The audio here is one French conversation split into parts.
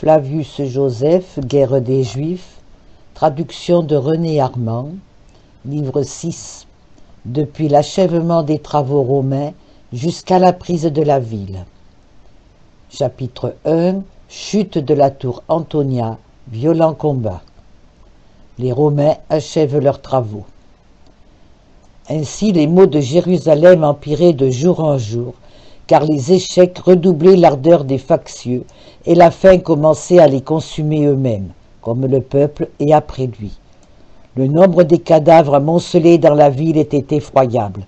Flavius Josephe, Guerre des Juifs, traduction de René Armand, livre 6, depuis l'achèvement des travaux romains jusqu'à la prise de la ville. Chapitre 1, chute de la tour Antonia, violent combat. Les Romains achèvent leurs travaux. Ainsi les maux de Jérusalem empiraient de jour en jour, car les échecs redoublaient l'ardeur des factieux, et la faim commençait à les consumer eux-mêmes, comme le peuple et après lui. Le nombre des cadavres amoncelés dans la ville était effroyable.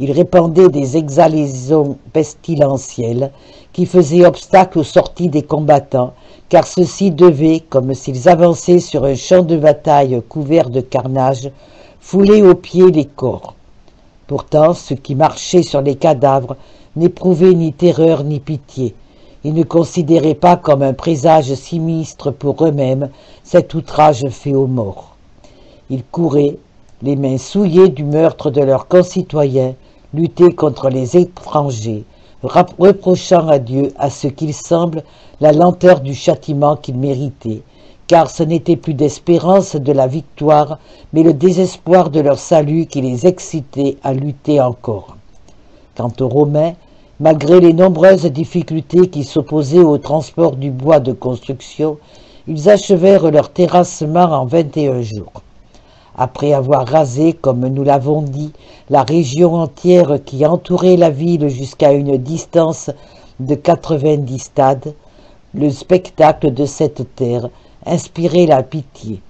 Ils répandaient des exhalaisons pestilentielles qui faisaient obstacle aux sorties des combattants, car ceux-ci devaient, comme s'ils avançaient sur un champ de bataille couvert de carnage, fouler aux pieds les corps. Pourtant, ceux qui marchaient sur les cadavres n'éprouvaient ni terreur ni pitié. Ils ne considéraient pas comme un présage sinistre pour eux-mêmes cet outrage fait aux morts. Ils couraient, les mains souillées du meurtre de leurs concitoyens, luttaient contre les étrangers, reprochant à Dieu, à ce qu'il semble, la lenteur du châtiment qu'ils méritaient, car ce n'était plus d'espérance de la victoire, mais le désespoir de leur salut qui les excitait à lutter encore. Quant aux Romains, malgré les nombreuses difficultés qui s'opposaient au transport du bois de construction, ils achevèrent leur terrassement en 21 jours. Après avoir rasé, comme nous l'avons dit, la région entière qui entourait la ville jusqu'à une distance de 90 stades, le spectacle de cette terre inspirait la pitié.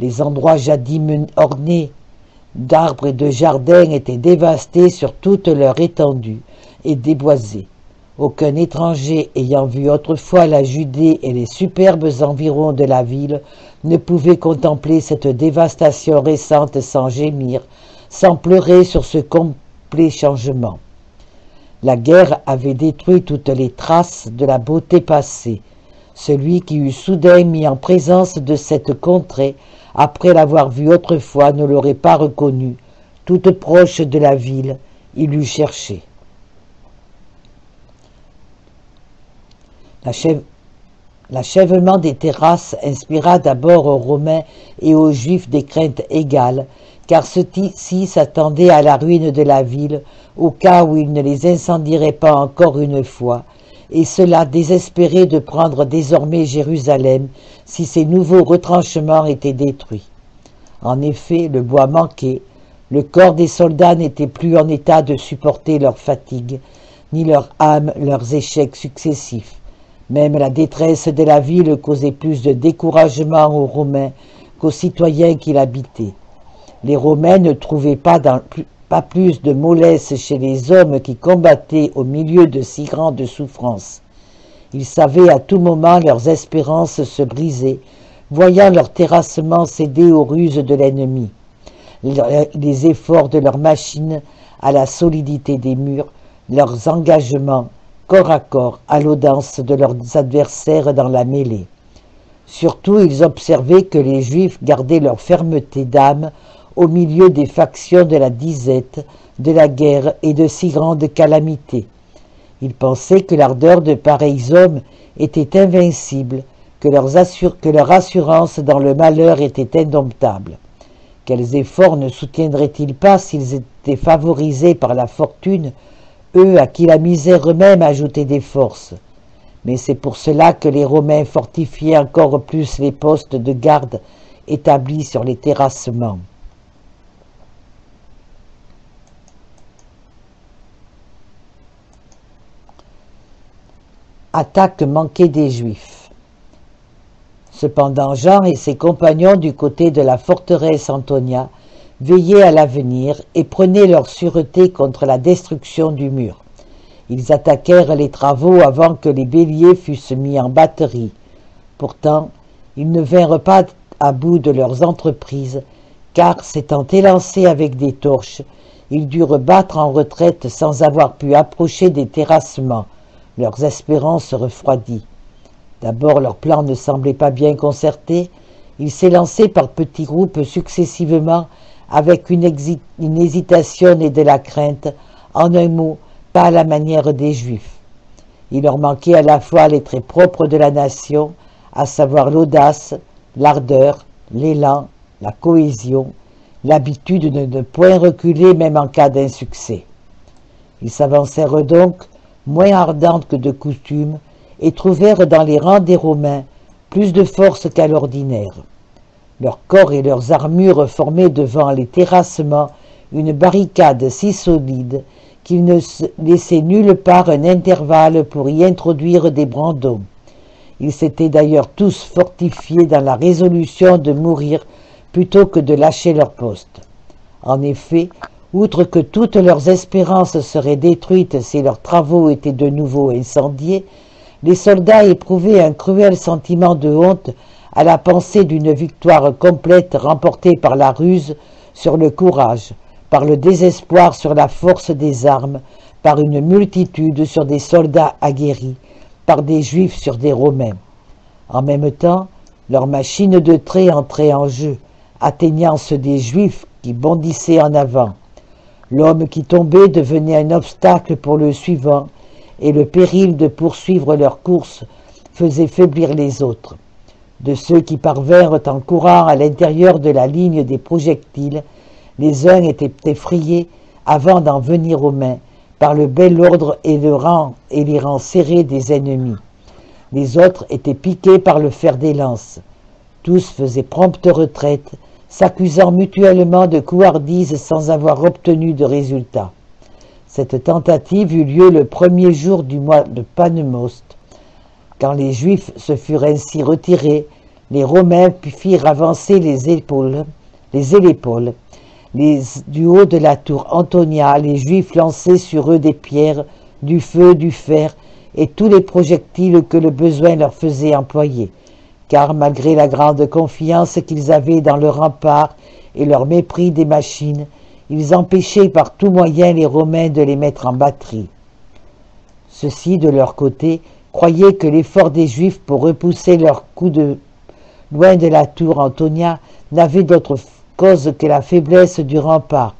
Les endroits jadis ornés d'arbres et de jardins étaient dévastés sur toute leur étendue et déboisés. Aucun étranger ayant vu autrefois la Judée et les superbes environs de la ville ne pouvait contempler cette dévastation récente sans gémir, sans pleurer sur ce complet changement. La guerre avait détruit toutes les traces de la beauté passée. Celui qui eût soudain mis en présence de cette contrée, après l'avoir vue autrefois, ne l'aurait pas reconnue. Toute proche de la ville, il l'eût cherchée. L'achèvement des terrasses inspira d'abord aux Romains et aux Juifs des craintes égales, car ceux-ci s'attendaient à la ruine de la ville, au cas où ils ne les incendieraient pas encore une fois, et cela désespérait de prendre désormais Jérusalem si ces nouveaux retranchements étaient détruits. En effet, le bois manquait, le corps des soldats n'était plus en état de supporter leur fatigue, ni leur âme, leurs échecs successifs. Même la détresse de la ville causait plus de découragement aux Romains qu'aux citoyens qui l'habitaient. Les Romains ne trouvaient pas plus de mollesse chez les hommes qui combattaient au milieu de si grandes souffrances. Ils savaient à tout moment leurs espérances se briser, voyant leur terrassement céder aux ruses de l'ennemi, les efforts de leurs machines à la solidité des murs, leurs engagements corps à corps à l'audace de leurs adversaires dans la mêlée. Surtout, ils observaient que les Juifs gardaient leur fermeté d'âme au milieu des factions de la disette, de la guerre et de si grandes calamités. Ils pensaient que l'ardeur de pareils hommes était invincible, que leur assurance dans le malheur était indomptable. Quels efforts ne soutiendraient-ils pas s'ils étaient favorisés par la fortune, eux à qui la misère eux-mêmes ajoutait des forces? Mais c'est pour cela que les Romains fortifiaient encore plus les postes de garde établis sur les terrassements. Attaque manquée des Juifs. Cependant, Jean et ses compagnons du côté de la forteresse Antonia veillaient à l'avenir et prenaient leur sûreté contre la destruction du mur. Ils attaquèrent les travaux avant que les béliers fussent mis en batterie. Pourtant, ils ne vinrent pas à bout de leurs entreprises, car s'étant élancés avec des torches, ils durent battre en retraite sans avoir pu approcher des terrassements. Leurs espérances se refroidit. D'abord, leur plan ne semblait pas bien concerté. Ils s'élançaient par petits groupes successivement, avec une hésitation et de la crainte, en un mot, pas à la manière des Juifs. Il leur manquait à la fois les traits propres de la nation, à savoir l'audace, l'ardeur, l'élan, la cohésion, l'habitude de ne point reculer même en cas d'insuccès. Ils s'avancèrent donc, moins ardentes que de coutume, et trouvèrent dans les rangs des Romains plus de force qu'à l'ordinaire. Leurs corps et leurs armures formaient devant les terrassements une barricade si solide qu'ils ne laissaient nulle part un intervalle pour y introduire des brandons. Ils s'étaient d'ailleurs tous fortifiés dans la résolution de mourir plutôt que de lâcher leur poste. En effet, outre que toutes leurs espérances seraient détruites si leurs travaux étaient de nouveau incendiés, les soldats éprouvaient un cruel sentiment de honte à la pensée d'une victoire complète remportée par la ruse sur le courage, par le désespoir sur la force des armes, par une multitude sur des soldats aguerris, par des Juifs sur des Romains. En même temps, leurs machines de trait entraient en jeu, atteignant ceux des Juifs qui bondissaient en avant. L'homme qui tombait devenait un obstacle pour le suivant, et le péril de poursuivre leur course faisait faiblir les autres. De ceux qui parvinrent en courant à l'intérieur de la ligne des projectiles, les uns étaient effrayés avant d'en venir aux mains, par le bel ordre et les rangs serrés des ennemis. Les autres étaient piqués par le fer des lances. Tous faisaient prompte retraite, s'accusant mutuellement de couardise sans avoir obtenu de résultat. Cette tentative eut lieu le premier jour du mois de Panemos. Quand les Juifs se furent ainsi retirés, les Romains firent avancer les épaulés. Du haut de la tour Antonia, les Juifs lançaient sur eux des pierres, du feu, du fer et tous les projectiles que le besoin leur faisait employer, car malgré la grande confiance qu'ils avaient dans leur rempart et leur mépris des machines, ils empêchaient par tout moyen les Romains de les mettre en batterie. Ceux-ci, de leur côté, croyaient que l'effort des Juifs pour repousser leurs coups de loin de la tour Antonia n'avait d'autre cause que la faiblesse du rempart.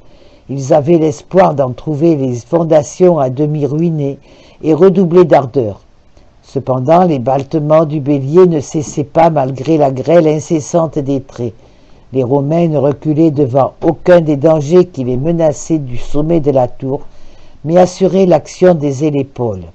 Ils avaient l'espoir d'en trouver les fondations à demi ruinées et redoublaient d'ardeur. Cependant, les baltements du bélier ne cessaient pas malgré la grêle incessante des traits. Les Romains ne reculaient devant aucun des dangers qui les menaçaient du sommet de la tour, mais assuraient l'action des épaulés.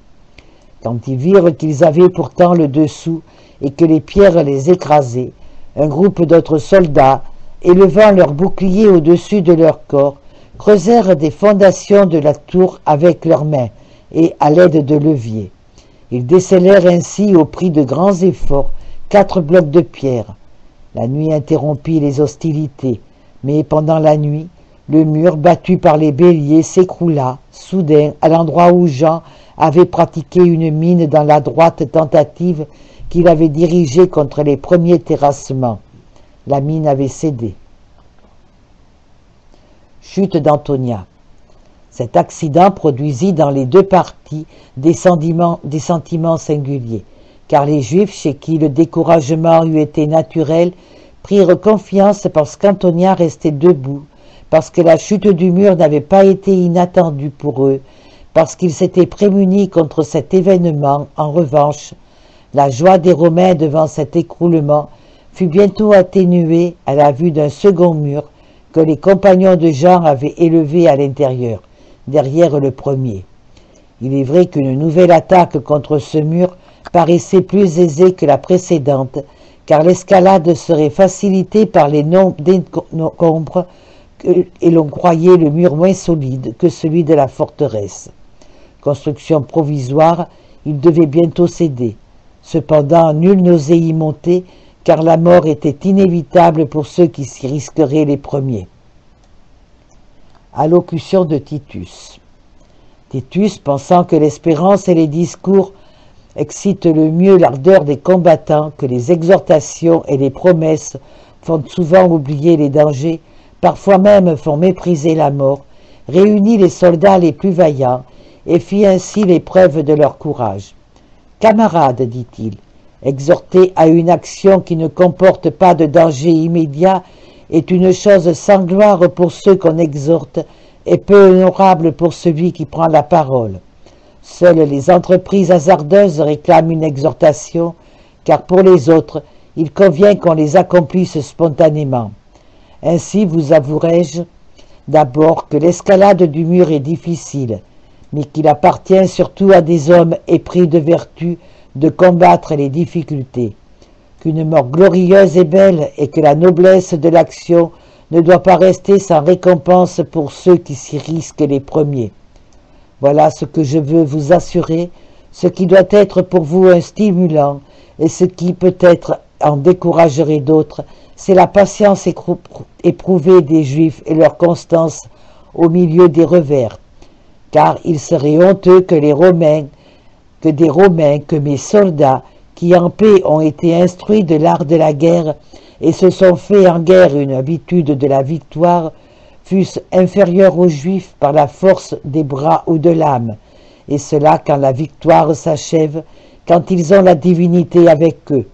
Quand ils virent qu'ils avaient pourtant le dessous et que les pierres les écrasaient, un groupe d'autres soldats, élevant leurs boucliers au-dessus de leur corps, creusèrent des fondations de la tour avec leurs mains et à l'aide de leviers. Ils décellèrent ainsi, au prix de grands efforts, 4 blocs de pierre. La nuit interrompit les hostilités, mais pendant la nuit, le mur battu par les béliers s'écroula, soudain, à l'endroit où Jean avait pratiqué une mine dans la droite tentative qu'il avait dirigée contre les premiers terrassements. La mine avait cédé. Chute d'Antonia. Cet accident produisit dans les deux parties des sentiments singuliers, car les Juifs, chez qui le découragement eût été naturel, prirent confiance parce qu'Antonia restait debout, parce que la chute du mur n'avait pas été inattendue pour eux, parce qu'ils s'étaient prémunis contre cet événement. En revanche, la joie des Romains devant cet écroulement fut bientôt atténuée à la vue d'un second mur que les compagnons de Jean avaient élevé à l'intérieur, derrière le premier. Il est vrai qu'une nouvelle attaque contre ce mur paraissait plus aisée que la précédente, car l'escalade serait facilitée par les décombres et l'on croyait le mur moins solide que celui de la forteresse. Construction provisoire, il devait bientôt céder. Cependant, nul n'osait y monter, car la mort était inévitable pour ceux qui s'y risqueraient les premiers. Allocution de Titus. Titus, pensant que l'espérance et les discours excitent le mieux l'ardeur des combattants, que les exhortations et les promesses font souvent oublier les dangers, parfois même font mépriser la mort, réunit les soldats les plus vaillants et fit ainsi l'épreuve de leur courage. « Camarades, dit-il, exhorter à une action qui ne comporte pas de danger immédiat est une chose sans gloire pour ceux qu'on exhorte et peu honorable pour celui qui prend la parole. Seules les entreprises hasardeuses réclament une exhortation, car pour les autres, il convient qu'on les accomplisse spontanément. Ainsi vous avouerai-je d'abord que l'escalade du mur est difficile, mais qu'il appartient surtout à des hommes épris de vertu de combattre les difficultés, qu'une mort glorieuse est belle et que la noblesse de l'action ne doit pas rester sans récompense pour ceux qui s'y risquent les premiers. Voilà ce que je veux vous assurer, ce qui doit être pour vous un stimulant et ce qui peut-être en découragerait d'autres, c'est la patience éprouvée des Juifs et leur constance au milieu des revers. Car il serait honteux que que mes soldats, qui en paix ont été instruits de l'art de la guerre et se sont fait en guerre une habitude de la victoire, fussent inférieurs aux Juifs par la force des bras ou de l'âme, et cela quand la victoire s'achève, quand ils ont la divinité avec eux.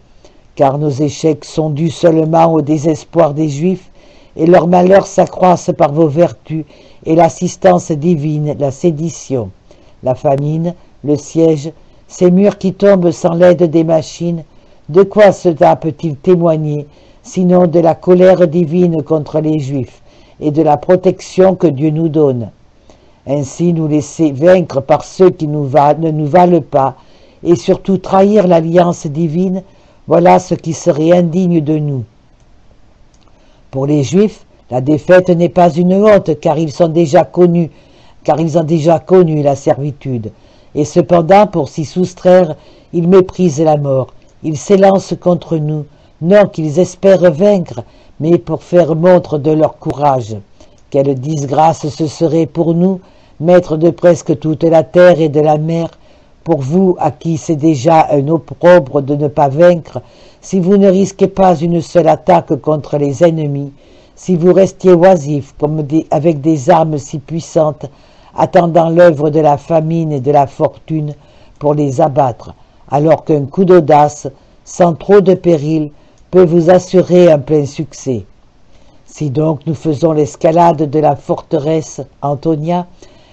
Car nos échecs sont dus seulement au désespoir des Juifs, et leurs malheurs s'accroissent par vos vertus et l'assistance divine, la sédition, la famine, le siège, ces murs qui tombent sans l'aide des machines, de quoi cela peut-il témoigner, sinon de la colère divine contre les Juifs et de la protection que Dieu nous donne. Ainsi nous laisser vaincre par ceux qui ne nous valent pas, et surtout trahir l'alliance divine, voilà ce qui serait indigne de nous. Pour les Juifs, la défaite n'est pas une honte, car ils ont déjà connu la servitude. Et cependant, pour s'y soustraire, ils méprisent la mort. Ils s'élancent contre nous, non qu'ils espèrent vaincre, mais pour faire montre de leur courage. Quelle disgrâce ce serait pour nous, maîtres de presque toute la terre et de la mer, pour vous, à qui c'est déjà un opprobre de ne pas vaincre, si vous ne risquez pas une seule attaque contre les ennemis, si vous restiez oisifs avec des armes si puissantes, attendant l'œuvre de la famine et de la fortune pour les abattre, alors qu'un coup d'audace, sans trop de péril, peut vous assurer un plein succès. Si donc nous faisons l'escalade de la forteresse Antonia,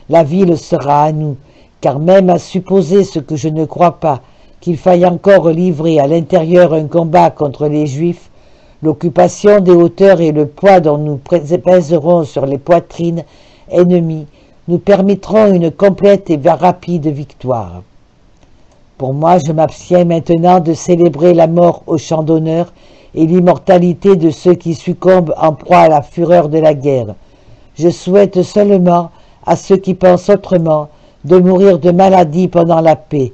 la ville sera à nous, car même à supposer ce que je ne crois pas, qu'il faille encore livrer à l'intérieur un combat contre les Juifs, l'occupation des hauteurs et le poids dont nous pèserons sur les poitrines ennemies nous permettront une complète et rapide victoire. Pour moi, je m'abstiens maintenant de célébrer la mort au champ d'honneur et l'immortalité de ceux qui succombent en proie à la fureur de la guerre. Je souhaite seulement à ceux qui pensent autrement de mourir de maladie pendant la paix,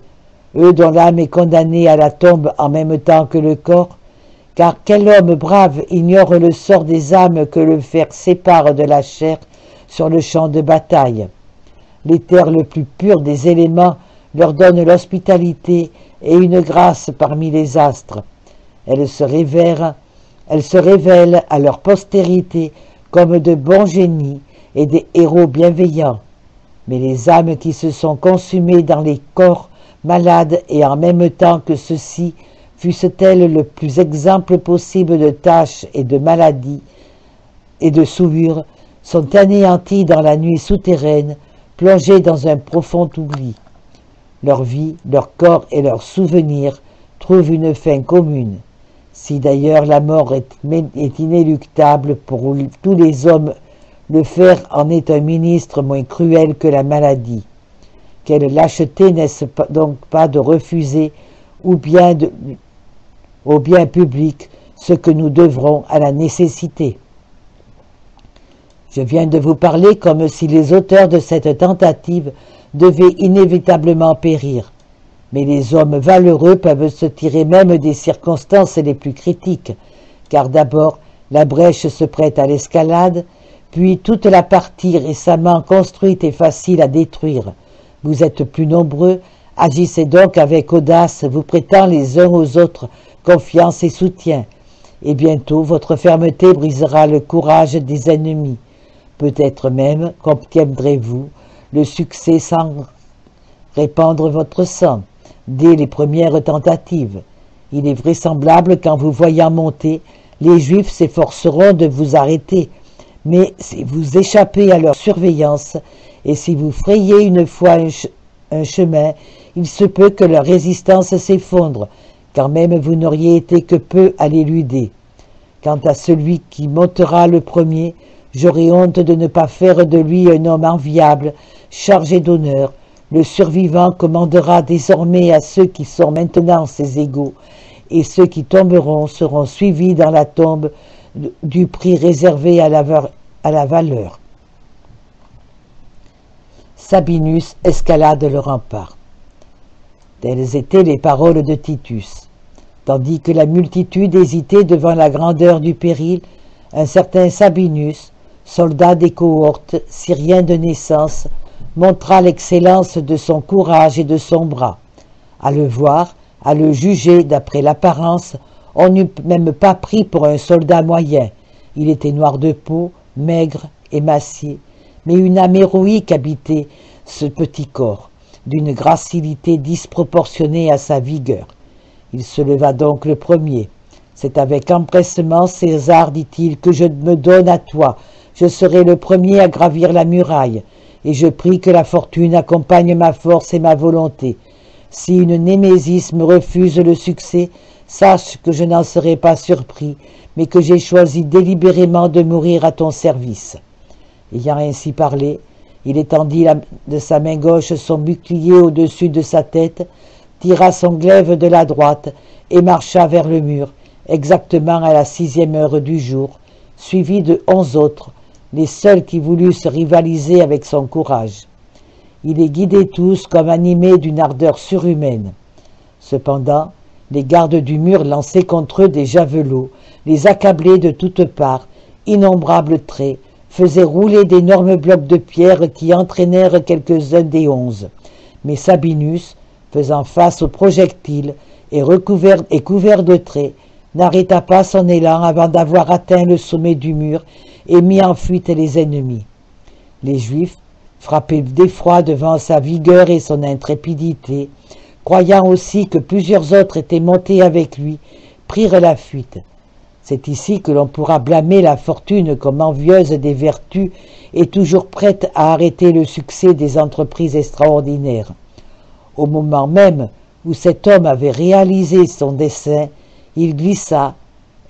eux dont l'âme est condamnée à la tombe en même temps que le corps, car quel homme brave ignore le sort des âmes que le fer sépare de la chair sur le champ de bataille. L'éther le plus pur des éléments leur donne l'hospitalité et une grâce parmi les astres. Elles se révèlent à leur postérité comme de bons génies et des héros bienveillants. Mais les âmes qui se sont consumées dans les corps malades et en même temps que ceux-ci, fussent-elles le plus exemple possible de tâches et de maladies et de souillures, sont anéanties dans la nuit souterraine, plongées dans un profond oubli. Leur vie, leur corps et leurs souvenirs trouvent une fin commune. Si d'ailleurs la mort est inéluctable pour tous les hommes, le fer en est un ministre moins cruel que la maladie. Quelle lâcheté n'est-ce donc pas de refuser au bien public ce que nous devrons à la nécessité. Je viens de vous parler comme si les auteurs de cette tentative devaient inévitablement périr. Mais les hommes valeureux peuvent se tirer même des circonstances les plus critiques, car d'abord la brèche se prête à l'escalade, puis toute la partie récemment construite est facile à détruire. Vous êtes plus nombreux, agissez donc avec audace, vous prêtant les uns aux autres confiance et soutien, et bientôt votre fermeté brisera le courage des ennemis. Peut-être même qu'obtiendrez-vous le succès sans répandre votre sang, dès les premières tentatives. Il est vraisemblable qu'en vous voyant monter, les Juifs s'efforceront de vous arrêter, mais si vous échappez à leur surveillance, et si vous frayez une fois un chemin, il se peut que leur résistance s'effondre, car même vous n'auriez été que peu à l'éluder. Quant à celui qui montera le premier, j'aurai honte de ne pas faire de lui un homme enviable, chargé d'honneur. Le survivant commandera désormais à ceux qui sont maintenant ses égaux, et ceux qui tomberont seront suivis dans la tombe du prix réservé à la valeur. Sabinus escalade le rempart. Telles étaient les paroles de Titus. Tandis que la multitude hésitait devant la grandeur du péril, un certain Sabinus, soldat des cohortes, syrien de naissance, montra l'excellence de son courage et de son bras. À le voir, à le juger d'après l'apparence, on n'eût même pas pris pour un soldat moyen. Il était noir de peau, maigre, émacié, mais une âme héroïque habitait ce petit corps, d'une gracilité disproportionnée à sa vigueur. Il se leva donc le premier. « C'est avec empressement, César, dit-il, que je me donne à toi. Je serai le premier à gravir la muraille, et je prie que la fortune accompagne ma force et ma volonté. Si une némésis me refuse le succès, sache que je n'en serai pas surpris, mais que j'ai choisi délibérément de mourir à ton service. » Ayant ainsi parlé, il étendit de sa main gauche son bouclier au-dessus de sa tête, tira son glaive de la droite et marcha vers le mur, exactement à la 6e heure du jour, suivi de 11 autres, les seuls qui voulussent rivaliser avec son courage. Il les guidait tous comme animés d'une ardeur surhumaine. Cependant, les gardes du mur lançaient contre eux des javelots, les accablaient de toutes parts, innombrables traits, faisaient rouler d'énormes blocs de pierre qui entraînèrent quelques-uns des 11. Mais Sabinus, faisant face aux projectiles et couvert de traits, n'arrêta pas son élan avant d'avoir atteint le sommet du mur et mis en fuite les ennemis. Les Juifs, frappés d'effroi devant sa vigueur et son intrépidité, croyant aussi que plusieurs autres étaient montés avec lui, prirent la fuite. C'est ici que l'on pourra blâmer la fortune comme envieuse des vertus et toujours prête à arrêter le succès des entreprises extraordinaires. Au moment même où cet homme avait réalisé son dessein, il glissa,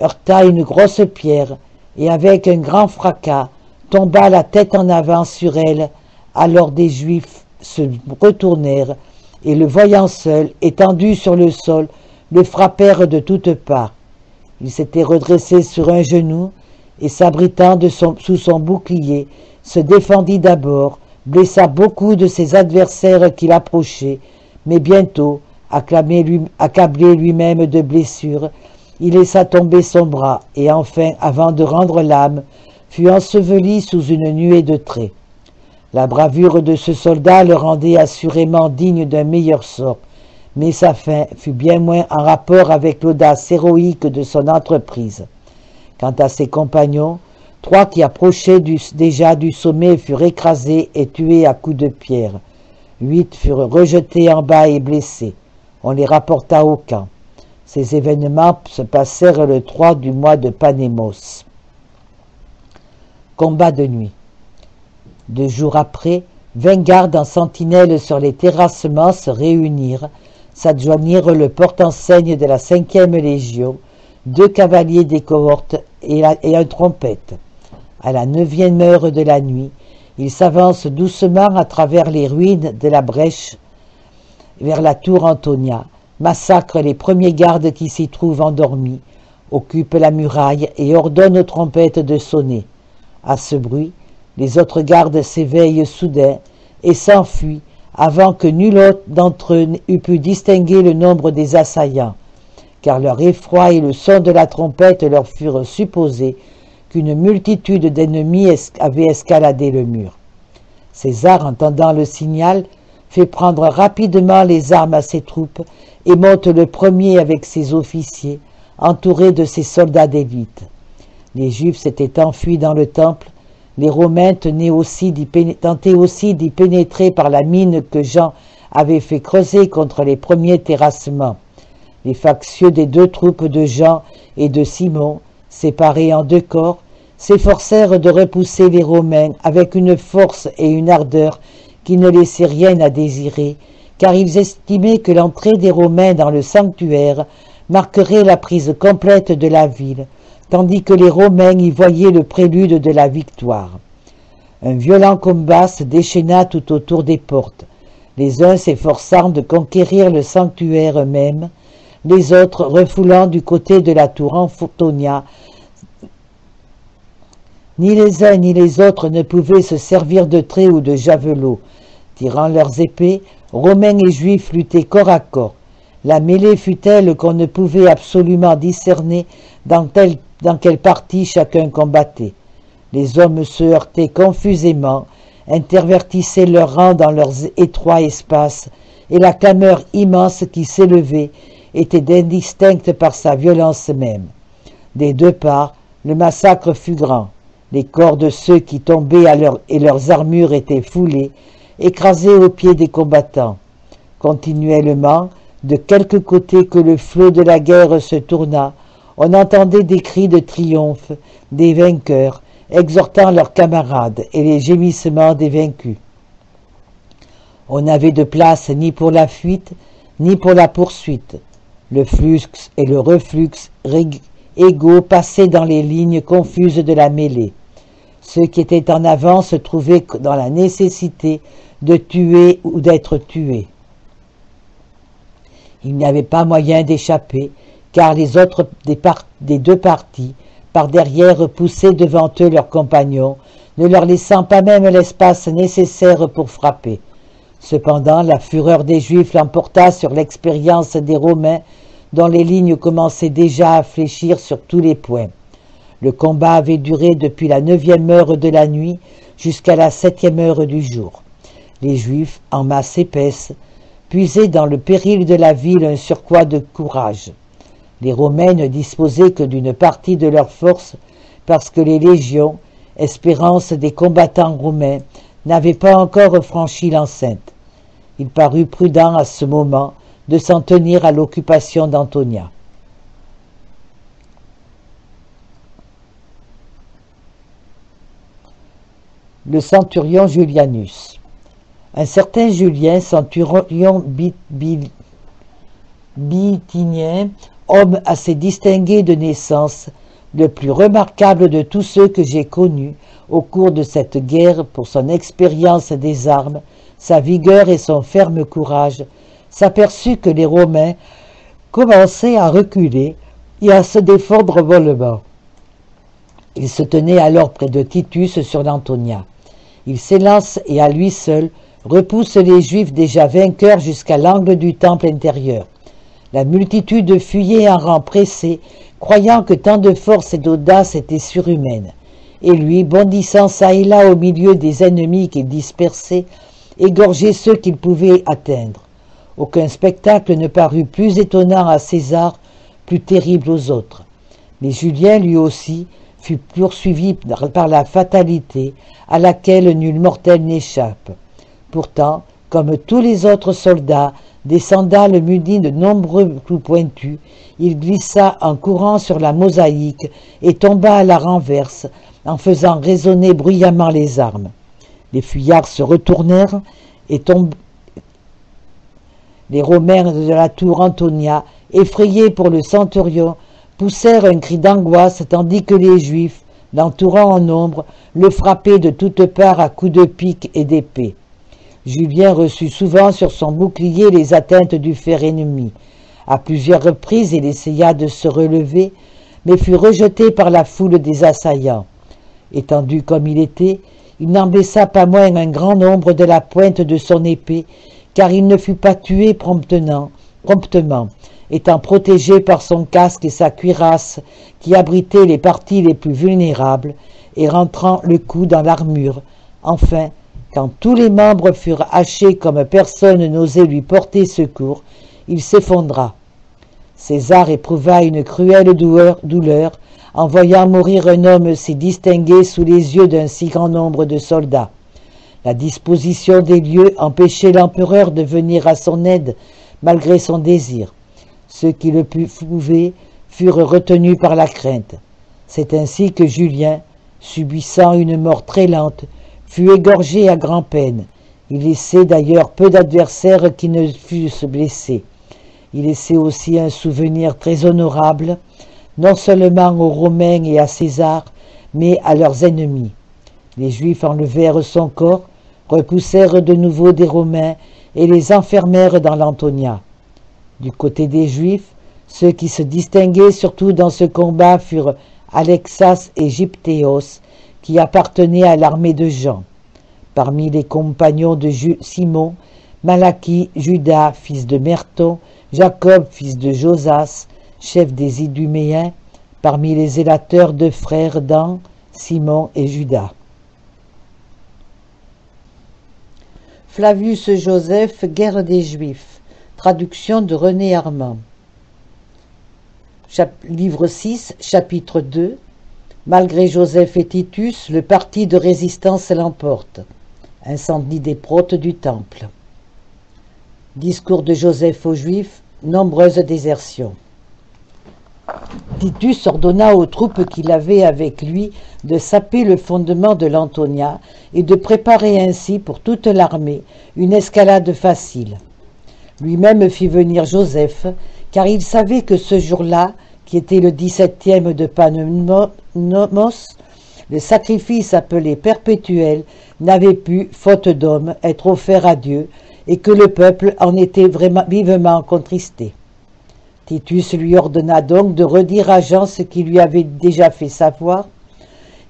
heurta une grosse pierre et avec un grand fracas tomba la tête en avant sur elle. Alors des Juifs se retournèrent et le voyant seul, étendu sur le sol, le frappèrent de toutes parts. Il s'était redressé sur un genou et s'abritant sous son bouclier, se défendit d'abord, blessa beaucoup de ses adversaires qui l'approchaient, mais bientôt, accablé lui-même de blessures, il laissa tomber son bras et enfin, avant de rendre l'âme, fut enseveli sous une nuée de traits. La bravure de ce soldat le rendait assurément digne d'un meilleur sort, mais sa fin fut bien moins en rapport avec l'audace héroïque de son entreprise. Quant à ses compagnons, 3 qui approchaient déjà du sommet furent écrasés et tués à coups de pierre. 8 furent rejetés en bas et blessés. On les rapporta au camp. Ces événements se passèrent le 3 du mois de Panemos. Combat de nuit. 2 jours après, 20 gardes en sentinelle sur les terrassements se réunirent, s'adjoignirent le porte-enseigne de la 5e Légion, 2 cavaliers des cohortes et un trompette. À la 9e heure de la nuit, il s'avance doucement à travers les ruines de la brèche vers la tour Antonia, massacre les premiers gardes qui s'y trouvent endormis, occupe la muraille et ordonne aux trompettes de sonner. À ce bruit, les autres gardes s'éveillent soudain et s'enfuient avant que nul autre d'entre eux eût pu distinguer le nombre des assaillants, car leur effroi et le son de la trompette leur furent supposés qu'une multitude d'ennemis avait escaladé le mur. César, entendant le signal, fait prendre rapidement les armes à ses troupes et monte le premier avec ses officiers, entouré de ses soldats d'élite. Les Juifs s'étaient enfuis dans le temple, les Romains tentaient aussi d'y pénétrer par la mine que Jean avait fait creuser contre les premiers terrassements. Les factieux des 2 troupes de Jean et de Simon, séparés en 2 corps, s'efforcèrent de repousser les Romains avec une force et une ardeur qui ne laissait rien à désirer, car ils estimaient que l'entrée des Romains dans le sanctuaire marquerait la prise complète de la ville, tandis que les Romains y voyaient le prélude de la victoire. Un violent combat se déchaîna tout autour des portes, les uns s'efforçant de conquérir le sanctuaire eux-mêmes, les autres refoulant du côté de la tour Antonia. Ni les uns ni les autres ne pouvaient se servir de traits ou de javelots. Tirant leurs épées, Romains et Juifs luttaient corps à corps. La mêlée fut telle qu'on ne pouvait absolument discerner dans quelle partie chacun combattait. Les hommes se heurtaient confusément, intervertissaient leurs rangs dans leurs étroits espaces, et la clameur immense qui s'élevait était indistincte par sa violence même. Des deux parts, le massacre fut grand. Les corps de ceux qui tombaient et leurs armures étaient foulés, écrasés aux pieds des combattants. Continuellement, de quelque côté que le flot de la guerre se tourna, on entendait des cris de triomphe des vainqueurs, exhortant leurs camarades, et les gémissements des vaincus. On n'avait de place ni pour la fuite, ni pour la poursuite. Le flux et le reflux égaux passaient dans les lignes confuses de la mêlée. Ceux qui étaient en avant se trouvaient dans la nécessité de tuer ou d'être tués. Il n'y avait pas moyen d'échapper, car les autres des deux parties, par derrière, poussaient devant eux leurs compagnons, ne leur laissant pas même l'espace nécessaire pour frapper. Cependant, la fureur des Juifs l'emporta sur l'expérience des Romains, dont les lignes commençaient déjà à fléchir sur tous les points. Le combat avait duré depuis la 9e heure de la nuit jusqu'à la 7e heure du jour. Les Juifs, en masse épaisse, puisaient dans le péril de la ville un surcroît de courage. Les Romains ne disposaient que d'une partie de leur force, parce que les légions, espérance des combattants romains, n'avaient pas encore franchi l'enceinte. Il parut prudent à ce moment de s'en tenir à l'occupation d'Antonia. Le centurion Julianus. Un certain Julien, centurion bitinien, homme assez distingué de naissance, le plus remarquable de tous ceux que j'ai connus au cours de cette guerre pour son expérience des armes, sa vigueur et son ferme courage, s'aperçut que les Romains commençaient à reculer et à se défendre mollement. Il se tenait alors près de Titus sur l'Antonia. Il s'élance et à lui seul repousse les Juifs déjà vainqueurs jusqu'à l'angle du temple intérieur. La multitude fuyait en rangs pressés, croyant que tant de force et d'audace étaient surhumaines. Et lui, bondissant çà et là au milieu des ennemis qu'il dispersait, égorgeait ceux qu'il pouvait atteindre. Aucun spectacle ne parut plus étonnant à César, plus terrible aux autres. Mais Julien, lui aussi, fut poursuivi par la fatalité à laquelle nul mortel n'échappe. Pourtant, comme tous les autres soldats, des sandales munies de nombreux clous pointus, il glissa en courant sur la mosaïque et tomba à la renverse, en faisant résonner bruyamment les armes. Les fuyards se retournèrent et tombèrent. Les Romains de la tour Antonia, effrayés pour le centurion, poussèrent un cri d'angoisse tandis que les Juifs, l'entourant en nombre, le frappaient de toutes parts à coups de pique et d'épée. Julien reçut souvent sur son bouclier les atteintes du fer ennemi. À plusieurs reprises, il essaya de se relever, mais fut rejeté par la foule des assaillants. Étendu comme il était, il n'en blessa pas moins un grand nombre de la pointe de son épée, car il ne fut pas tué promptement, étant protégé par son casque et sa cuirasse qui abritaient les parties les plus vulnérables, et rentrant le coup dans l'armure. Enfin, quand tous les membres furent hachés comme personne n'osait lui porter secours, il s'effondra. César éprouva une cruelle douleur en voyant mourir un homme si distingué sous les yeux d'un si grand nombre de soldats. La disposition des lieux empêchait l'empereur de venir à son aide, malgré son désir. Ceux qui le pouvaient furent retenus par la crainte. C'est ainsi que Julien, subissant une mort très lente, fut égorgé à grand-peine, Il laissait d'ailleurs peu d'adversaires qui ne fussent blessés. Il laissait aussi un souvenir très honorable, non seulement aux Romains et à César, mais à leurs ennemis. Les Juifs enlevèrent son corps, repoussèrent de nouveau des Romains et les enfermèrent dans l'Antonia. Du côté des Juifs, ceux qui se distinguaient surtout dans ce combat furent Alexas et Gypteos, qui appartenaient à l'armée de Jean. Parmi les compagnons de Simon, Malachi, Judas, fils de Merton, Jacob, fils de Josas, chef des Iduméens, parmi les zélateurs de frères Dan, Simon et Judas. Flavius Josephe, Guerre des Juifs, traduction de René Armand. Livre 6, chapitre 2. Malgré Joseph et Titus, le parti de résistance l'emporte. Incendie des protes du temple. Discours de Joseph aux Juifs, nombreuses désertions. Titus ordonna aux troupes qu'il avait avec lui de saper le fondement de l'Antonia et de préparer ainsi pour toute l'armée une escalade facile. Lui-même fit venir Joseph, car il savait que ce jour-là, qui était le 17e de Panemos, le sacrifice appelé perpétuel n'avait pu, faute d'homme, être offert à Dieu, et que le peuple en était vivement contristé. Titus lui ordonna donc de redire à Jean ce qu'il lui avait déjà fait savoir.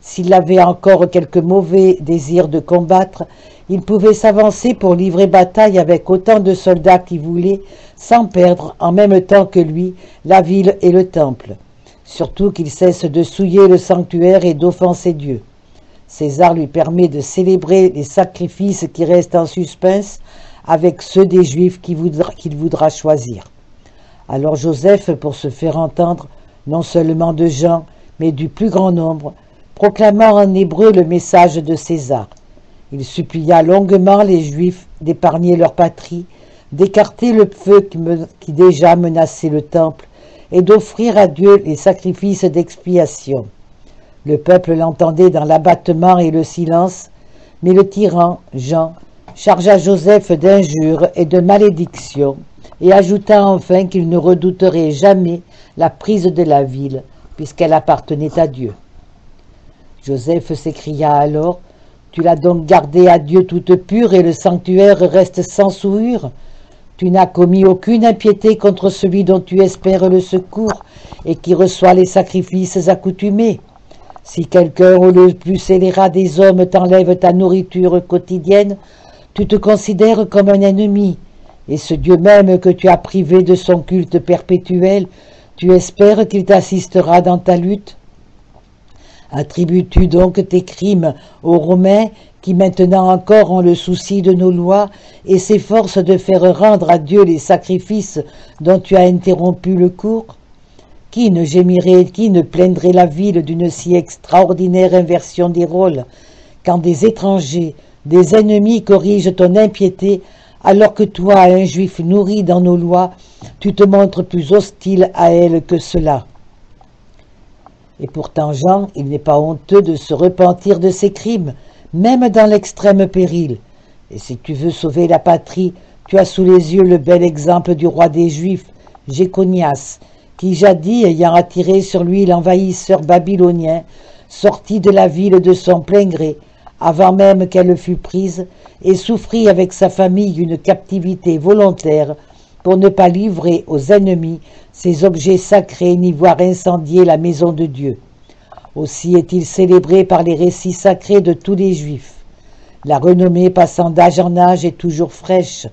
S'il avait encore quelque mauvais désir de combattre, il pouvait s'avancer pour livrer bataille avec autant de soldats qu'il voulait, sans perdre, en même temps que lui, la ville et le temple. Surtout qu'il cesse de souiller le sanctuaire et d'offenser Dieu. César lui permet de célébrer les sacrifices qui restent en suspense avec ceux des Juifs qu'il voudra choisir. Alors Joseph, pour se faire entendre, non seulement de Jean, mais du plus grand nombre, proclama en hébreu le message de César. Il supplia longuement les Juifs d'épargner leur patrie, d'écarter le feu qui déjà menaçait le temple, et d'offrir à Dieu les sacrifices d'expiation. Le peuple l'entendait dans l'abattement et le silence, mais le tyran, Jean, chargea Joseph d'injures et de malédictions, et ajouta enfin qu'il ne redouterait jamais la prise de la ville, puisqu'elle appartenait à Dieu. Joseph s'écria alors, « Tu l'as donc gardée à Dieu toute pure, et le sanctuaire reste sans souillure. Tu n'as commis aucune impiété contre celui dont tu espères le secours, et qui reçoit les sacrifices accoutumés. Si quelqu'un ou le plus scélérat des hommes t'enlève ta nourriture quotidienne, tu te considères comme un ennemi. Et ce Dieu même que tu as privé de son culte perpétuel, tu espères qu'il t'assistera dans ta lutte? Attribues-tu donc tes crimes aux Romains, qui maintenant encore ont le souci de nos lois, et s'efforcent de faire rendre à Dieu les sacrifices dont tu as interrompu le cours? Qui ne gémirait, qui ne plaindrait la ville d'une si extraordinaire inversion des rôles, quand des étrangers, des ennemis corrigent ton impiété, alors que toi, un juif nourri dans nos lois, tu te montres plus hostile à elle que cela. » Et pourtant, Jean, il n'est pas honteux de se repentir de ses crimes, même dans l'extrême péril. Et si tu veux sauver la patrie, tu as sous les yeux le bel exemple du roi des Juifs, Jéconias, qui jadis, ayant attiré sur lui l'envahisseur babylonien, sortit de la ville de son plein gré, avant même qu'elle fût prise, et souffrit avec sa famille une captivité volontaire pour ne pas livrer aux ennemis ses objets sacrés ni voir incendier la maison de Dieu. Aussi est-il célébré par les récits sacrés de tous les Juifs. La renommée passant d'âge en âge est toujours fraîche,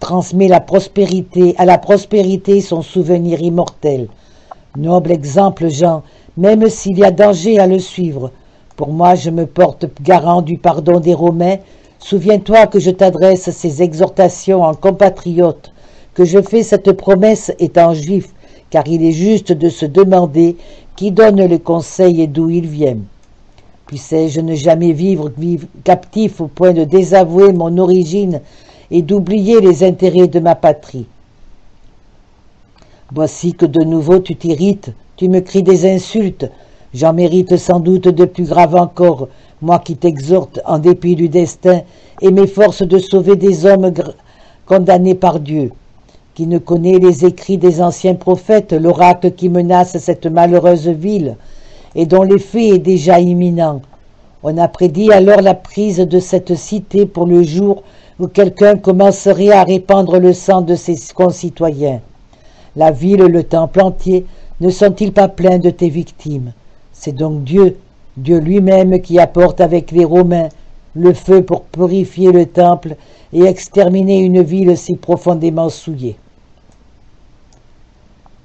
transmet à la prospérité son souvenir immortel. Noble exemple, Jean, même s'il y a danger à le suivre. Pour moi, je me porte garant du pardon des Romains. Souviens-toi que je t'adresse ces exhortations en compatriote, que je fais cette promesse étant juif, car il est juste de se demander qui donne le conseil et d'où il vient. Puissais-je ne jamais vivre captif au point de désavouer mon origine et d'oublier les intérêts de ma patrie. Voici que de nouveau tu t'irrites, tu me cries des insultes, J'en mérite sans doute de plus grave encore, moi qui t'exhorte en dépit du destin et m'efforce de sauver des hommes condamnés par Dieu, qui ne connaît les écrits des anciens prophètes, l'oracle qui menace cette malheureuse ville et dont l'effet est déjà imminent. On a prédit alors la prise de cette cité pour le jour où quelqu'un commencerait à répandre le sang de ses concitoyens. La ville, le temple entier, ne sont-ils pas pleins de tes victimes? C'est donc Dieu, Dieu lui-même qui apporte avec les Romains le feu pour purifier le temple et exterminer une ville si profondément souillée.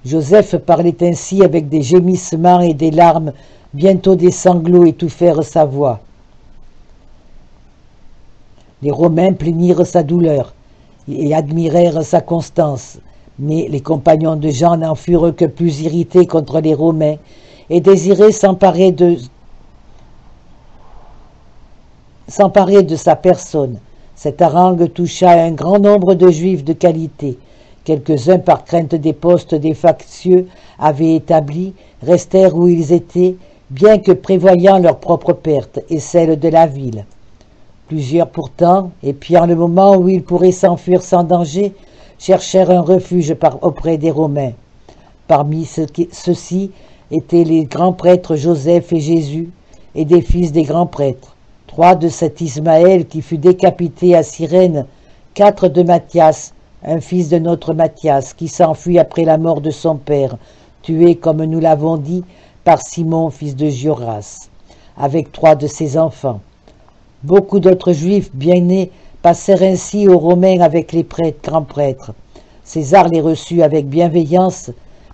Joseph parlait ainsi avec des gémissements et des larmes, bientôt des sanglots étouffèrent sa voix. Les Romains plaignirent sa douleur et admirèrent sa constance, mais les compagnons de Jean n'en furent que plus irrités contre les Romains et désiraient s'emparer de sa personne. Cette harangue toucha un grand nombre de Juifs de qualité. Quelques-uns, par crainte des postes des factieux avaient établi, restèrent où ils étaient, bien que prévoyant leur propre perte et celle de la ville. Plusieurs pourtant, épiant le moment où ils pourraient s'enfuir sans danger, cherchèrent un refuge auprès des Romains. Parmi ceux-ci étaient les grands prêtres Joseph et Jésus et des fils des grands prêtres. 3 de cet Ismaël qui fut décapité à Cyrène, 4 de Matthias, un fils de notre Matthias qui s'enfuit après la mort de son père, tué comme nous l'avons dit par Simon fils de Joras, avec 3 de ses enfants. Beaucoup d'autres Juifs bien-nés passèrent ainsi aux Romains avec les prêtres, grands prêtres. César les reçut avec bienveillance,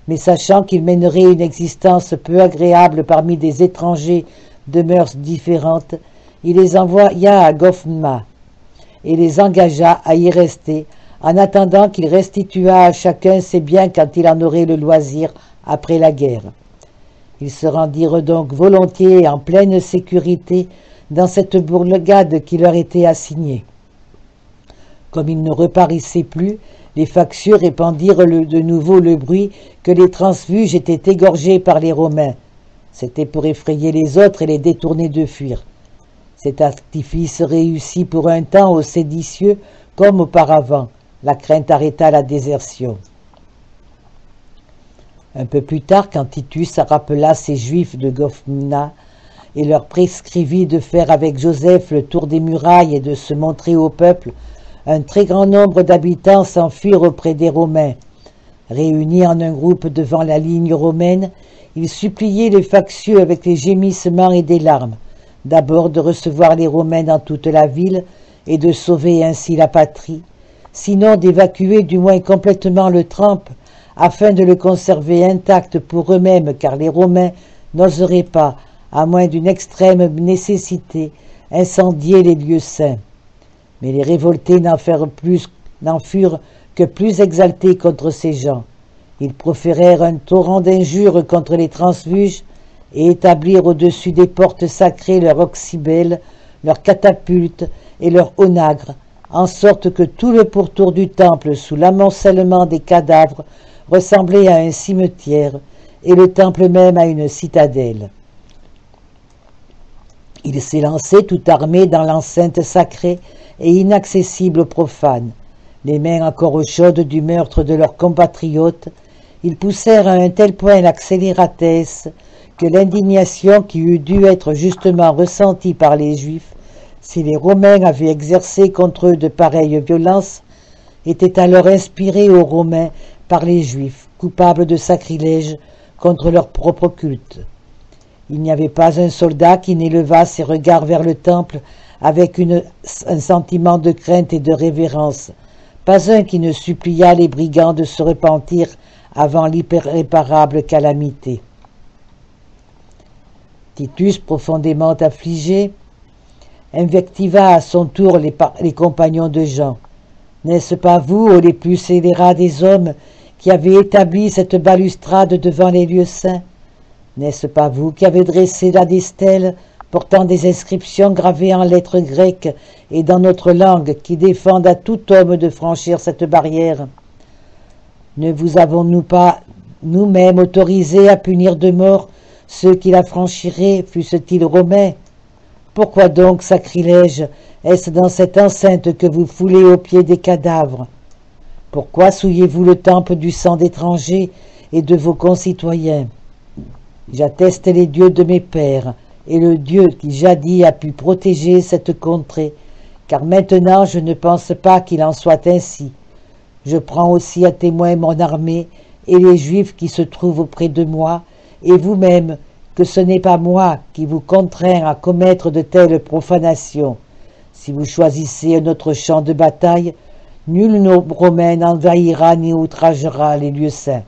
mais sachant qu'ils mèneraient une existence peu agréable parmi des étrangers de mœurs différentes, il les envoya à Gophna et les engagea à y rester, en attendant qu'il restituât à chacun ses biens quand il en aurait le loisir après la guerre. Ils se rendirent donc volontiers en pleine sécurité dans cette bourgade qui leur était assignée. Comme ils ne reparaissaient plus, les factieux répandirent de nouveau le bruit que les transfuges étaient égorgés par les Romains. C'était pour effrayer les autres et les détourner de fuir. Cet artifice réussit pour un temps aux séditieux comme auparavant. La crainte arrêta la désertion. Un peu plus tard, quand Titus rappela ces Juifs de Gophna, et leur prescrivit de faire avec Joseph le tour des murailles et de se montrer au peuple, un très grand nombre d'habitants s'enfuirent auprès des Romains. Réunis en un groupe devant la ligne romaine, ils suppliaient les factieux avec des gémissements et des larmes, d'abord de recevoir les Romains dans toute la ville et de sauver ainsi la patrie, sinon d'évacuer du moins complètement le temple, afin de le conserver intact pour eux-mêmes, car les Romains n'oseraient pas, à moins d'une extrême nécessité, incendier les lieux saints. Mais les révoltés n'en furent que plus exaltés contre ces gens. Ils proférèrent un torrent d'injures contre les transfuges et établirent au-dessus des portes sacrées leurs oxybèles, leurs catapultes et leurs onagres, en sorte que tout le pourtour du temple, sous l'amoncellement des cadavres, ressemblait à un cimetière et le temple même à une citadelle. Il s'élançait tout armé dans l'enceinte sacrée et inaccessible aux profanes. Les mains encore chaudes du meurtre de leurs compatriotes, ils poussèrent à un tel point l'accélératesse que l'indignation qui eût dû être justement ressentie par les Juifs, si les Romains avaient exercé contre eux de pareilles violences, était alors inspirée aux Romains par les Juifs, coupables de sacrilège contre leur propre culte. Il n'y avait pas un soldat qui n'éleva ses regards vers le temple avec un sentiment de crainte et de révérence, pas un qui ne supplia les brigands de se repentir avant l'irréparable calamité. Titus, profondément affligé, invectiva à son tour les compagnons de Jean. « N'est-ce pas vous, ô les plus scélérats des hommes, qui avez établi cette balustrade devant les lieux saints ? N'est-ce pas vous qui avez dressé là des stèles portant des inscriptions gravées en lettres grecques et dans notre langue qui défendent à tout homme de franchir cette barrière? Ne vous avons-nous pas nous-mêmes autorisés à punir de mort Ceux qui la franchiraient fussent-ils romains? Pourquoi donc, sacrilège, est-ce dans cette enceinte que vous foulez aux pieds des cadavres? Pourquoi souillez-vous le temple du sang d'étrangers et de vos concitoyens? J'atteste les dieux de mes pères, et le Dieu qui jadis a pu protéger cette contrée, car maintenant je ne pense pas qu'il en soit ainsi. Je prends aussi à témoin mon armée et les Juifs qui se trouvent auprès de moi, et vous-même, que ce n'est pas moi qui vous contrains à commettre de telles profanations. Si vous choisissez notre champ de bataille, nul Romain n'envahira ni outragera les lieux saints,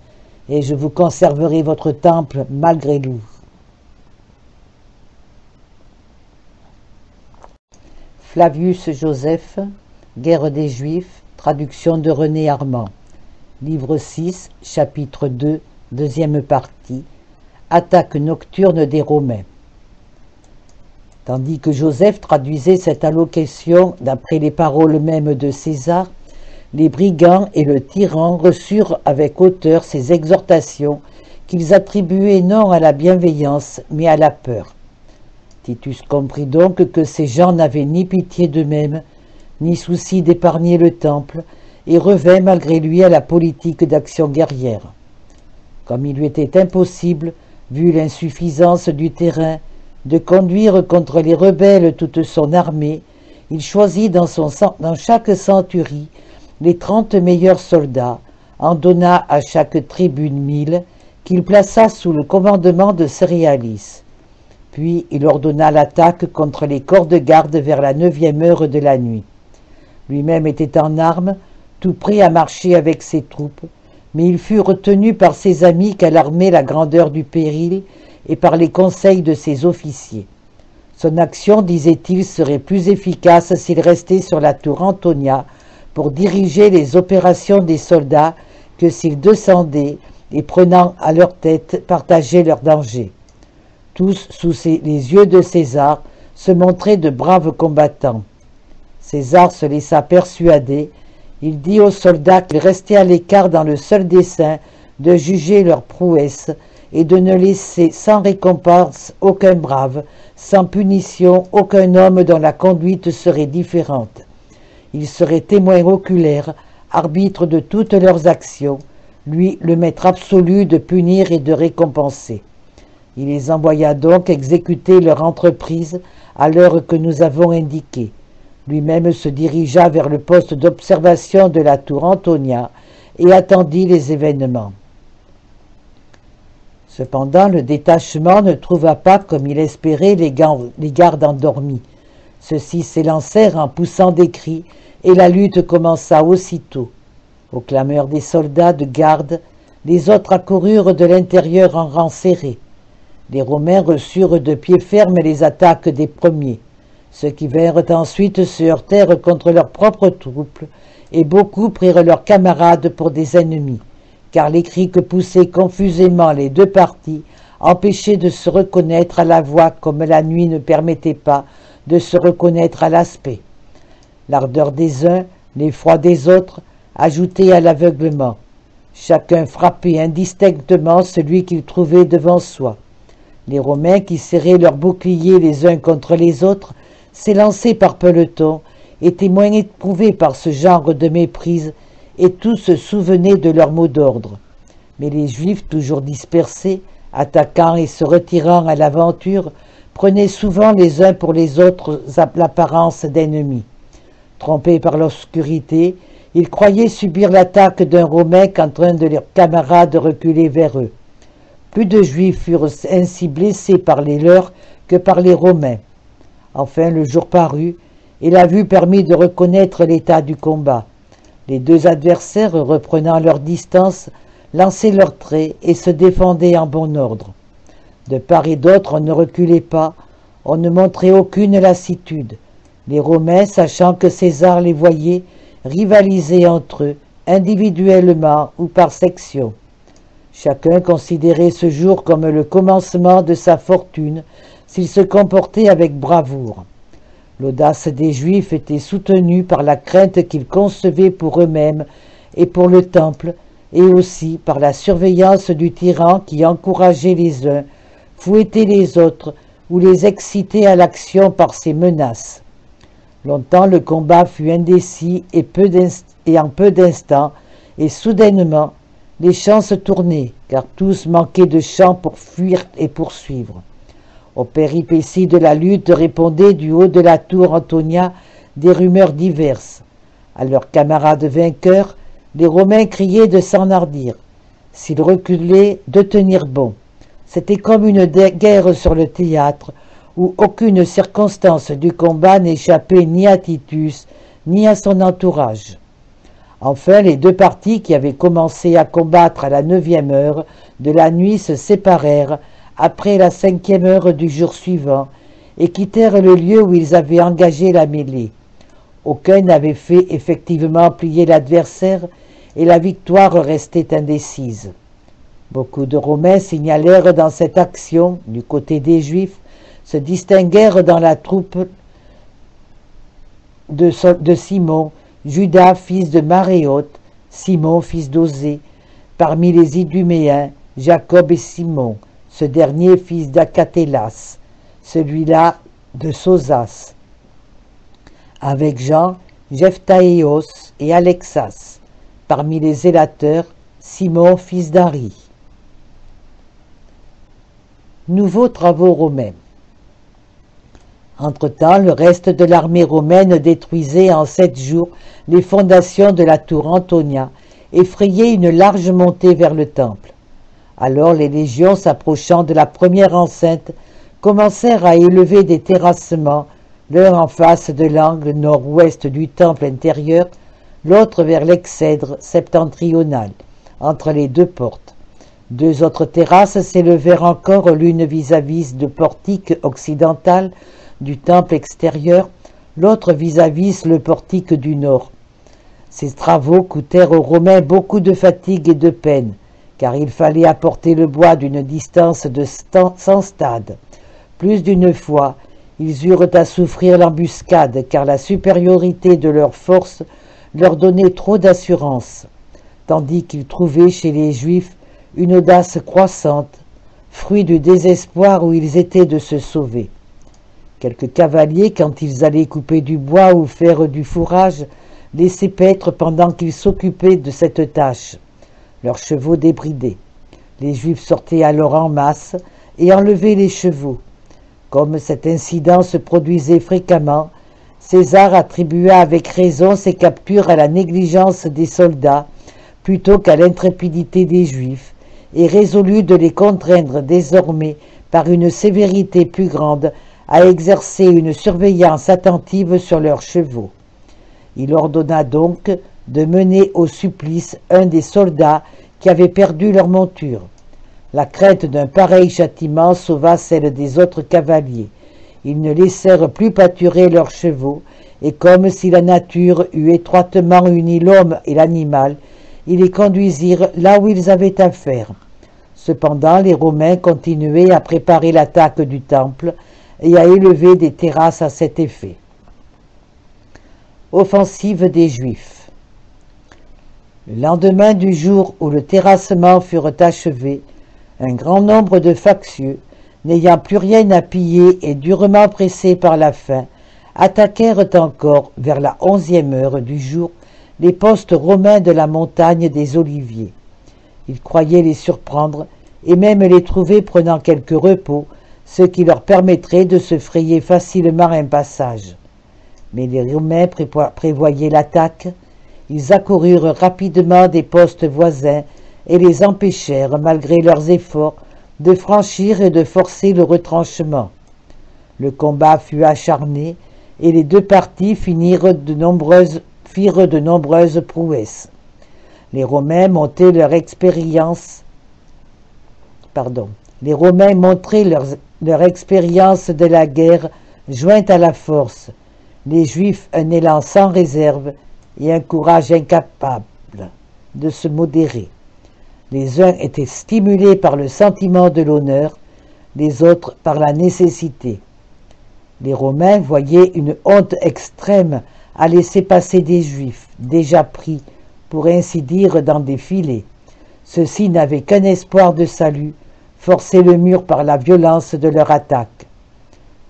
et je vous conserverai votre temple malgré vous. Flavius Josephe, Guerre des Juifs, traduction de René Armand. Livre 6, chapitre 2, deuxième partie. Attaque nocturne des Romains. Tandis que Joseph traduisait cette allocution d'après les paroles mêmes de César, les brigands et le tyran reçurent avec hauteur ces exhortations qu'ils attribuaient non à la bienveillance mais à la peur. Titus comprit donc que ces gens n'avaient ni pitié d'eux-mêmes, ni souci d'épargner le temple, et revint malgré lui à la politique d'action guerrière. Comme il lui était impossible, vu l'insuffisance du terrain, de conduire contre les rebelles toute son armée, il choisit dans chaque centurie les 30 meilleurs soldats, en donna à chaque tribu 1000, qu'il plaça sous le commandement de Céréalis. Puis il ordonna l'attaque contre les corps de garde vers la 9e heure de la nuit. Lui-même était en armes, tout prêt à marcher avec ses troupes, mais il fut retenu par ses amis qu'alarmait la grandeur du péril et par les conseils de ses officiers. Son action, disait-il, serait plus efficace s'il restait sur la tour Antonia pour diriger les opérations des soldats que s'ils descendaient et prenant à leur tête partageaient leur danger. Tous, sous les yeux de César, se montraient de braves combattants. César se laissa persuader. Il dit aux soldats qu'ils restaient à l'écart dans le seul dessein de juger leur prouesse et de ne laisser sans récompense aucun brave, sans punition aucun homme dont la conduite serait différente. Ils seraient témoins oculaires, arbitres de toutes leurs actions, lui le maître absolu de punir et de récompenser. Il les envoya donc exécuter leur entreprise à l'heure que nous avons indiquée. Lui-même se dirigea vers le poste d'observation de la tour Antonia et attendit les événements. Cependant, le détachement ne trouva pas, comme il espérait, les gardes endormis. Ceux-ci s'élancèrent en poussant des cris, et la lutte commença aussitôt. Aux clameurs des soldats de garde, les autres accoururent de l'intérieur en rang serré. Les Romains reçurent de pied ferme les attaques des premiers. Ceux qui vinrent ensuite se heurtèrent contre leurs propres troupes, et beaucoup prirent leurs camarades pour des ennemis, car les cris que poussaient confusément les deux parties empêchaient de se reconnaître à la voix comme la nuit ne permettait pas de se reconnaître à l'aspect. L'ardeur des uns, l'effroi des autres, ajoutait à l'aveuglement. Chacun frappait indistinctement celui qu'il trouvait devant soi. Les Romains, qui serraient leurs boucliers les uns contre les autres, s'élançaient par pelotons, étaient moins éprouvés par ce genre de méprise, et tous se souvenaient de leur mot d'ordre. Mais les Juifs, toujours dispersés, attaquant et se retirant à l'aventure, prenaient souvent les uns pour les autres l'apparence d'ennemis. Trompés par l'obscurité, ils croyaient subir l'attaque d'un Romain quand un de leurs camarades reculait vers eux. Plus de Juifs furent ainsi blessés par les leurs que par les Romains. Enfin, le jour parut, et la vue permit de reconnaître l'état du combat. Les deux adversaires, reprenant leur distance, lançaient leurs traits et se défendaient en bon ordre. De part et d'autre, on ne reculait pas, on ne montrait aucune lassitude. Les Romains, sachant que César les voyait, rivalisaient entre eux, individuellement ou par section. Chacun considérait ce jour comme le commencement de sa fortune s'il se comportait avec bravoure. L'audace des Juifs était soutenue par la crainte qu'ils concevaient pour eux-mêmes et pour le temple, et aussi par la surveillance du tyran qui encourageait les uns, fouetter les autres ou les exciter à l'action par ses menaces. Longtemps, le combat fut indécis et en peu d'instants, et soudainement, les champs se tournaient, car tous manquaient de champs pour fuir et poursuivre. Aux péripéties de la lutte répondaient du haut de la tour Antonia des rumeurs diverses. À leurs camarades vainqueurs, les Romains criaient de s'enhardir. S'ils reculaient, de tenir bon. C'était comme une guerre sur le théâtre, où aucune circonstance du combat n'échappait ni à Titus, ni à son entourage. Enfin, les deux parties qui avaient commencé à combattre à la 9e heure de la nuit se séparèrent après la 5e heure du jour suivant et quittèrent le lieu où ils avaient engagé la mêlée. Aucun n'avait fait effectivement plier l'adversaire et la victoire restait indécise. Beaucoup de Romains signalèrent dans cette action, du côté des Juifs, se distinguèrent dans la troupe de Simon, Judas, fils de Maréoth, Simon, fils d'Osée, parmi les Iduméens, Jacob et Simon, ce dernier fils d'Acathélas, celui-là de Sosas, avec Jean, Jephtaéos et Alexas, parmi les Zélateurs, Simon, fils d'Ari. Nouveaux travaux romains. Entre-temps, le reste de l'armée romaine détruisait en 7 jours les fondations de la tour Antonia et frayait une large montée vers le temple. Alors les légions s'approchant de la première enceinte commencèrent à élever des terrassements, l'un en face de l'angle nord-ouest du temple intérieur, l'autre vers l'exèdre septentrional, entre les deux portes. Deux autres terrasses s'élevèrent encore l'une vis-à-vis de portique occidental, du temple extérieur, l'autre vis-à-vis le portique du nord. Ces travaux coûtèrent aux Romains beaucoup de fatigue et de peine, car il fallait apporter le bois d'une distance de 100 stades. Plus d'une fois, ils eurent à souffrir l'embuscade, car la supériorité de leurs forces leur donnait trop d'assurance, tandis qu'ils trouvaient chez les Juifs une audace croissante, fruit du désespoir où ils étaient de se sauver. Quelques cavaliers, quand ils allaient couper du bois ou faire du fourrage, laissaient paître pendant qu'ils s'occupaient de cette tâche leurs chevaux débridés. Les Juifs sortaient alors en masse et enlevaient les chevaux. Comme cet incident se produisait fréquemment, César attribua avec raison ces captures à la négligence des soldats plutôt qu'à l'intrépidité des Juifs et résolut de les contraindre désormais par une sévérité plus grande à exercer une surveillance attentive sur leurs chevaux. Il ordonna donc de mener au supplice un des soldats qui avait perdu leur monture. La crainte d'un pareil châtiment sauva celle des autres cavaliers. Ils ne laissèrent plus pâturer leurs chevaux, et comme si la nature eût étroitement uni l'homme et l'animal, ils les conduisirent là où ils avaient affaire. Cependant, les Romains continuaient à préparer l'attaque du temple, et à élever des terrasses à cet effet. Offensive des Juifs. Le lendemain du jour où le terrassement furent achevés, un grand nombre de factieux, n'ayant plus rien à piller et durement pressés par la faim, attaquèrent encore, vers la 11e heure du jour, les postes romains de la montagne des Oliviers. Ils croyaient les surprendre et même les trouver prenant quelque repos, ce qui leur permettrait de se frayer facilement un passage. Mais les Romains prévoyaient l'attaque. Ils accoururent rapidement des postes voisins et les empêchèrent, malgré leurs efforts, de franchir et de forcer le retranchement. Le combat fut acharné et les deux parties firent de nombreuses prouesses. Les Romains montraient leur expérience. Les Romains montraient leur expérience de la guerre jointe à la force, les Juifs un élan sans réserve et un courage incapable de se modérer. Les uns étaient stimulés par le sentiment de l'honneur, les autres par la nécessité. Les Romains voyaient une honte extrême à laisser passer des Juifs, déjà pris, pour ainsi dire, dans des filets. Ceux-ci n'avaient qu'un espoir de salut, forçaient le mur par la violence de leur attaque.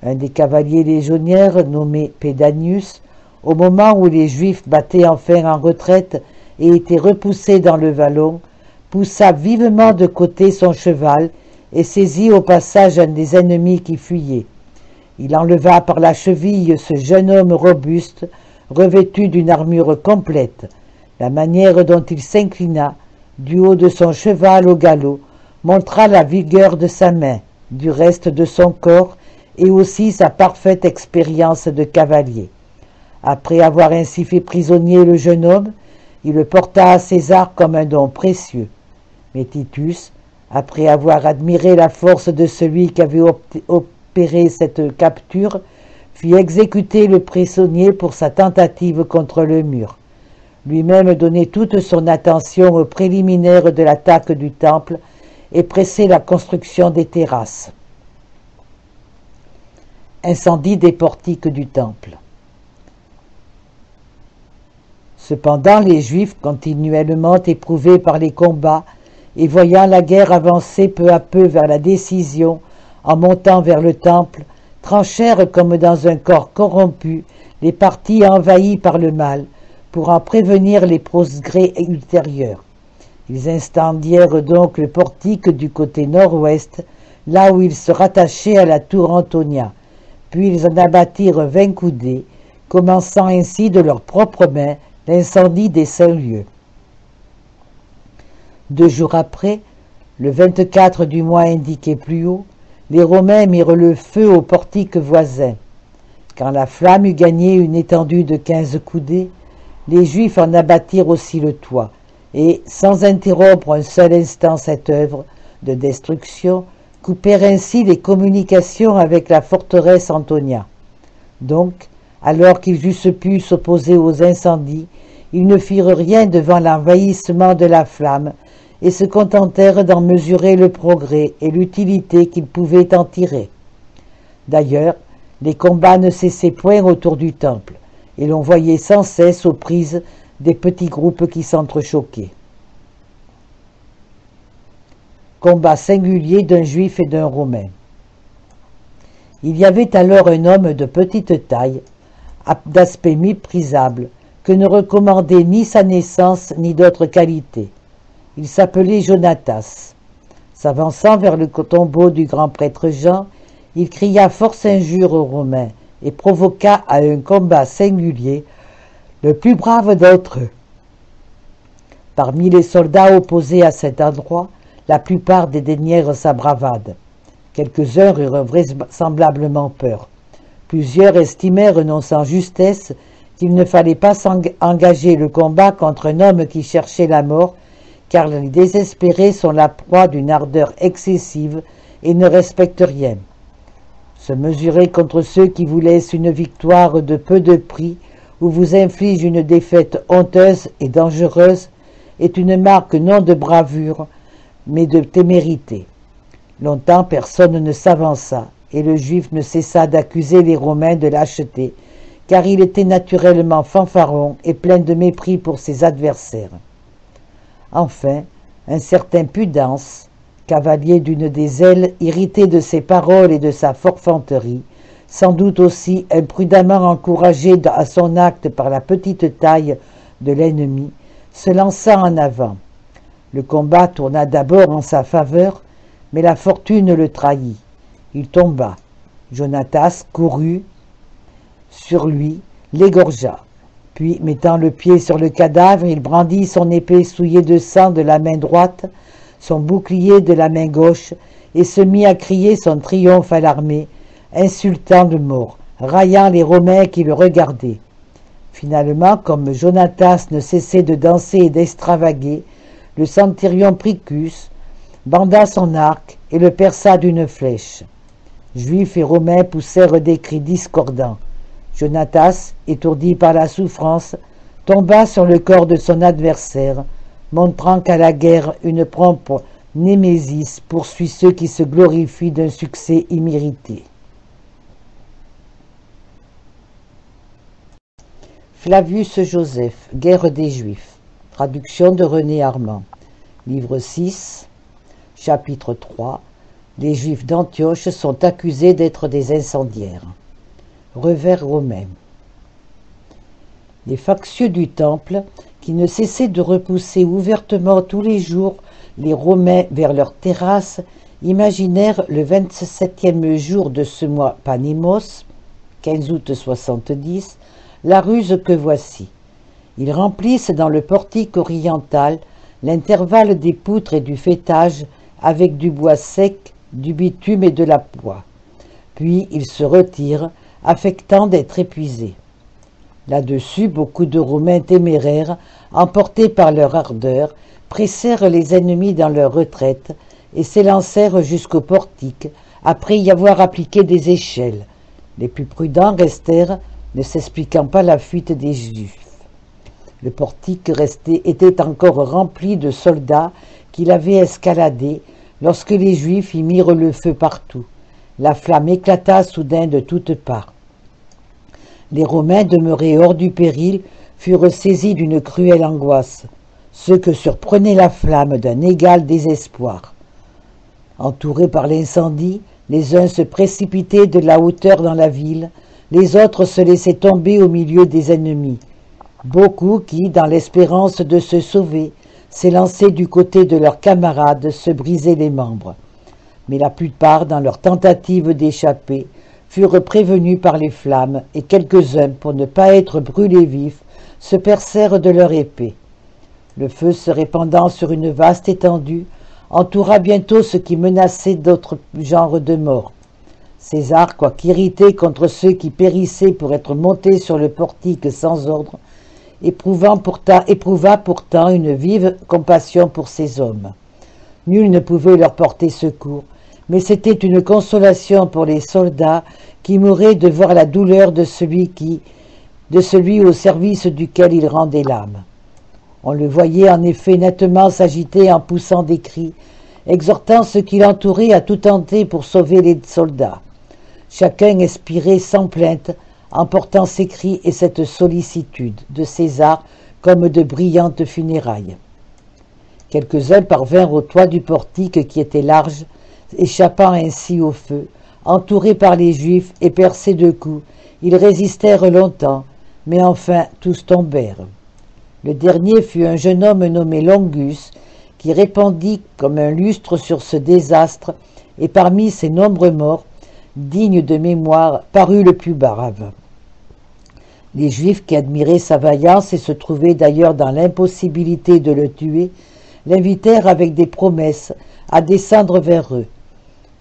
Un des cavaliers légionnaires, nommé Pédanius, au moment où les Juifs battaient enfin en retraite et étaient repoussés dans le vallon, poussa vivement de côté son cheval et saisit au passage un des ennemis qui fuyait. Il enleva par la cheville ce jeune homme robuste, revêtu d'une armure complète. La manière dont il s'inclina, du haut de son cheval au galop, montra la vigueur de sa main, du reste de son corps, et aussi sa parfaite expérience de cavalier. Après avoir ainsi fait prisonnier le jeune homme, il le porta à César comme un don précieux. Mais Titus, après avoir admiré la force de celui qui avait opéré cette capture, fit exécuter le prisonnier pour sa tentative contre le mur. Lui-même donnait toute son attention aux préliminaires de l'attaque du temple et pressait la construction des terrasses. Incendie des portiques du temple. Cependant, les Juifs, continuellement éprouvés par les combats et voyant la guerre avancer peu à peu vers la décision, en montant vers le temple, tranchèrent comme dans un corps corrompu les parties envahies par le mal, pour en prévenir les progrès ultérieurs. Ils incendièrent donc le portique du côté nord-ouest, là où il se rattachait à la tour Antonia, puis ils en abattirent 20 coudées, commençant ainsi de leurs propres mains l'incendie des saints lieux. 2 jours après, le 24 du mois indiqué plus haut, les Romains mirent le feu au portique voisin. Quand la flamme eut gagné une étendue de 15 coudées, les Juifs en abattirent aussi le toit, et, sans interrompre un seul instant cette œuvre de destruction, coupèrent ainsi les communications avec la forteresse Antonia. Donc, alors qu'ils eussent pu s'opposer aux incendies, ils ne firent rien devant l'envahissement de la flamme, et se contentèrent d'en mesurer le progrès et l'utilité qu'ils pouvaient en tirer. D'ailleurs, les combats ne cessaient point autour du temple, et l'on voyait sans cesse aux prises des petits groupes qui s'entrechoquaient. Combat singulier d'un Juif et d'un Romain. Il y avait alors un homme de petite taille, d'aspect méprisable, que ne recommandait ni sa naissance ni d'autres qualités. Il s'appelait Jonatas. S'avançant vers le tombeau du grand prêtre Jean, il cria force injures aux Romains, et provoqua à un combat singulier le plus brave d'entre eux. Parmi les soldats opposés à cet endroit, la plupart dédaignèrent sa bravade. Quelques-uns eurent vraisemblablement peur. Plusieurs estimèrent, non sans justesse, qu'il ne fallait pas engager le combat contre un homme qui cherchait la mort, car les désespérés sont la proie d'une ardeur excessive et ne respectent rien. Se mesurer contre ceux qui vous laissent une victoire de peu de prix ou vous infligent une défaite honteuse et dangereuse est une marque non de bravure, mais de témérité. Longtemps personne ne s'avança, et le Juif ne cessa d'accuser les Romains de lâcheté, car il était naturellement fanfaron et plein de mépris pour ses adversaires. Enfin, un certain Pudence, cavalier d'une des ailes, irrité de ses paroles et de sa forfanterie, sans doute aussi imprudemment encouragé à son acte par la petite taille de l'ennemi, se lança en avant. Le combat tourna d'abord en sa faveur, mais la fortune le trahit. Il tomba. Jonatas courut sur lui, l'égorgea. Puis, mettant le pied sur le cadavre, il brandit son épée souillée de sang de la main droite, son bouclier de la main gauche, et se mit à crier son triomphe à l'armée, insultant le mort, raillant les Romains qui le regardaient. Finalement, comme Jonatas ne cessait de danser et d'extravaguer, le centurion Pricus banda son arc et le perça d'une flèche. Juifs et Romains poussèrent des cris discordants. Jonatas, étourdi par la souffrance, tomba sur le corps de son adversaire, montrant qu'à la guerre une prompte némésis poursuit ceux qui se glorifient d'un succès immérité. Flavius Josephe, Guerre des Juifs, traduction de René Armand, livre 6, chapitre 3, Les Juifs d'Antioche sont accusés d'être des incendiaires. Revers romain. Les factieux du temple, qui ne cessaient de repousser ouvertement tous les jours les Romains vers leurs terrasses, imaginèrent le 27e jour de ce mois Panemos, 15 août 70, la ruse que voici. Ils remplissent dans le portique oriental l'intervalle des poutres et du faîtage avec du bois sec, du bitume et de la poix. Puis ils se retirent, affectant d'être épuisés. Là-dessus, beaucoup de Romains téméraires, emportés par leur ardeur, pressèrent les ennemis dans leur retraite et s'élancèrent jusqu'au portique, après y avoir appliqué des échelles. Les plus prudents restèrent, ne s'expliquant pas la fuite des Juifs. Le portique était encore rempli de soldats qu'il avait escaladés lorsque les Juifs y mirent le feu partout. La flamme éclata soudain de toutes parts. Les Romains, demeurés hors du péril, furent saisis d'une cruelle angoisse, ce que surprenait la flamme d'un égal désespoir. Entourés par l'incendie, les uns se précipitaient de la hauteur dans la ville, les autres se laissaient tomber au milieu des ennemis. Beaucoup qui, dans l'espérance de se sauver, s'élançaient du côté de leurs camarades, se brisaient les membres. Mais la plupart, dans leur tentative d'échapper, furent prévenus par les flammes, et quelques-uns, pour ne pas être brûlés vifs, se percèrent de leur épée. Le feu se répandant sur une vaste étendue, entoura bientôt ce qui menaçait d'autres genres de morts. César, quoique irrité contre ceux qui périssaient pour être montés sur le portique sans ordre, éprouva pourtant une vive compassion pour ces hommes. Nul ne pouvait leur porter secours, mais c'était une consolation pour les soldats qui mouraient de voir la douleur de celui au service duquel ils rendaient l'âme. On le voyait en effet nettement s'agiter en poussant des cris, exhortant ceux qui l'entouraient à tout tenter pour sauver les soldats. Chacun expirait sans plainte, en portant ces cris et cette sollicitude de César comme de brillantes funérailles. Quelques-uns parvinrent au toit du portique qui était large, échappant ainsi au feu. Entourés par les Juifs et percés de coups, ils résistèrent longtemps, mais enfin tous tombèrent. Le dernier fut un jeune homme nommé Longus, qui répandit comme un lustre sur ce désastre, et parmi ces nombreux morts, digne de mémoire, parut le plus brave. Les Juifs qui admiraient sa vaillance et se trouvaient d'ailleurs dans l'impossibilité de le tuer, l'invitèrent avec des promesses à descendre vers eux.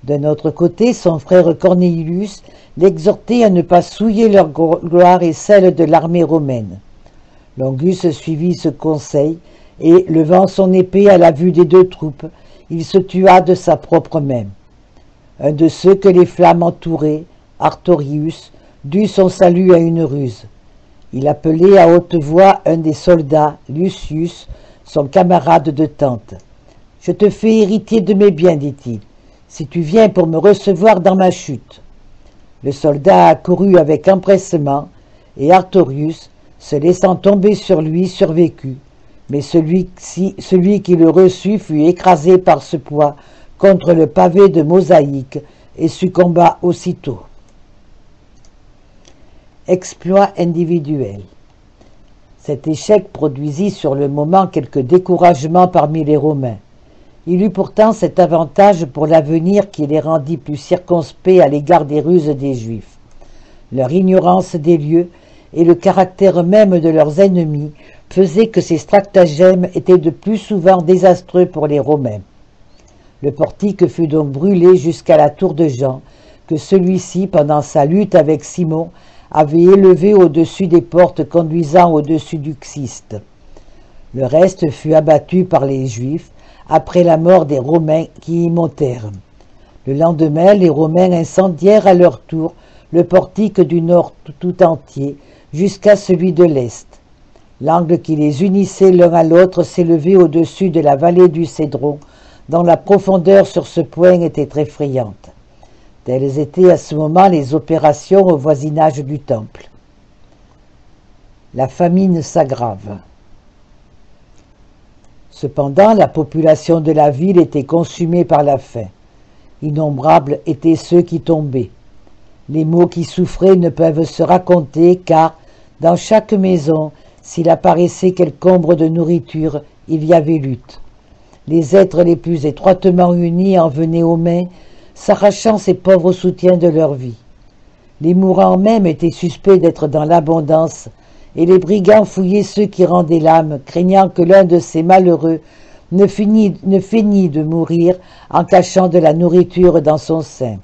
D'un autre côté, son frère Cornelius l'exhortait à ne pas souiller leur gloire et celle de l'armée romaine. Longus suivit ce conseil et, levant son épée à la vue des deux troupes, il se tua de sa propre main. Un de ceux que les flammes entouraient, Artorius, dut son salut à une ruse. Il appelait à haute voix un des soldats, Lucius, son camarade de tente. « Je te fais héritier de mes biens, dit-il, si tu viens pour me recevoir dans ma chute. » Le soldat accourut avec empressement, et Artorius, se laissant tomber sur lui, survécut. Mais celui qui le reçut fut écrasé par ce poids, contre le pavé de mosaïque, et succomba aussitôt. Exploit individuel. Cet échec produisit sur le moment quelques découragements parmi les Romains. Il eut pourtant cet avantage pour l'avenir qui les rendit plus circonspects à l'égard des ruses des Juifs. Leur ignorance des lieux et le caractère même de leurs ennemis faisaient que ces stratagèmes étaient de plus souvent désastreux pour les Romains. Le portique fut donc brûlé jusqu'à la tour de Jean, que celui-ci, pendant sa lutte avec Simon, avait élevée au-dessus des portes conduisant au-dessus du Xyste. Le reste fut abattu par les Juifs, après la mort des Romains qui y montèrent. Le lendemain, les Romains incendièrent à leur tour le portique du nord tout entier, jusqu'à celui de l'est. L'angle qui les unissait l'un à l'autre s'élevait au-dessus de la vallée du Cédron, dont la profondeur sur ce point était effrayante. Telles étaient à ce moment les opérations au voisinage du temple. La famine s'aggrave. Cependant, la population de la ville était consumée par la faim. Innombrables étaient ceux qui tombaient. Les maux qui souffraient ne peuvent se raconter, car dans chaque maison, s'il apparaissait quelque ombre de nourriture, il y avait lutte. Les êtres les plus étroitement unis en venaient aux mains, s'arrachant ces pauvres soutiens de leur vie. Les mourants même étaient suspects d'être dans l'abondance, et les brigands fouillaient ceux qui rendaient l'âme, craignant que l'un de ces malheureux ne feignît de mourir en cachant de la nourriture dans son sein.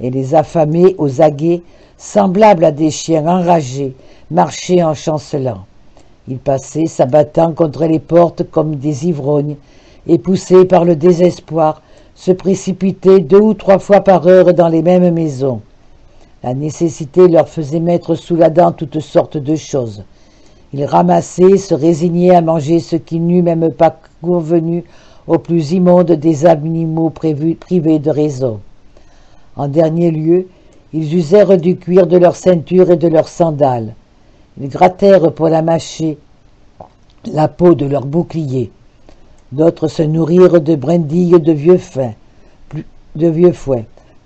Et les affamés aux aguets, semblables à des chiens enragés, marchaient en chancelant. Ils passaient, s'abattant contre les portes comme des ivrognes, et poussés par le désespoir, se précipitaient 2 ou 3 fois par heure dans les mêmes maisons. La nécessité leur faisait mettre sous la dent toutes sortes de choses. Ils ramassaient, se résignaient à manger ce qui n'eût même pas convenu aux plus immondes des animaux privés de raison. En dernier lieu, ils usèrent du cuir de leurs ceintures et de leurs sandales. Ils grattèrent pour la mâcher la peau de leurs boucliers. D'autres se nourrirent de brindilles de vieux foin.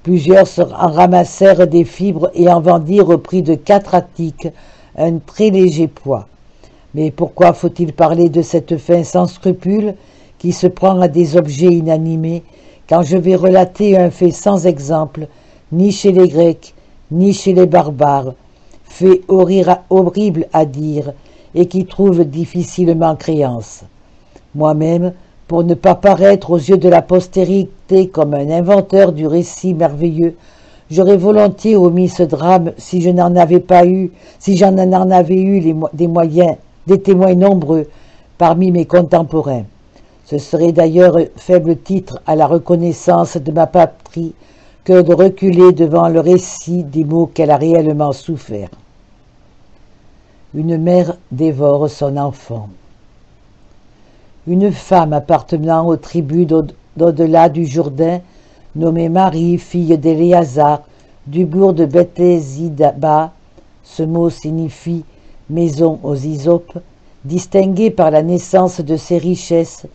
Plusieurs en ramassèrent des fibres et en vendirent au prix de 4 attiques, un très léger poids. Mais pourquoi faut-il parler de cette faim sans scrupule qui se prend à des objets inanimés, quand je vais relater un fait sans exemple, ni chez les Grecs, ni chez les barbares, fait horrible à dire et qui trouve difficilement créance. Moi-même, pour ne pas paraître aux yeux de la postérité comme un inventeur du récit merveilleux, j'aurais volontiers omis ce drame si je n'en avais pas eu, des témoins nombreux parmi mes contemporains. Ce serait d'ailleurs faible titre à la reconnaissance de ma patrie que de reculer devant le récit des maux qu'elle a réellement souffert. Une mère dévore son enfant. Une femme appartenant aux tribus d'au-delà du Jourdain, nommée Marie, fille d'Éléazar, du bourg de Bethesda, ce mot signifie « maison aux Isopes », distinguée par la naissance de ses richesses,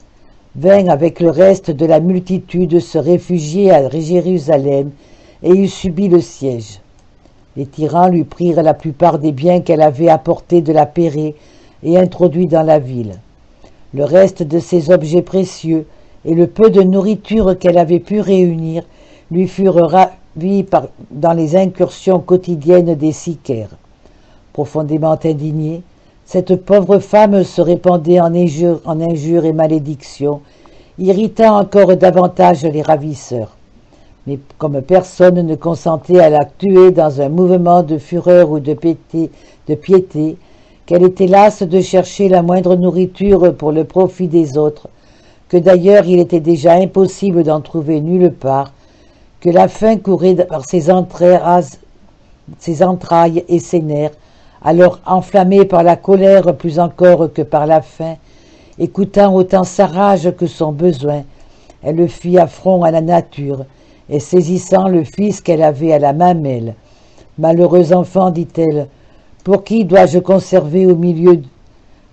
vint avec le reste de la multitude se réfugier à Jérusalem et eut subi le siège. Les tyrans lui prirent la plupart des biens qu'elle avait apportés de la Pérée et introduits dans la ville. Le reste de ses objets précieux et le peu de nourriture qu'elle avait pu réunir lui furent ravis dans les incursions quotidiennes des Sicaires. Profondément indignée, cette pauvre femme se répandait en injures et malédictions, irritant encore davantage les ravisseurs. Mais comme personne ne consentait à la tuer dans un mouvement de fureur ou de piété, qu'elle était lasse de chercher la moindre nourriture pour le profit des autres, que d'ailleurs il était déjà impossible d'en trouver nulle part, que la faim courait par ses entrailles et ses nerfs, alors enflammée par la colère plus encore que par la faim, écoutant autant sa rage que son besoin, elle le fit affront à la nature, et saisissant le fils qu'elle avait à la mamelle. « Malheureux enfant, dit-elle, pour qui dois-je conserver au milieu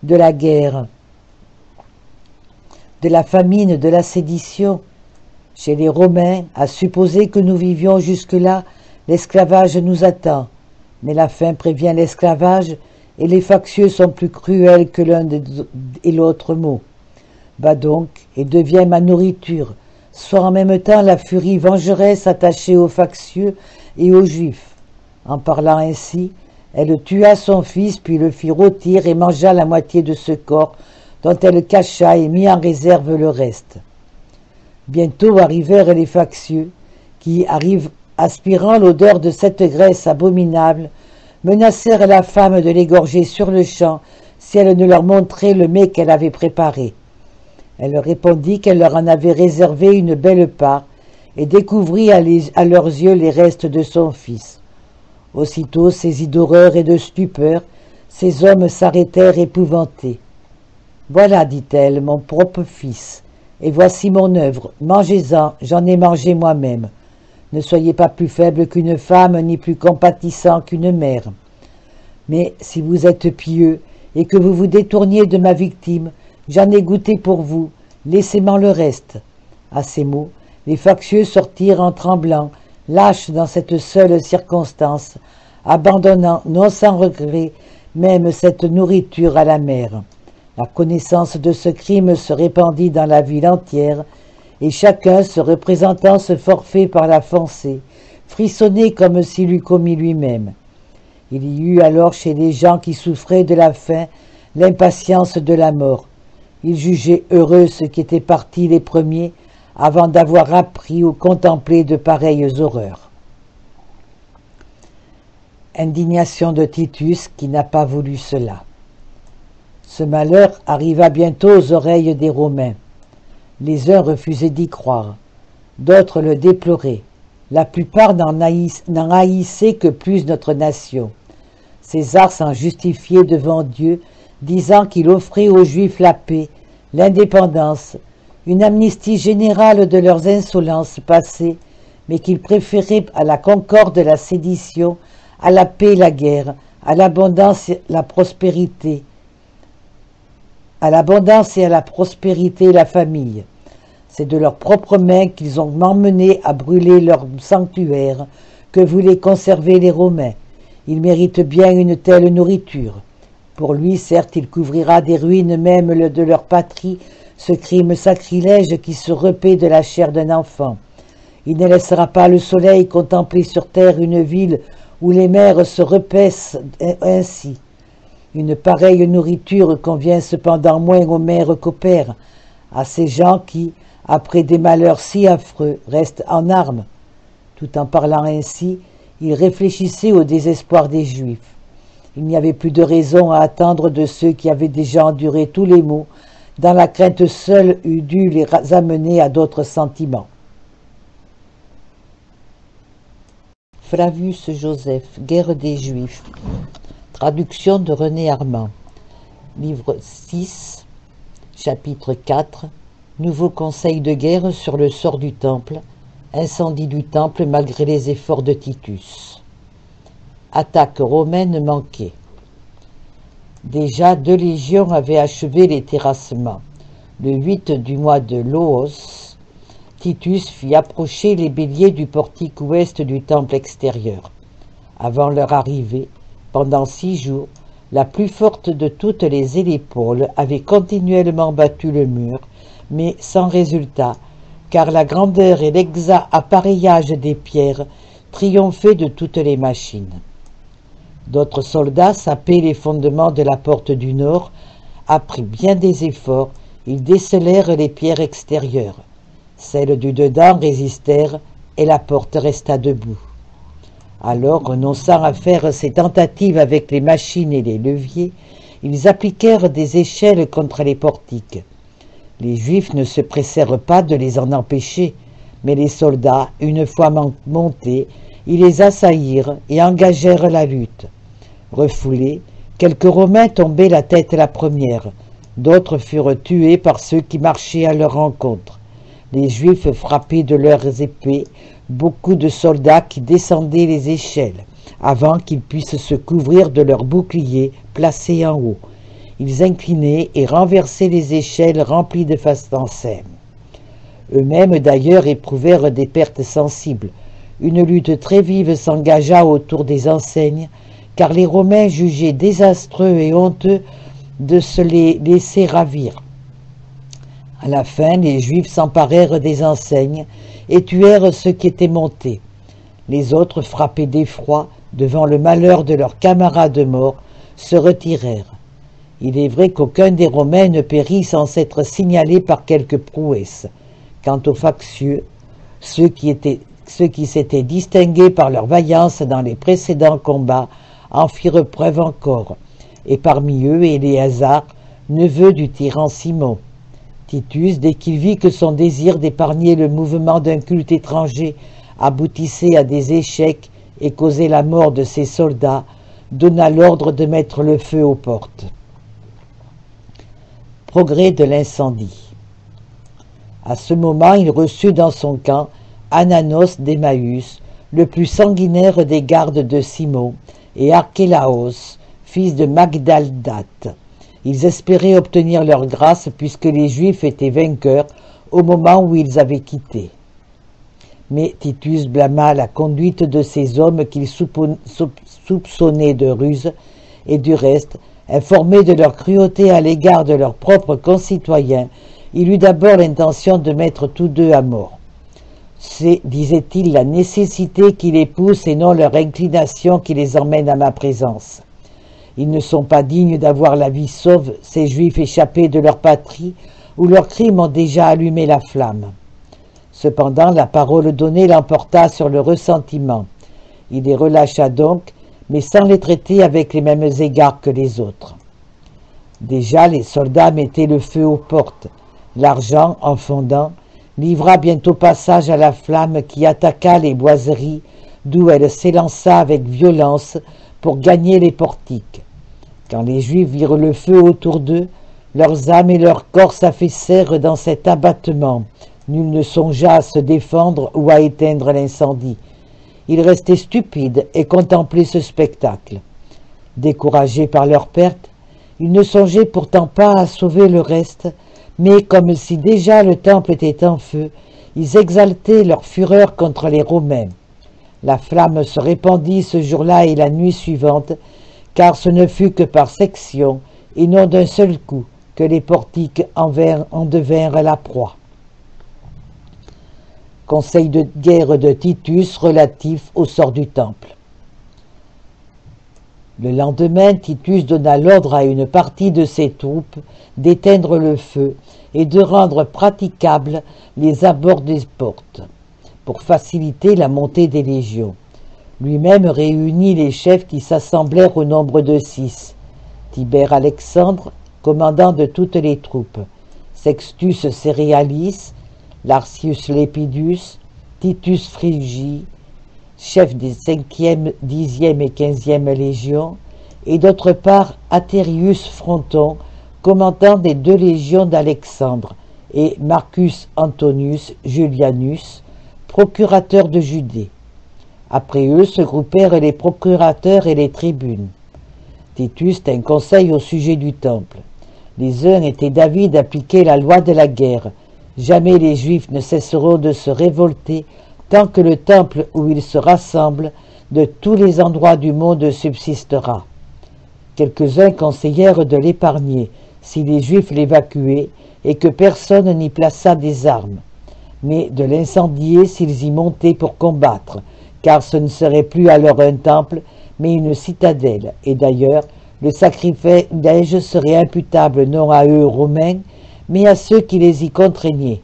de la guerre, de la famine, de la sédition? Chez les Romains, à supposer que nous vivions jusque-là, l'esclavage nous attend. Mais la faim prévient l'esclavage, et les factieux sont plus cruels que l'un et l'autre mot. Va donc, et deviens ma nourriture. Sois en même temps la furie vengeresse attachée aux factieux et aux Juifs. » En parlant ainsi, elle tua son fils, puis le fit rôtir et mangea la moitié de ce corps, dont elle cacha et mit en réserve le reste. Bientôt arrivèrent les factieux, qui, aspirant l'odeur de cette graisse abominable, menacèrent la femme de l'égorger sur le champ si elle ne leur montrait le mets qu'elle avait préparé. Elle leur répondit qu'elle leur en avait réservé une belle part, et découvrit à leurs yeux les restes de son fils. Aussitôt, saisis d'horreur et de stupeur, ces hommes s'arrêtèrent épouvantés. « Voilà, dit-elle, mon propre fils, et voici mon œuvre, mangez-en, j'en ai mangé moi-même. Ne soyez pas plus faible qu'une femme, ni plus compatissant qu'une mère. Mais si vous êtes pieux, et que vous vous détourniez de ma victime, j'en ai goûté pour vous, laissez-moi le reste. » À ces mots, Les factieux sortirent en tremblant, lâches dans cette seule circonstance, abandonnant, non sans regret, même cette nourriture à la mer. La connaissance de ce crime se répandit dans la ville entière, et chacun, se représentant ce forfait par la foncée, frissonnait comme s'il eût commis lui-même. Il y eut alors chez les gens qui souffraient de la faim l'impatience de la mort. Ils jugeaient heureux ceux qui étaient partis les premiers, avant d'avoir appris ou contemplé de pareilles horreurs. Indignation de Titus qui n'a pas voulu cela. Ce malheur arriva bientôt aux oreilles des Romains. Les uns refusaient d'y croire, d'autres le déploraient. La plupart n'en haïssaient que plus notre nation. César s'en justifiait devant Dieu, disant qu'il offrait aux Juifs la paix, l'indépendance, une amnistie générale de leurs insolences passées, mais qu'ils préféraient à la concorde la sédition, à la paix la guerre, à l'abondance la prospérité, à l'abondance et à la prospérité la famille. C'est de leurs propres mains qu'ils ont emmené à brûler leur sanctuaire que voulaient conserver les Romains. Ils méritent bien une telle nourriture. Pour lui, certes, il couvrira des ruines même de leur patrie, ce crime sacrilège qui se repaît de la chair d'un enfant. Il ne laissera pas le soleil contempler sur terre une ville où les mers se repaissent ainsi. Une pareille nourriture convient cependant moins aux mères qu'aux pères, à ces gens qui, après des malheurs si affreux, restent en armes. Tout en parlant ainsi, il réfléchissait au désespoir des Juifs. Il n'y avait plus de raison à attendre de ceux qui avaient déjà enduré tous les maux, dans la crainte seule eût dû les amener à d'autres sentiments. Flavius Josephe, Guerre des Juifs. Traduction de René Armand. Livre 6, chapitre 4. Nouveau conseil de guerre sur le sort du temple. Incendie du temple malgré les efforts de Titus. Attaque romaine manquée. Déjà, 2 légions avaient achevé les terrassements. Le 8 du mois de Loos, Titus fit approcher les béliers du portique ouest du temple extérieur. Avant leur arrivée, pendant 6 jours, la plus forte de toutes les élépaules avait continuellement battu le mur, mais sans résultat, car la grandeur et l'exact appareillage des pierres triomphaient de toutes les machines. D'autres soldats sapaient les fondements de la porte du nord. Après bien des efforts, ils décelèrent les pierres extérieures. Celles du dedans résistèrent et la porte resta debout. Alors, renonçant à faire ces tentatives avec les machines et les leviers, ils appliquèrent des échelles contre les portiques. Les Juifs ne se pressèrent pas de les en empêcher, mais les soldats, une fois montés, ils les assaillirent et engagèrent la lutte. Refoulés, quelques Romains tombaient la tête la première, d'autres furent tués par ceux qui marchaient à leur rencontre. Les Juifs frappaient de leurs épées beaucoup de soldats qui descendaient les échelles, avant qu'ils puissent se couvrir de leurs boucliers placés en haut. Ils inclinaient et renversaient les échelles remplies de fantassins. Eux-mêmes d'ailleurs éprouvèrent des pertes sensibles. Une lutte très vive s'engagea autour des enseignes, car les Romains jugeaient désastreux et honteux de se les laisser ravir. À la fin, les Juifs s'emparèrent des enseignes et tuèrent ceux qui étaient montés. Les autres, frappés d'effroi devant le malheur de leurs camarades morts, se retirèrent. Il est vrai qu'aucun des Romains ne périt sans s'être signalé par quelque prouesse. Quant aux factieux, ceux qui s'étaient distingués par leur vaillance dans les précédents combats en firent preuve encore, et parmi eux Éléazar, neveu du tyran Simon. Titus, dès qu'il vit que son désir d'épargner le mouvement d'un culte étranger aboutissait à des échecs et causait la mort de ses soldats, donna l'ordre de mettre le feu aux portes. Progrès de l'incendie. À ce moment, il reçut dans son camp Ananos d'Emmaüs, le plus sanguinaire des gardes de Simon, et Archélaos, fils de Magdaldate. Ils espéraient obtenir leur grâce puisque les Juifs étaient vainqueurs au moment où ils avaient quitté. Mais Titus blâma la conduite de ces hommes qu'il soupçonnait de ruse, et du reste, informé de leur cruauté à l'égard de leurs propres concitoyens, il eut d'abord l'intention de mettre tous deux à mort. C'est, disait-il, la nécessité qui les pousse et non leur inclination qui les emmène à ma présence. Ils ne sont pas dignes d'avoir la vie sauve, ces Juifs échappés de leur patrie, où leurs crimes ont déjà allumé la flamme. Cependant, la parole donnée l'emporta sur le ressentiment. Il les relâcha donc, mais sans les traiter avec les mêmes égards que les autres. Déjà, les soldats mettaient le feu aux portes. L'argent, en fondant, livra bientôt passage à la flamme qui attaqua les boiseries, d'où elle s'élança avec violence pour gagner les portiques. Quand les Juifs virent le feu autour d'eux, leurs âmes et leurs corps s'affaissèrent dans cet abattement. Nul ne songea à se défendre ou à éteindre l'incendie. Ils restaient stupides et contemplaient ce spectacle. Découragés par leur perte, ils ne songeaient pourtant pas à sauver le reste, mais comme si déjà le temple était en feu, ils exaltaient leur fureur contre les Romains. La flamme se répandit ce jour-là et la nuit suivante, car ce ne fut que par section et non d'un seul coup que les portiques en devinrent la proie. Conseil de guerre de Titus relatif au sort du temple. Le lendemain, Titus donna l'ordre à une partie de ses troupes d'éteindre le feu et de rendre praticables les abords des portes pour faciliter la montée des légions. Lui-même réunit les chefs qui s'assemblèrent au nombre de 6. Tibère Alexandre, commandant de toutes les troupes, Sextus Céréalis, Lartius Lépidus, Titus Phrygie, chef des 5e, 10e et 15e légions, et d'autre part Artorius Fronton, commandant des 2 légions d'Alexandre, et Marcus Antonius Julianus, procurateur de Judée. Après eux se groupèrent les procurateurs et les tribunes. Titus tint conseil au sujet du temple. Les uns étaient d'avis d'appliquer la loi de la guerre. Jamais les Juifs ne cesseront de se révolter tant que le temple où ils se rassemblent de tous les endroits du monde subsistera. Quelques-uns conseillèrent de l'épargner si les Juifs l'évacuaient et que personne n'y plaça des armes, mais de l'incendier s'ils y montaient pour combattre, car ce ne serait plus alors un temple, mais une citadelle, et d'ailleurs le sacrifice serait imputable non à eux Romains, mais à ceux qui les y contraignaient.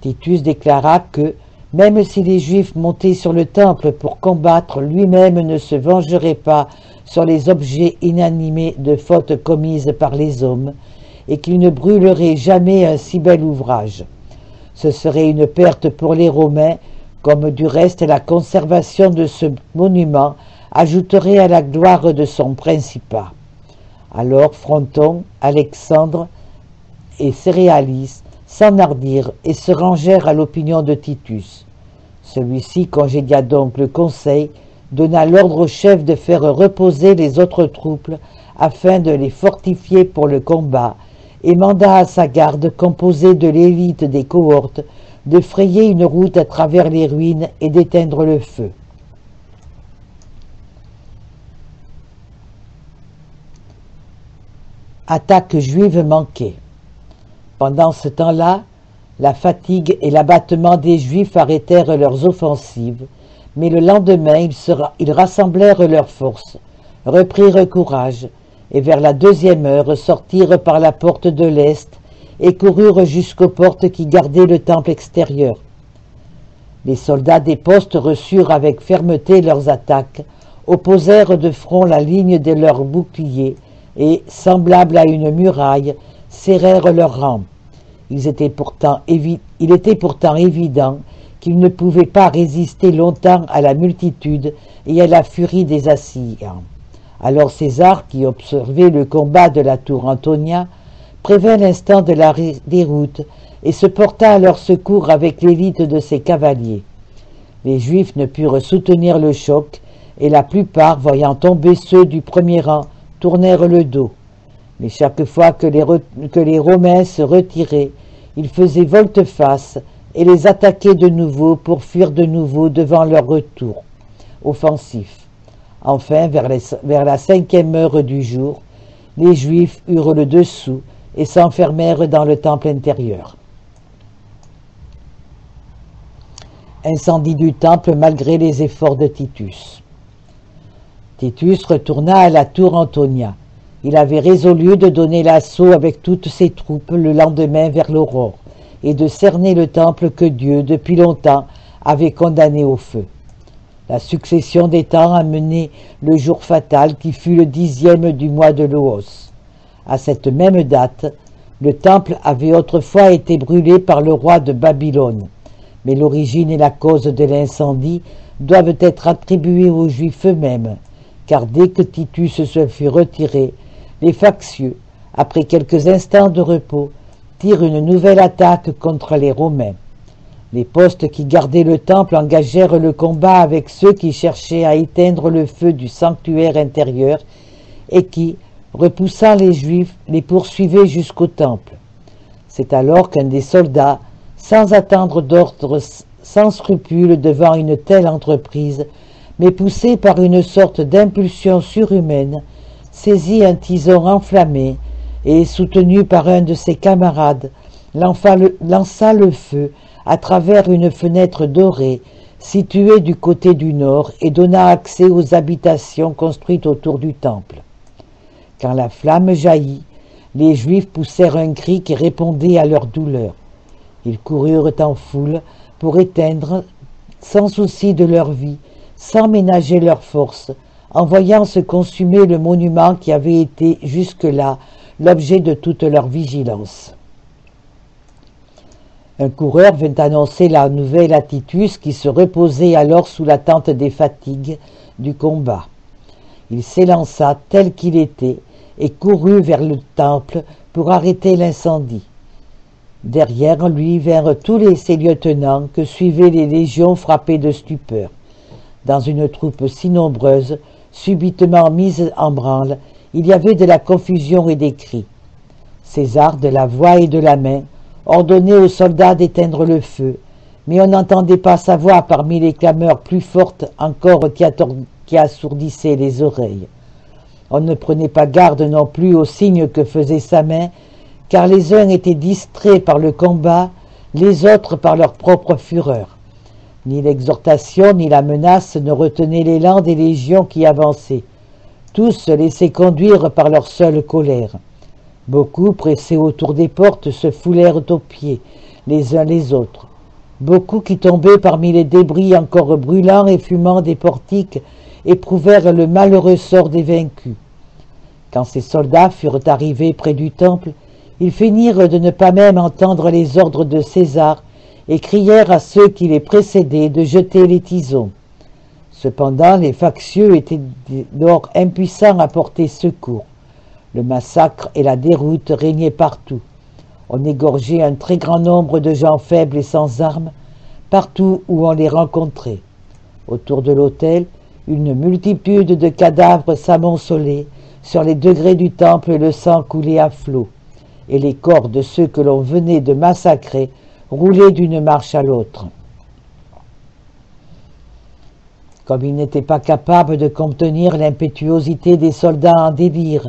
Titus déclara que, même si les Juifs montaient sur le temple pour combattre, lui-même ne se vengerait pas sur les objets inanimés de fautes commises par les hommes, et qu'il ne brûlerait jamais un si bel ouvrage. Ce serait une perte pour les Romains, comme du reste la conservation de ce monument ajouterait à la gloire de son principat. Alors Fronton, Alexandre, et Céréalis s'enhardirent et se rangèrent à l'opinion de Titus. Celui-ci congédia donc le conseil, donna l'ordre au chef de faire reposer les autres troupes afin de les fortifier pour le combat, et manda à sa garde, composée de l'élite des cohortes, de frayer une route à travers les ruines et d'éteindre le feu. Attaque juive manquée. Pendant ce temps-là, la fatigue et l'abattement des Juifs arrêtèrent leurs offensives, mais le lendemain, ils rassemblèrent leurs forces, reprirent courage, et vers la 2e heure sortirent par la porte de l'Est et coururent jusqu'aux portes qui gardaient le temple extérieur. Les soldats des postes reçurent avec fermeté leurs attaques, opposèrent de front la ligne de leurs boucliers et, semblables à une muraille, serrèrent leurs rangs. Il était pourtant évident qu'ils ne pouvaient pas résister longtemps à la multitude et à la furie des assaillants. Alors César, qui observait le combat de la tour Antonia, prévint l'instant de la déroute et se porta à leur secours avec l'élite de ses cavaliers. Les Juifs ne purent soutenir le choc et la plupart, voyant tomber ceux du premier rang, tournèrent le dos. Mais chaque fois que les Romains se retiraient, ils faisaient volte-face et les attaquer de nouveau pour fuir de nouveau devant leur retour offensif. Enfin, vers la 5e heure du jour, les Juifs eurent le dessous et s'enfermèrent dans le temple intérieur. Incendie du temple malgré les efforts de Titus. Titus retourna à la tour Antonia. Il avait résolu de donner l'assaut avec toutes ses troupes le lendemain vers l'aurore et de cerner le temple que Dieu, depuis longtemps, avait condamné au feu. La succession des temps a mené le jour fatal qui fut le 10e du mois de Loos. À cette même date, le temple avait autrefois été brûlé par le roi de Babylone, mais l'origine et la cause de l'incendie doivent être attribuées aux Juifs eux-mêmes, car dès que Titus se fut retiré, les factieux, après quelques instants de repos, tirent une nouvelle attaque contre les Romains. Les postes qui gardaient le temple engagèrent le combat avec ceux qui cherchaient à éteindre le feu du sanctuaire intérieur et qui, repoussant les Juifs, les poursuivaient jusqu'au temple. C'est alors qu'un des soldats, sans attendre d'ordre, sans scrupule devant une telle entreprise, mais poussé par une sorte d'impulsion surhumaine, saisit un tison enflammé et, soutenu par un de ses camarades, lança le feu à travers une fenêtre dorée située du côté du nord et donna accès aux habitations construites autour du temple. Quand la flamme jaillit, les Juifs poussèrent un cri qui répondait à leur douleur. Ils coururent en foule pour éteindre, sans souci de leur vie, sans ménager leurs forces, en voyant se consumer le monument qui avait été jusque-là l'objet de toute leur vigilance. Un coureur vint annoncer la nouvelle à Titus qui se reposait alors sous la tente des fatigues du combat. Il s'élança tel qu'il était et courut vers le temple pour arrêter l'incendie. Derrière lui vinrent ses lieutenants que suivaient les légions frappées de stupeur. Dans une troupe si nombreuse, subitement mise en branle, il y avait de la confusion et des cris. César, de la voix et de la main, ordonnait aux soldats d'éteindre le feu, mais on n'entendait pas sa voix parmi les clameurs plus fortes encore qui assourdissaient les oreilles. On ne prenait pas garde non plus aux signes que faisait sa main, car les uns étaient distraits par le combat, les autres par leur propre fureur. Ni l'exhortation ni la menace ne retenaient l'élan des légions qui avançaient. Tous se laissaient conduire par leur seule colère. Beaucoup, pressés autour des portes, se foulèrent aux pieds, les uns les autres. Beaucoup qui tombaient parmi les débris encore brûlants et fumants des portiques éprouvèrent le malheureux sort des vaincus. Quand ces soldats furent arrivés près du temple, ils finirent de ne pas même entendre les ordres de César et crièrent à ceux qui les précédaient de jeter les tisons. Cependant, les factieux étaient alors impuissants à porter secours. Le massacre et la déroute régnaient partout. On égorgeait un très grand nombre de gens faibles et sans armes, partout où on les rencontrait. Autour de l'autel, une multitude de cadavres s'amoncelaient, sur les degrés du temple le sang coulait à flots, et les corps de ceux que l'on venait de massacrer roulaient d'une marche à l'autre. Comme ils n'étaient pas capables de contenir l'impétuosité des soldats en délire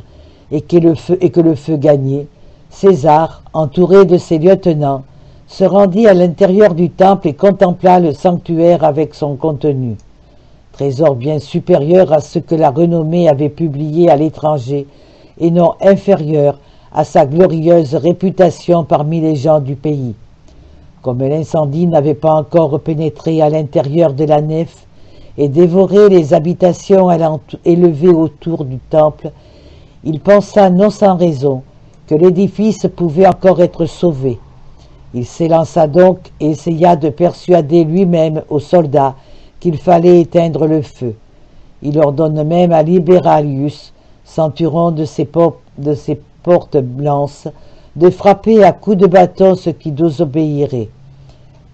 et que le feu gagnait, César, entouré de ses lieutenants, se rendit à l'intérieur du temple et contempla le sanctuaire avec son contenu. Trésor bien supérieur à ce que la renommée avait publié à l'étranger et non inférieur à sa glorieuse réputation parmi les gens du pays. Comme l'incendie n'avait pas encore pénétré à l'intérieur de la nef et dévoré les habitations élevées autour du temple, il pensa non sans raison que l'édifice pouvait encore être sauvé. Il s'élança donc et essaya de persuader lui-même aux soldats qu'il fallait éteindre le feu. Il ordonne même à Libéralius, centurion de ses portes blanches, de frapper à coups de bâton ceux qui désobéiraient.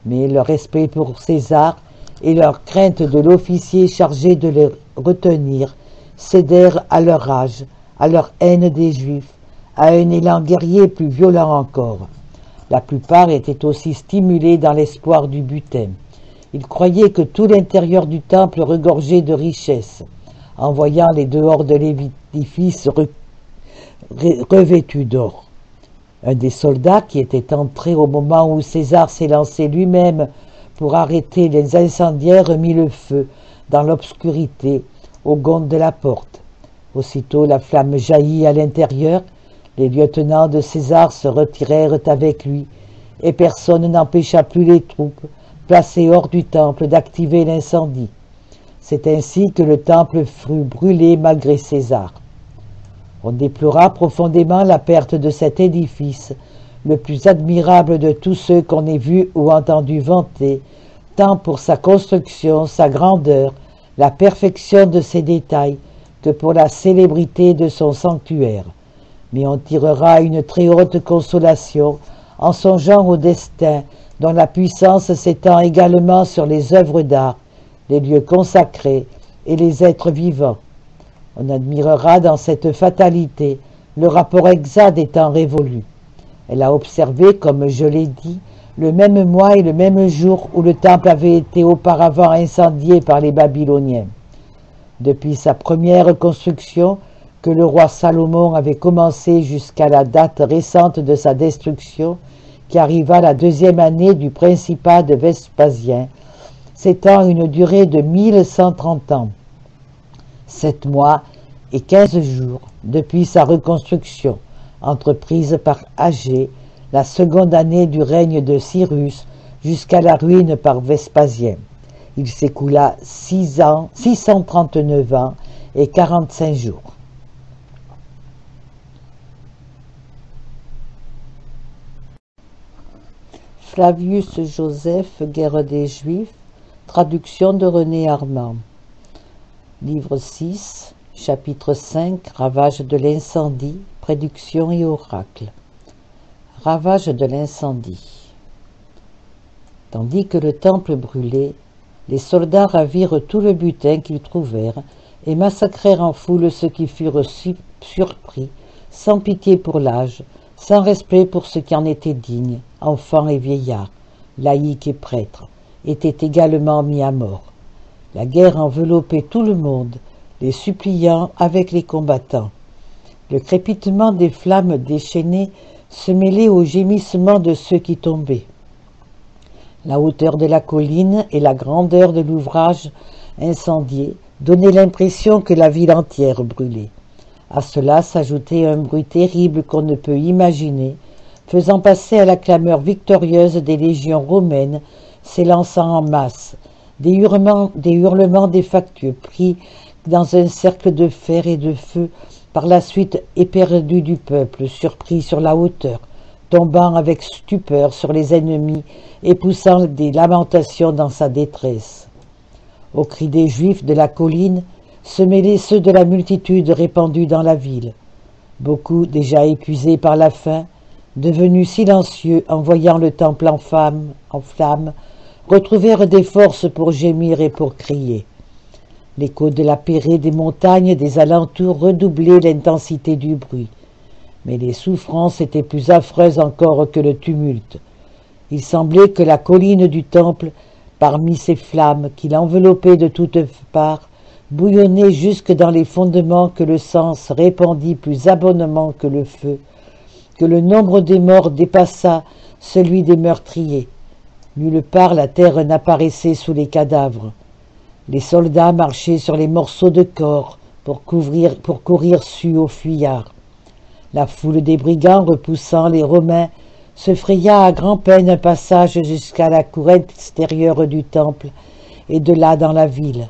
Mais leur respect pour César et leur crainte de l'officier chargé de les retenir cédèrent à leur rage, à leur haine des Juifs, à un élan guerrier plus violent encore. La plupart étaient aussi stimulés dans l'espoir du butin. Ils croyaient que tout l'intérieur du temple regorgeait de richesses, en voyant les dehors de l'édifice revêtus d'or. Un des soldats qui était entré au moment où César s'élançait lui-même pour arrêter les incendiaires remit le feu dans l'obscurité aux gonds de la porte. Aussitôt la flamme jaillit à l'intérieur, les lieutenants de César se retirèrent avec lui, et personne n'empêcha plus les troupes placées hors du temple d'activer l'incendie. C'est ainsi que le temple fut brûlé malgré César. On déplora profondément la perte de cet édifice, le plus admirable de tous ceux qu'on ait vus ou entendus vanter, tant pour sa construction, sa grandeur, la perfection de ses détails, que pour la célébrité de son sanctuaire. Mais on tirera une très haute consolation en songeant au destin dont la puissance s'étend également sur les œuvres d'art, les lieux consacrés et les êtres vivants. On admirera dans cette fatalité le rapport exact des temps révolus. Elle a observé, comme je l'ai dit, le même mois et le même jour où le temple avait été auparavant incendié par les Babyloniens. Depuis sa première construction, que le roi Salomon avait commencé jusqu'à la date récente de sa destruction, qui arriva la deuxième année du principat de Vespasien, s'étend une durée de 1130 ans. 7 mois et 15 jours depuis sa reconstruction, entreprise par Agée, la seconde année du règne de Cyrus, jusqu'à la ruine par Vespasien. Il s'écoula 639 ans et 45 jours. Flavius Josephe, Guerre des Juifs, traduction de René Armand. Livre 6, chapitre 5, Ravage de l'incendie, prédiction et oracle. Ravage de l'incendie. Tandis que le temple brûlait, les soldats ravirent tout le butin qu'ils trouvèrent et massacrèrent en foule ceux qui furent surpris, sans pitié pour l'âge, sans respect pour ceux qui en étaient dignes, enfants et vieillards, laïcs et prêtres, étaient également mis à mort. La guerre enveloppait tout le monde, les suppliants avec les combattants. Le crépitement des flammes déchaînées se mêlait au gémissement de ceux qui tombaient. La hauteur de la colline et la grandeur de l'ouvrage incendié donnaient l'impression que la ville entière brûlait. À cela s'ajoutait un bruit terrible qu'on ne peut imaginer, faisant passer à la clameur victorieuse des légions romaines s'élançant en masse, des hurlements défectueux pris dans un cercle de fer et de feu, par la suite éperdu du peuple, surpris sur la hauteur, tombant avec stupeur sur les ennemis et poussant des lamentations dans sa détresse. Aux cris des Juifs de la colline se mêlaient ceux de la multitude répandue dans la ville. Beaucoup, déjà épuisés par la faim, devenus silencieux en voyant le temple en flammes, retrouvèrent des forces pour gémir et pour crier. L'écho de la Pérée des montagnes des alentours redoublait l'intensité du bruit. Mais les souffrances étaient plus affreuses encore que le tumulte. Il semblait que la colline du temple, parmi ces flammes qui l'enveloppaient de toutes parts, bouillonnait jusque dans les fondements, que le sang se répandit plus abondamment que le feu, que le nombre des morts dépassa celui des meurtriers. Nulle part la terre n'apparaissait sous les cadavres. Les soldats marchaient sur les morceaux de corps pour courir sus aux fuyards. La foule des brigands, repoussant les Romains, se fraya à grand-peine un passage jusqu'à la cour extérieure du temple, et de là dans la ville.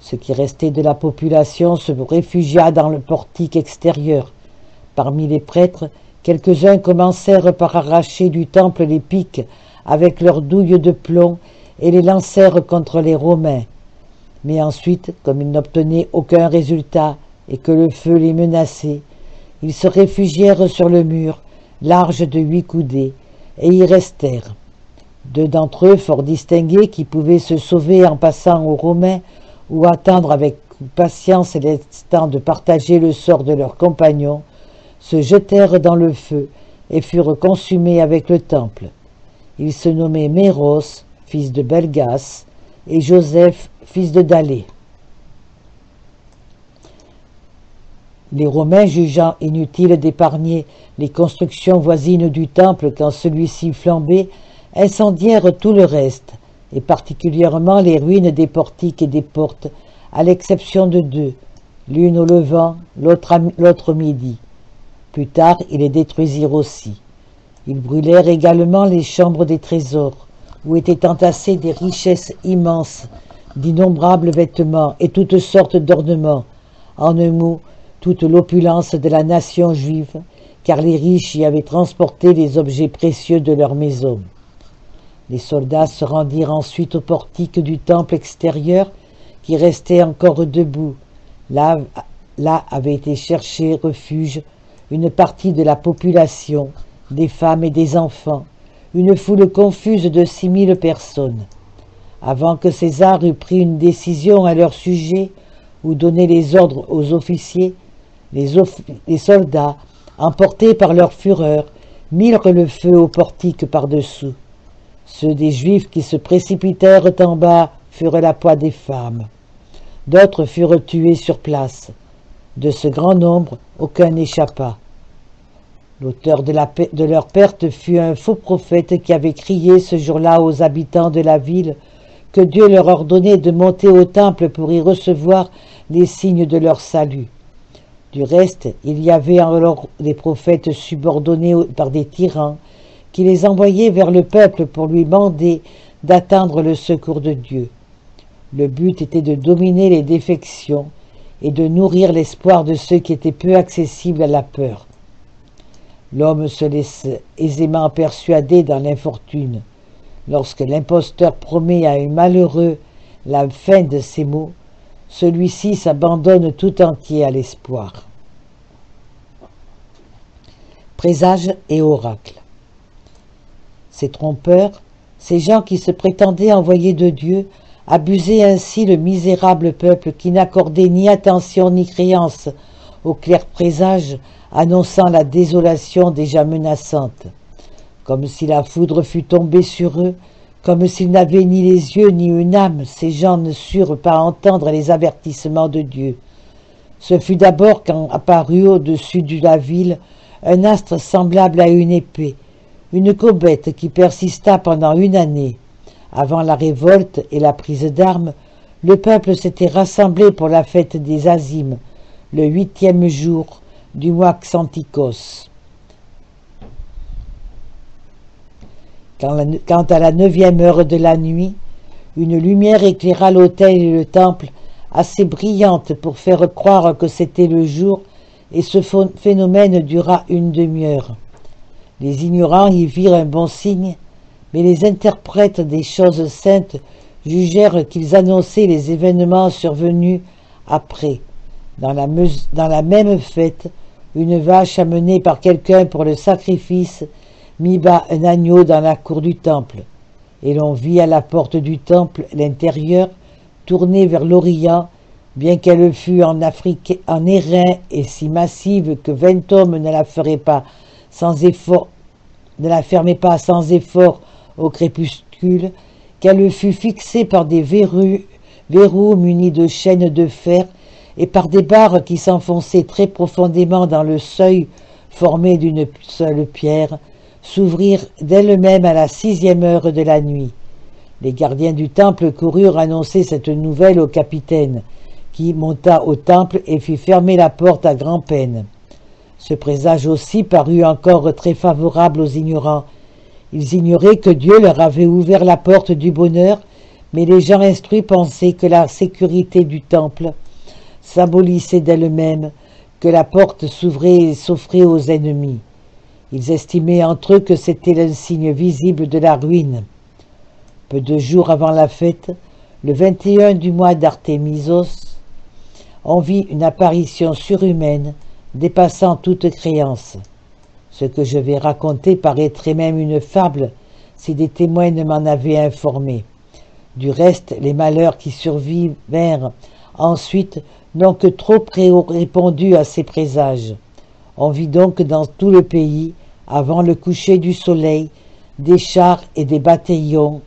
Ce qui restait de la population se réfugia dans le portique extérieur. Parmi les prêtres, quelques-uns commencèrent par arracher du temple les piques avec leurs douilles de plomb et les lancèrent contre les Romains. Mais ensuite, comme ils n'obtenaient aucun résultat et que le feu les menaçait, ils se réfugièrent sur le mur, large de 8 coudées, et y restèrent. 2 d'entre eux, fort distingués, qui pouvaient se sauver en passant aux Romains ou attendre avec patience l'instant de partager le sort de leurs compagnons, se jetèrent dans le feu et furent consumés avec le temple. Il se nommait Méros, fils de Belgas, et Joseph, fils de Dalé. Les Romains, jugeant inutile d'épargner les constructions voisines du temple quand celui-ci flambait, incendièrent tout le reste, et particulièrement les ruines des portiques et des portes, à l'exception de deux, l'une au levant, l'autre au midi. Plus tard, ils les détruisirent aussi. Ils brûlèrent également les chambres des trésors, où étaient entassées des richesses immenses, d'innombrables vêtements et toutes sortes d'ornements, en un mot, toute l'opulence de la nation juive, car les riches y avaient transporté les objets précieux de leur maison. Les soldats se rendirent ensuite au portique du temple extérieur, qui restait encore debout. Là avait été cherché refuge une partie de la population, des femmes et des enfants, une foule confuse de 6000 personnes. Avant que César eût pris une décision à leur sujet ou donné les ordres aux officiers, les soldats, emportés par leur fureur, mirent le feu au portique par-dessous. Ceux des Juifs qui se précipitèrent en bas furent la proie des femmes. D'autres furent tués sur place. De ce grand nombre, aucun n'échappa. L'auteur de leur perte fut un faux prophète qui avait crié ce jour-là aux habitants de la ville que Dieu leur ordonnait de monter au temple pour y recevoir les signes de leur salut. Du reste, il y avait alors des prophètes subordonnés par des tyrans qui les envoyaient vers le peuple pour lui demander d'attendre le secours de Dieu. Le but était de dominer les défections et de nourrir l'espoir de ceux qui étaient peu accessibles à la peur. L'homme se laisse aisément persuader dans l'infortune. Lorsque l'imposteur promet à un malheureux la fin de ses maux, celui-ci s'abandonne tout entier à l'espoir. Présages et oracles. Ces trompeurs, ces gens qui se prétendaient envoyés de Dieu, abusaient ainsi le misérable peuple qui n'accordait ni attention ni créance aux clairs présages annonçant la désolation déjà menaçante. Comme si la foudre fût tombée sur eux, comme s'ils n'avaient ni les yeux ni une âme, ces gens ne surent pas entendre les avertissements de Dieu. Ce fut d'abord quand apparut au-dessus de la ville un astre semblable à une épée, une comète qui persista pendant une année. Avant la révolte et la prise d'armes, le peuple s'était rassemblé pour la fête des Azimes, le 8e jour du mois Xantikos. Quant à la 9e heure de la nuit, une lumière éclaira l'autel et le temple, assez brillante pour faire croire que c'était le jour, et ce phénomène dura une demi-heure. Les ignorants y virent un bon signe, mais les interprètes des choses saintes jugèrent qu'ils annonçaient les événements survenus après. Dans la même fête, une vache amenée par quelqu'un pour le sacrifice mit bas un agneau dans la cour du temple, et l'on vit à la porte du temple l'intérieur tournée vers l'Orient, bien qu'elle fût en Afrique en airain et si massive que 20 hommes ne la fermaient pas sans effort au crépuscule, qu'elle fut fixée par des verrous munis de chaînes de fer et par des barres qui s'enfonçaient très profondément dans le seuil formé d'une seule pierre, s'ouvrirent d'elles-mêmes à la 6e heure de la nuit. Les gardiens du temple coururent annoncer cette nouvelle au capitaine, qui monta au temple et fit fermer la porte à grand-peine. Ce présage aussi parut encore très favorable aux ignorants. Ils ignoraient que Dieu leur avait ouvert la porte du bonheur, mais les gens instruits pensaient que la sécurité du temple s'abolissait d'elle-même, que la porte s'ouvrait et s'offrait aux ennemis. Ils estimaient entre eux que c'était un signe visible de la ruine. Peu de jours avant la fête, le 21 du mois d'Artémisos, on vit une apparition surhumaine, dépassant toute créance. Ce que je vais raconter paraîtrait même une fable si des témoins ne m'en avaient informé. Du reste, les malheurs qui survinrent ensuite n'ont que trop répondu à ces présages. On vit donc dans tout le pays, avant le coucher du soleil, des chars et des bataillons,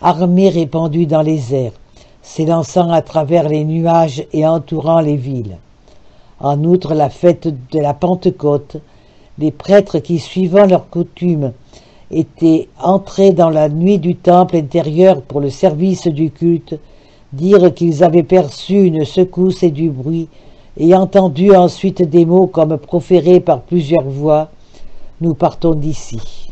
armés répandus dans les airs, s'élançant à travers les nuages et entourant les villes. En outre, la fête de la Pentecôte, les prêtres qui, suivant leur coutume, étaient entrés dans la nuit du temple intérieur pour le service du culte, dirent qu'ils avaient perçu une secousse et du bruit, et entendu ensuite des mots comme proférés par plusieurs voix, « Nous partons d'ici. »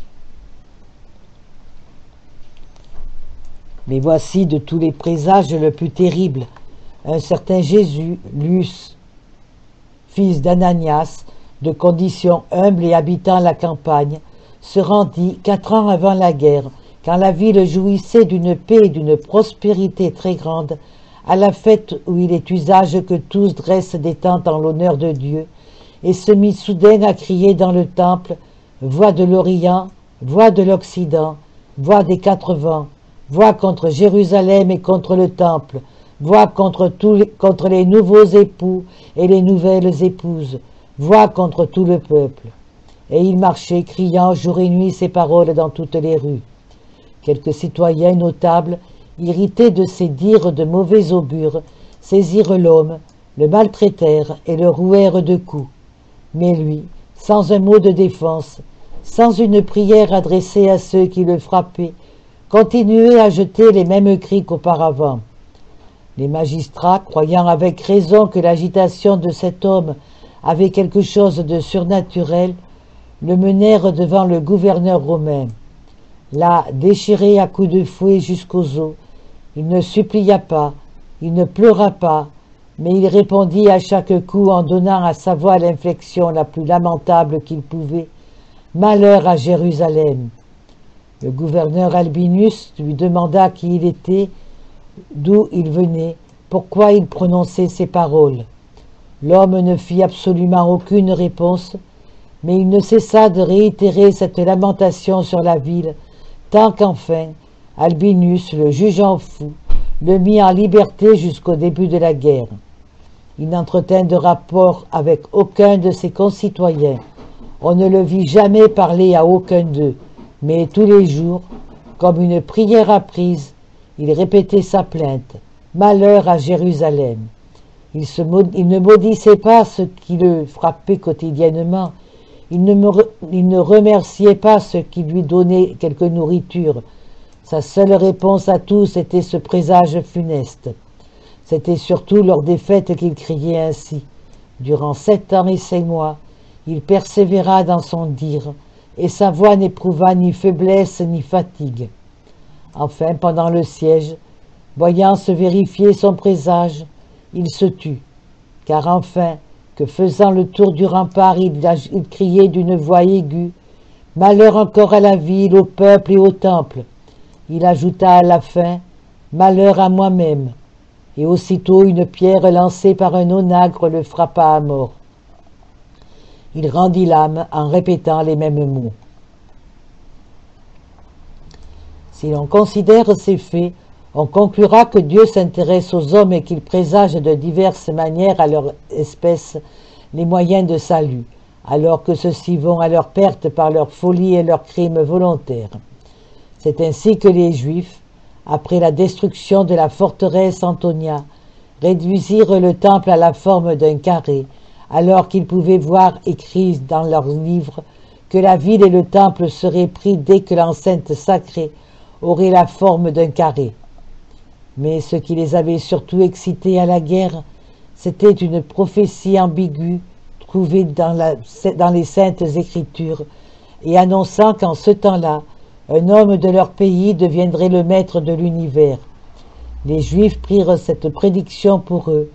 Mais voici de tous les présages le plus terrible. Un certain Jésus, Loos, fils d'Ananias, de condition humble et habitant la campagne, se rendit 4 ans avant la guerre, quand la ville jouissait d'une paix et d'une prospérité très grande, à la fête où il est usage que tous dressent des tentes en l'honneur de Dieu, et se mit soudain à crier dans le temple, « Voix de l'Orient, voix de l'Occident, voix des 4 vents, voix contre Jérusalem et contre le temple, voix contre les nouveaux époux et les nouvelles épouses, voix contre tout le peuple. » Et il marchait, criant jour et nuit ces paroles dans toutes les rues. Quelques citoyens notables, irrités de ces dires de mauvais augure, saisirent l'homme, le maltraitèrent et le rouèrent de coups. Mais lui, sans un mot de défense, sans une prière adressée à ceux qui le frappaient, continuait à jeter les mêmes cris qu'auparavant. Les magistrats, croyant avec raison que l'agitation de cet homme avait quelque chose de surnaturel, le menèrent devant le gouverneur romain. Là, déchiré à coups de fouet jusqu'aux os, il ne supplia pas, il ne pleura pas, mais il répondit à chaque coup en donnant à sa voix l'inflexion la plus lamentable qu'il pouvait, « Malheur à Jérusalem !» Le gouverneur Albinus lui demanda qui il était, d'où il venait, pourquoi il prononçait ces paroles. L'homme ne fit absolument aucune réponse, mais il ne cessa de réitérer cette lamentation sur la ville, tant qu'enfin, Albinus, le jugeant fou, le mit en liberté jusqu'au début de la guerre. Il n'entretint de rapport avec aucun de ses concitoyens. On ne le vit jamais parler à aucun d'eux, mais tous les jours, comme une prière apprise, il répétait sa plainte, « Malheur à Jérusalem !» Il ne maudissait pas ceux qui le frappaient quotidiennement, il ne remerciait pas ceux qui lui donnaient quelque nourriture. Sa seule réponse à tous était ce présage funeste. C'était surtout lors des fêtes qu'il criait ainsi. Durant 7 ans et 5 mois, il persévéra dans son dire, et sa voix n'éprouva ni faiblesse ni fatigue. Enfin, pendant le siège, voyant se vérifier son présage, il se tut, car enfin, que faisant le tour du rempart, il criait d'une voix aiguë, « Malheur encore à la ville, au peuple et au temple !» Il ajouta à la fin, « Malheur à moi-même !» Et aussitôt une pierre lancée par un onagre le frappa à mort. Il rendit l'âme en répétant les mêmes mots. Si l'on considère ces faits, on conclura que Dieu s'intéresse aux hommes et qu'il présage de diverses manières à leur espèce les moyens de salut, alors que ceux-ci vont à leur perte par leur folie et leurs crimes volontaires. C'est ainsi que les Juifs, après la destruction de la forteresse Antonia, réduisirent le temple à la forme d'un carré, alors qu'ils pouvaient voir écrit dans leurs livres que la ville et le temple seraient pris dès que l'enceinte sacrée aurait la forme d'un carré. Mais ce qui les avait surtout excités à la guerre, c'était une prophétie ambiguë trouvée dans les Saintes Écritures et annonçant qu'en ce temps-là, un homme de leur pays deviendrait le maître de l'univers. Les Juifs prirent cette prédiction pour eux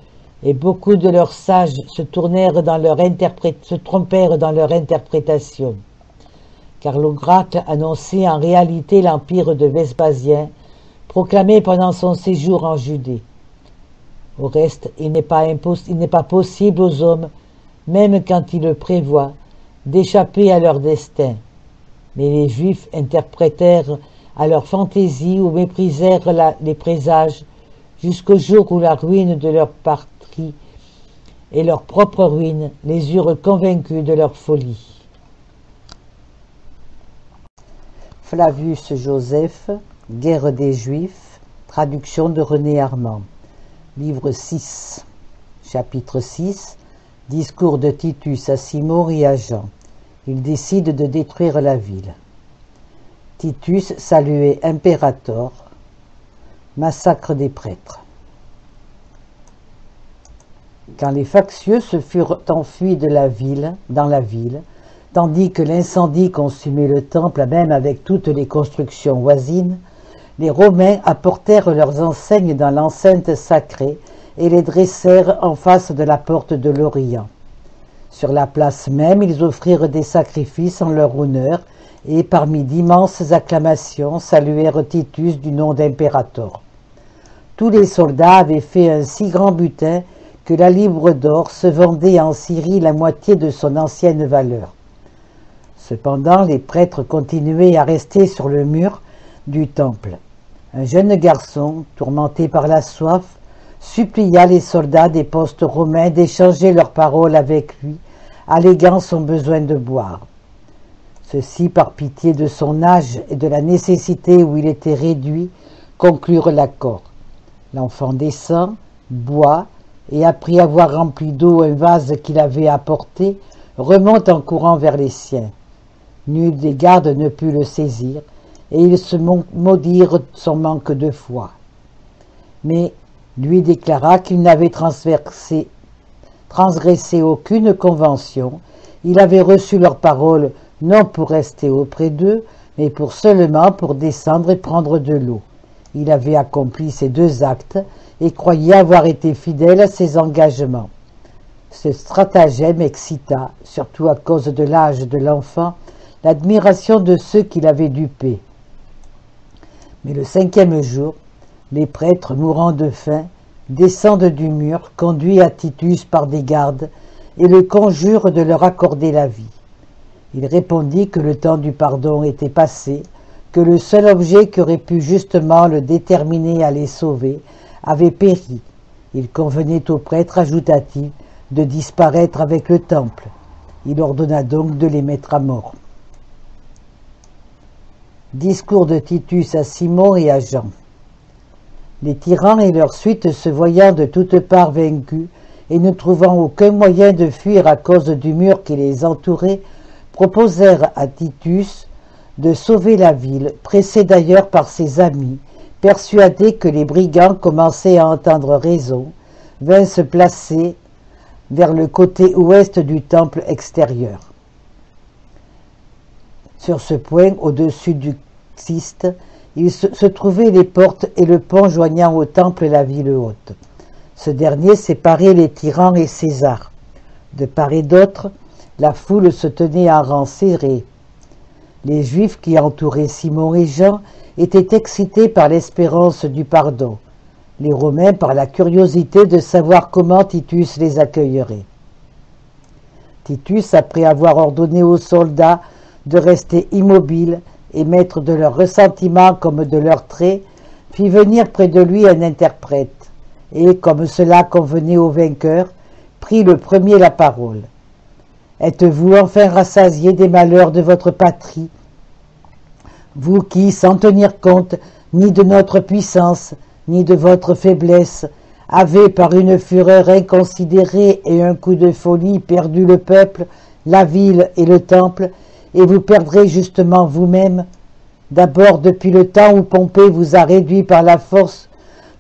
et beaucoup de leurs sages se trompèrent dans leur interprétation. Car l'oracle annonçait en réalité l'empire de Vespasien, proclamé pendant son séjour en Judée. Au reste, il n'est pas possible aux hommes, même quand ils le prévoient, d'échapper à leur destin. Mais les Juifs interprétèrent à leur fantaisie ou méprisèrent les présages jusqu'au jour où la ruine de leur patrie et leur propre ruine les eurent convaincus de leur folie. Flavius Josephe, Guerre des Juifs, traduction de René Armand. Livre 6, chapitre 6, discours de Titus à Simon et à Jean. Il décide de détruire la ville. Titus saluait impérator, massacre des prêtres. Quand les factieux se furent enfuis de la ville, tandis que l'incendie consumait le temple, même avec toutes les constructions voisines, les Romains apportèrent leurs enseignes dans l'enceinte sacrée et les dressèrent en face de la porte de l'Orient. Sur la place même, ils offrirent des sacrifices en leur honneur et, parmi d'immenses acclamations, saluèrent Titus du nom d'impérator. Tous les soldats avaient fait un si grand butin que la livre d'or se vendait en Syrie la moitié de son ancienne valeur. Cependant, les prêtres continuaient à rester sur le mur du temple. Un jeune garçon, tourmenté par la soif, supplia les soldats des postes romains d'échanger leurs paroles avec lui, alléguant son besoin de boire. Ceux-ci, par pitié de son âge et de la nécessité où il était réduit, conclurent l'accord. L'enfant descend, boit, et après avoir rempli d'eau un vase qu'il avait apporté, remonte en courant vers les siens. Nul des gardes ne put le saisir, et ils se maudirent son manque de foi. Mais lui déclara qu'il n'avait transgressé aucune convention, il avait reçu leurs paroles non pour rester auprès d'eux, mais seulement pour descendre et prendre de l'eau. Il avait accompli ces deux actes et croyait avoir été fidèle à ses engagements. Ce stratagème excita, surtout à cause de l'âge de l'enfant, l'admiration de ceux qui l'avaient dupé. Mais le cinquième jour, les prêtres, mourant de faim, descendent du mur, conduits à Titus par des gardes, et le conjurent de leur accorder la vie. Il répondit que le temps du pardon était passé, que le seul objet qui aurait pu justement le déterminer à les sauver avait péri. Il convenait aux prêtres, ajouta-t-il, de disparaître avec le temple. Il ordonna donc de les mettre à mort. Discours de Titus à Simon et à Jean. Les tyrans et leur suite, se voyant de toutes parts vaincus et ne trouvant aucun moyen de fuir à cause du mur qui les entourait, proposèrent à Titus de sauver la ville, pressé d'ailleurs par ses amis, persuadés que les brigands commençaient à entendre raison, vinrent se placer vers le côté ouest du temple extérieur. Sur ce point, au-dessus du Xyste, il se trouvaient les portes et le pont joignant au temple la ville haute. Ce dernier séparait les tyrans et César. De part et d'autre, la foule se tenait en rang serré. Les Juifs qui entouraient Simon et Jean étaient excités par l'espérance du pardon, les Romains par la curiosité de savoir comment Titus les accueillerait. Titus, après avoir ordonné aux soldats de rester immobiles et maîtres de leurs ressentiments comme de leurs traits, fit venir près de lui un interprète, et, comme cela convenait aux vainqueurs, prit le premier la parole. « Êtes-vous enfin rassasiés des malheurs de votre patrie, vous qui, sans tenir compte ni de notre puissance, ni de votre faiblesse, avez par une fureur inconsidérée et un coup de folie perdu le peuple, la ville et le temple, et vous perdrez justement vous-même. D'abord, depuis le temps où Pompée vous a réduit par la force,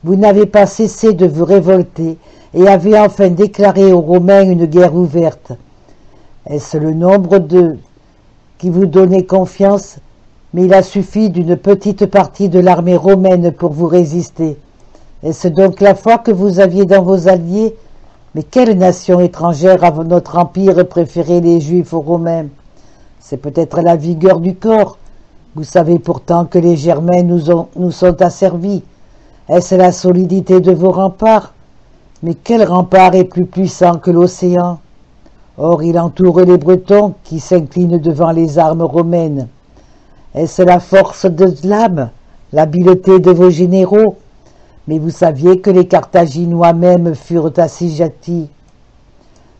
vous n'avez pas cessé de vous révolter et avez enfin déclaré aux Romains une guerre ouverte. Est-ce le nombre d'eux qui vous donnait confiance ? Mais il a suffi d'une petite partie de l'armée romaine pour vous résister. Est-ce donc la foi que vous aviez dans vos alliés ? Mais quelle nation étrangère à notre empire préférait les Juifs aux Romains ? C'est peut-être la vigueur du corps. Vous savez pourtant que les Germains nous sont asservis. Est-ce la solidité de vos remparts ? Mais quel rempart est plus puissant que l'océan ? Or, il entoure les Bretons qui s'inclinent devant les armes romaines. Est-ce la force de l'âme, l'habileté de vos généraux? Mais vous saviez que les Carthaginois même furent assujettis.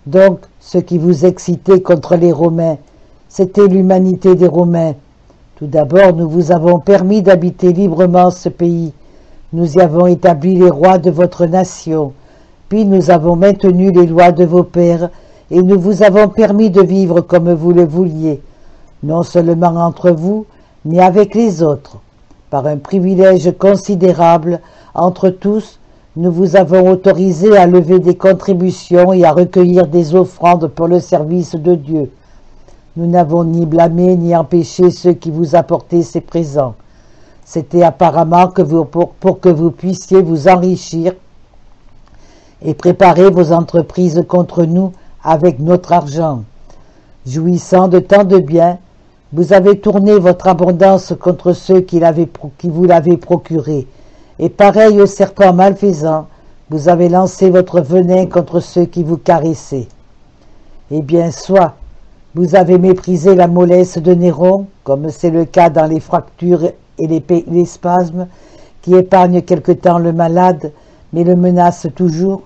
Donc, ce qui vous excitait contre les Romains, c'était l'humanité des Romains. Tout d'abord, nous vous avons permis d'habiter librement ce pays. Nous y avons établi les rois de votre nation. Puis nous avons maintenu les lois de vos pères, et nous vous avons permis de vivre comme vous le vouliez, non seulement entre vous, mais avec les autres. Par un privilège considérable, entre tous, nous vous avons autorisé à lever des contributions et à recueillir des offrandes pour le service de Dieu. Nous n'avons ni blâmé ni empêché ceux qui vous apportaient ces présents. C'était apparemment pour que vous puissiez vous enrichir et préparer vos entreprises contre nous avec notre argent. Jouissant de tant de biens, vous avez tourné votre abondance contre ceux qui vous l'avaient procuré. Et pareil au serpent malfaisant, vous avez lancé votre venin contre ceux qui vous caressaient. Eh bien, soit vous avez méprisé la mollesse de Néron, comme c'est le cas dans les fractures et les spasmes, qui épargnent quelque temps le malade, mais le menacent toujours.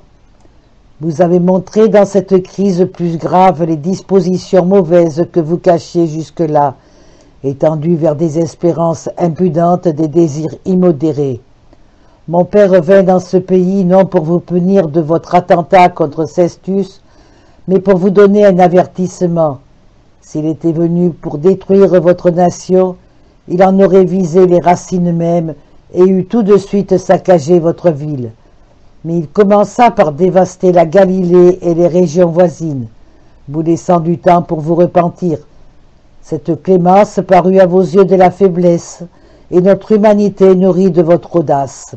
Vous avez montré dans cette crise plus grave les dispositions mauvaises que vous cachiez jusque-là, étendues vers des espérances impudentes, des désirs immodérés. Mon père vint dans ce pays non pour vous punir de votre attentat contre Cestius, mais pour vous donner un avertissement. S'il était venu pour détruire votre nation, il en aurait visé les racines mêmes et eût tout de suite saccagé votre ville. Mais il commença par dévaster la Galilée et les régions voisines, vous laissant du temps pour vous repentir. Cette clémence parut à vos yeux de la faiblesse, et notre humanité nourrie de votre audace.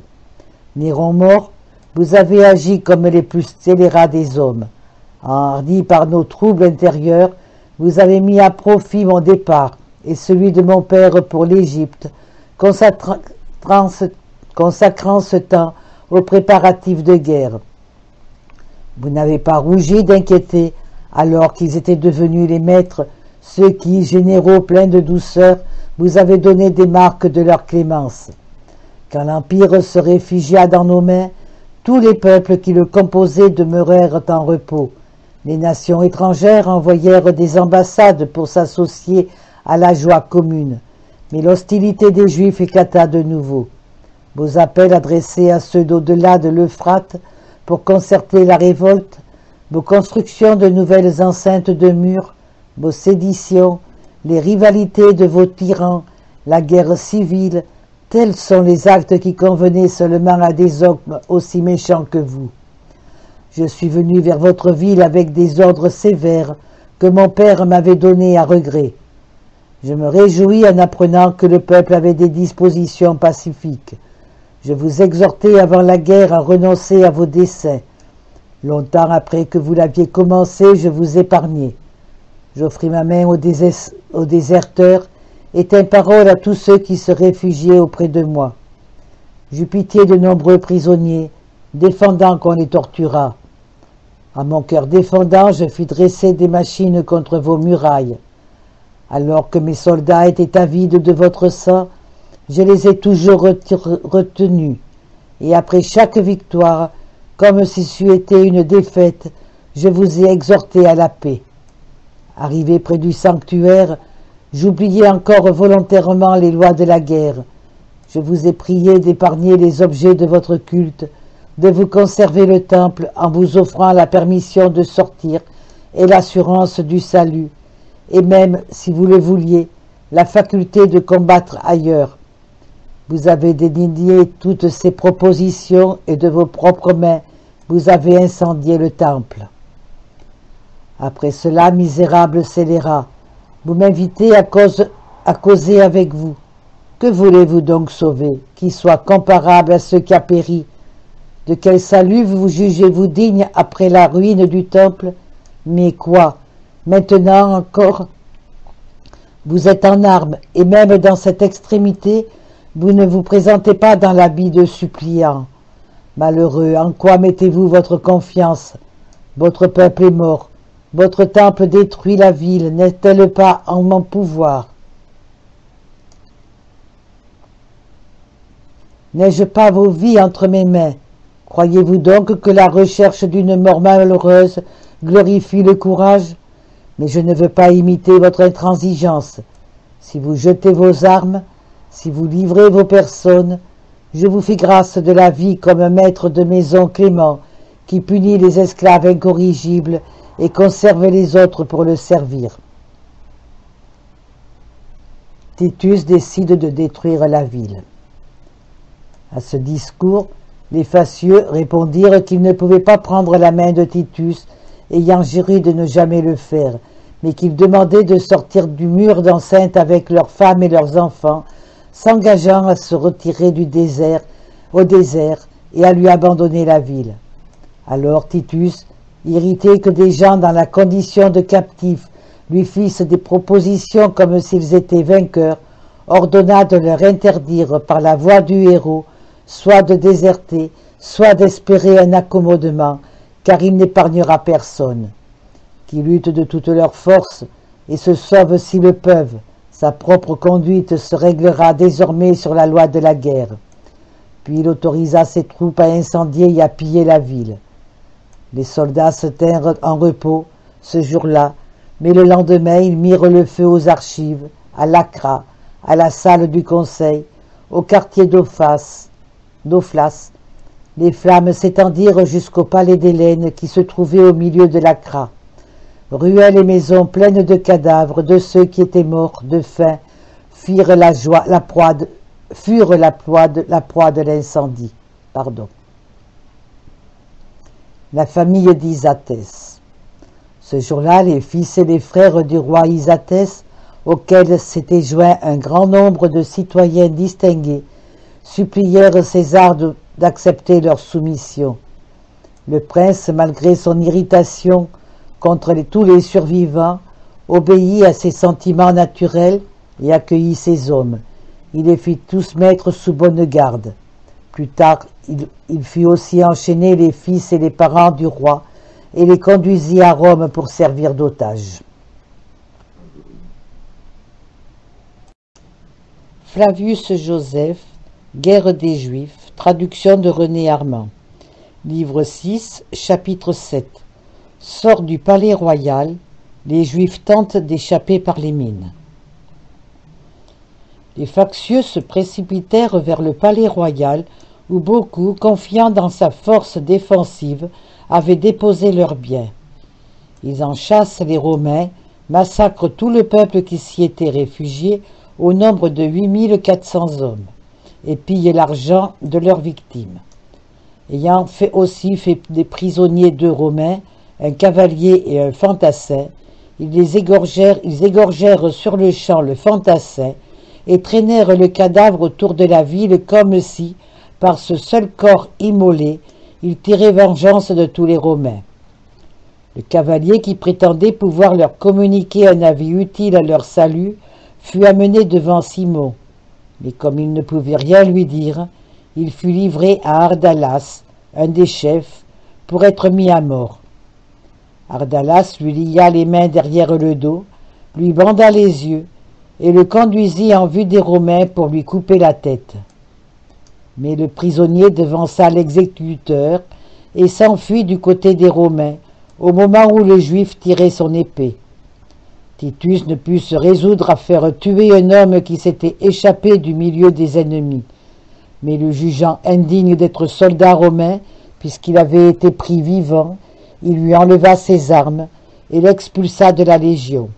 Néron mort, vous avez agi comme les plus scélérats des hommes. Enhardis par nos troubles intérieurs, vous avez mis à profit mon départ et celui de mon père pour l'Égypte, consacrant ce temps aux préparatifs de guerre. Vous n'avez pas rougi d'inquiéter, alors qu'ils étaient devenus les maîtres, ceux qui, généraux pleins de douceur, vous avez donné des marques de leur clémence. Quand l'Empire se réfugia dans nos mains, tous les peuples qui le composaient demeurèrent en repos. Les nations étrangères envoyèrent des ambassades pour s'associer à la joie commune. Mais l'hostilité des Juifs éclata de nouveau. Vos appels adressés à ceux d'au-delà de l'Euphrate pour concerter la révolte, vos constructions de nouvelles enceintes de murs, vos séditions, les rivalités de vos tyrans, la guerre civile, tels sont les actes qui convenaient seulement à des hommes aussi méchants que vous. Je suis venu vers votre ville avec des ordres sévères que mon père m'avait donnés à regret. Je me réjouis en apprenant que le peuple avait des dispositions pacifiques. Je vous exhortais avant la guerre à renoncer à vos desseins. Longtemps après que vous l'aviez commencé, je vous épargnais. J'offris ma main aux déserteurs et tins parole à tous ceux qui se réfugiaient auprès de moi. J'eus pitié de nombreux prisonniers, défendant qu'on les torturât. À mon cœur défendant, je fis dresser des machines contre vos murailles. Alors que mes soldats étaient avides de votre sang, je les ai toujours retenus. Et après chaque victoire, comme si c'eût été une défaite, je vous ai exhortés à la paix. Arrivé près du sanctuaire, j'oubliais encore volontairement les lois de la guerre. Je vous ai prié d'épargner les objets de votre culte, de vous conserver le temple en vous offrant la permission de sortir et l'assurance du salut, et même, si vous le vouliez, la faculté de combattre ailleurs. Vous avez dénié toutes ces propositions et de vos propres mains, vous avez incendié le temple. Après cela, misérable scélérat, vous m'invitez à causer avec vous. Que voulez-vous donc sauver, qui soit comparable à ce qui a péri? De quel salut vous jugez-vous digne après la ruine du temple? Mais quoi? Maintenant encore, vous êtes en armes, et même dans cette extrémité, vous ne vous présentez pas dans l'habit de suppliant. Malheureux, en quoi mettez-vous votre confiance? Votre peuple est mort. Votre temple détruit la ville, n'est-elle pas en mon pouvoir? N'ai-je pas vos vies entre mes mains? Croyez-vous donc que la recherche d'une mort malheureuse glorifie le courage? Mais je ne veux pas imiter votre intransigeance. si vous jetez vos armes, si vous livrez vos personnes, je vous fais grâce de la vie comme maître de maison clément, qui punit les esclaves incorrigibles et conserve les autres pour le servir. » Titus décide de détruire la ville. À ce discours, les facieux répondirent qu'ils ne pouvaient pas prendre la main de Titus, ayant juré de ne jamais le faire, mais qu'ils demandaient de sortir du mur d'enceinte avec leurs femmes et leurs enfants, s'engageant à se retirer du désert, au désert, et à lui abandonner la ville. Alors Titus, irrité que des gens dans la condition de captifs lui fissent des propositions comme s'ils étaient vainqueurs, ordonna de leur interdire par la voix du héros, soit de déserter, soit d'espérer un accommodement, car il n'épargnera personne. Qui luttent de toutes leurs forces et se sauvent s'ils le peuvent, sa propre conduite se réglera désormais sur la loi de la guerre. Puis il autorisa ses troupes à incendier et à piller la ville. Les soldats se tinrent en repos ce jour-là, mais le lendemain ils mirent le feu aux archives, à l'Acra, à la salle du conseil, au quartier d'Ophlas. Les flammes s'étendirent jusqu'au palais d'Hélène qui se trouvait au milieu de l'Acra. Ruelles et maisons pleines de cadavres de ceux qui étaient morts de faim furent la proie de l'incendie. La famille d'Isatès. Ce jour-là, les fils et les frères du roi Isatès, auxquels s'était joint un grand nombre de citoyens distingués, supplièrent César d'accepter leur soumission. Le prince, malgré son irritation contre tous les survivants, obéit à ses sentiments naturels et accueillit ses hommes. Il les fit tous mettre sous bonne garde. Plus tard, il fit aussi enchaîner les fils et les parents du roi et les conduisit à Rome pour servir d'otages. Flavius Josephe, Guerre des Juifs, traduction de René Armand. Livre 6, chapitre 7. Sort du palais royal, les Juifs tentent d'échapper par les mines. Les factieux se précipitèrent vers le palais royal, où beaucoup, confiants dans sa force défensive, avaient déposé leurs biens. Ils en chassent les Romains, massacrent tout le peuple qui s'y était réfugié, au nombre de 8400 hommes, et pillent l'argent de leurs victimes. Ayant aussi fait des prisonniers deux Romains, un cavalier et un fantassin, ils égorgèrent sur le champ le fantassin et traînèrent le cadavre autour de la ville comme si, par ce seul corps immolé, ils tiraient vengeance de tous les Romains. Le cavalier, qui prétendait pouvoir leur communiquer un avis utile à leur salut, fut amené devant Simon, mais comme il ne pouvait rien lui dire, il fut livré à Ardalas, un des chefs, pour être mis à mort. Ardalas lui lia les mains derrière le dos, lui banda les yeux et le conduisit en vue des Romains pour lui couper la tête. Mais le prisonnier devança l'exécuteur et s'enfuit du côté des Romains au moment où le Juif tirait son épée. Titus ne put se résoudre à faire tuer un homme qui s'était échappé du milieu des ennemis, mais le jugeant indigne d'être soldat romain, puisqu'il avait été pris vivant, il lui enleva ses armes et l'expulsa de la Légion,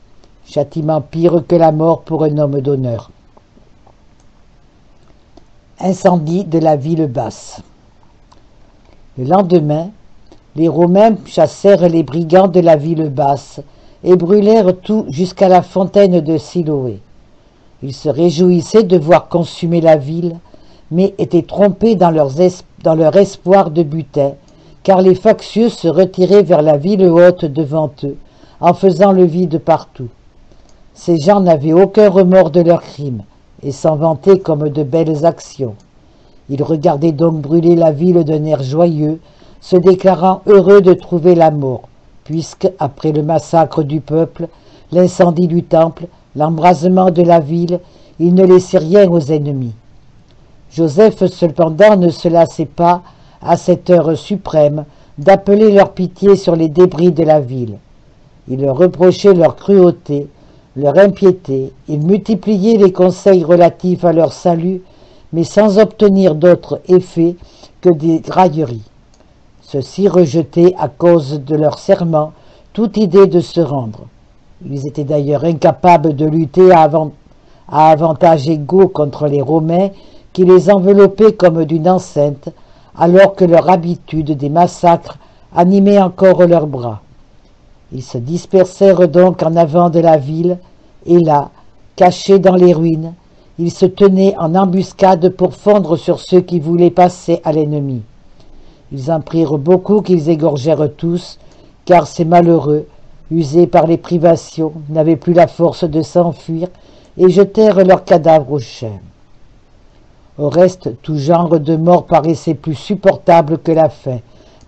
châtiment pire que la mort pour un homme d'honneur. Incendie de la ville basse. Le lendemain, les Romains chassèrent les brigands de la ville basse et brûlèrent tout jusqu'à la fontaine de Siloé. Ils se réjouissaient de voir consumer la ville, mais étaient trompés dans leur espoir de butin, car les factieux se retiraient vers la ville haute devant eux, en faisant le vide partout. Ces gens n'avaient aucun remords de leurs crimes, et s'en vantaient comme de belles actions. Ils regardaient donc brûler la ville d'un air joyeux, se déclarant heureux de trouver la mort, puisque, après le massacre du peuple, l'incendie du temple, l'embrasement de la ville, il ne laissait rien aux ennemis. Joseph, cependant, ne se lassait pas, à cette heure suprême, d'appeler leur pitié sur les débris de la ville. Il leur reprochait leur cruauté, leur impiété, ils multipliaient les conseils relatifs à leur salut, mais sans obtenir d'autre effet que des railleries. Ceux-ci rejetaient à cause de leur serment toute idée de se rendre. Ils étaient d'ailleurs incapables de lutter à avantage égaux contre les Romains qui les enveloppaient comme d'une enceinte, alors que leur habitude des massacres animait encore leurs bras. Ils se dispersèrent donc en avant de la ville, et là, cachés dans les ruines, ils se tenaient en embuscade pour fondre sur ceux qui voulaient passer à l'ennemi. Ils en prirent beaucoup qu'ils égorgèrent tous, car ces malheureux, usés par les privations, n'avaient plus la force de s'enfuir et jetèrent leurs cadavres aux chaînes. Au reste, tout genre de mort paraissait plus supportable que la faim.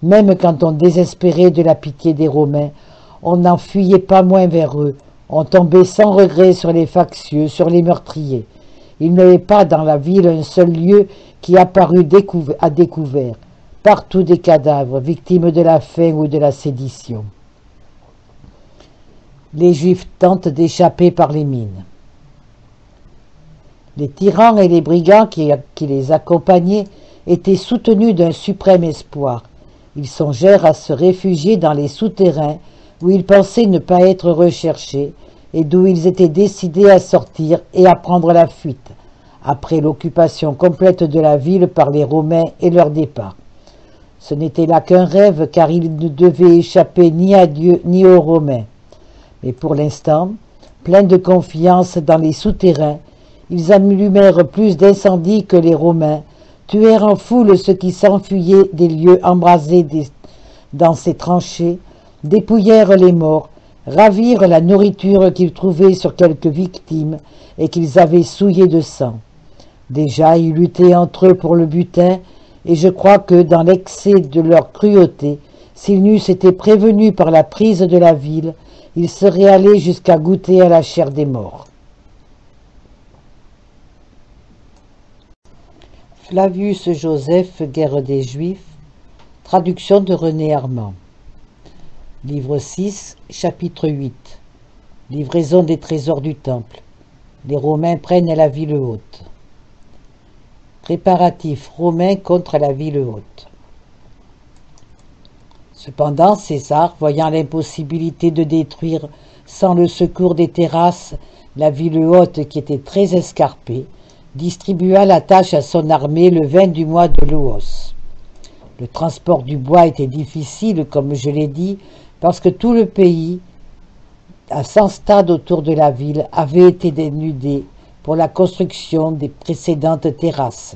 Même quand on désespérait de la pitié des Romains, on n'en fuyait pas moins vers eux, on tombait sans regret sur les factieux, sur les meurtriers. Il n'y avait pas dans la ville un seul lieu qui apparût à découvert, partout des cadavres, victimes de la faim ou de la sédition. Les Juifs tentent d'échapper par les mines. Les tyrans et les brigands qui les accompagnaient étaient soutenus d'un suprême espoir. Ils songèrent à se réfugier dans les souterrains où ils pensaient ne pas être recherchés et d'où ils étaient décidés à sortir et à prendre la fuite, après l'occupation complète de la ville par les Romains et leur départ. Ce n'était là qu'un rêve car ils ne devaient échapper ni à Dieu ni aux Romains. Mais pour l'instant, pleins de confiance dans les souterrains, ils allumèrent plus d'incendies que les Romains, tuèrent en foule ceux qui s'enfuyaient des lieux embrasés dans ces tranchées, dépouillèrent les morts, ravirent la nourriture qu'ils trouvaient sur quelques victimes et qu'ils avaient souillées de sang. Déjà, ils luttaient entre eux pour le butin, et je crois que, dans l'excès de leur cruauté, s'ils n'eussent été prévenus par la prise de la ville, ils seraient allés jusqu'à goûter à la chair des morts. Flavius Josephe, Guerre des Juifs, traduction de René Armand. Livre 6, chapitre 8. Livraison des trésors du temple. Les Romains prennent la ville haute. Préparatifs romains contre la ville haute. Cependant, César, voyant l'impossibilité de détruire sans le secours des terrasses la ville haute qui était très escarpée, distribua la tâche à son armée le 20 du mois de Loos. Le transport du bois était difficile, comme je l'ai dit, parce que tout le pays, à 100 stades autour de la ville, avait été dénudé pour la construction des précédentes terrasses.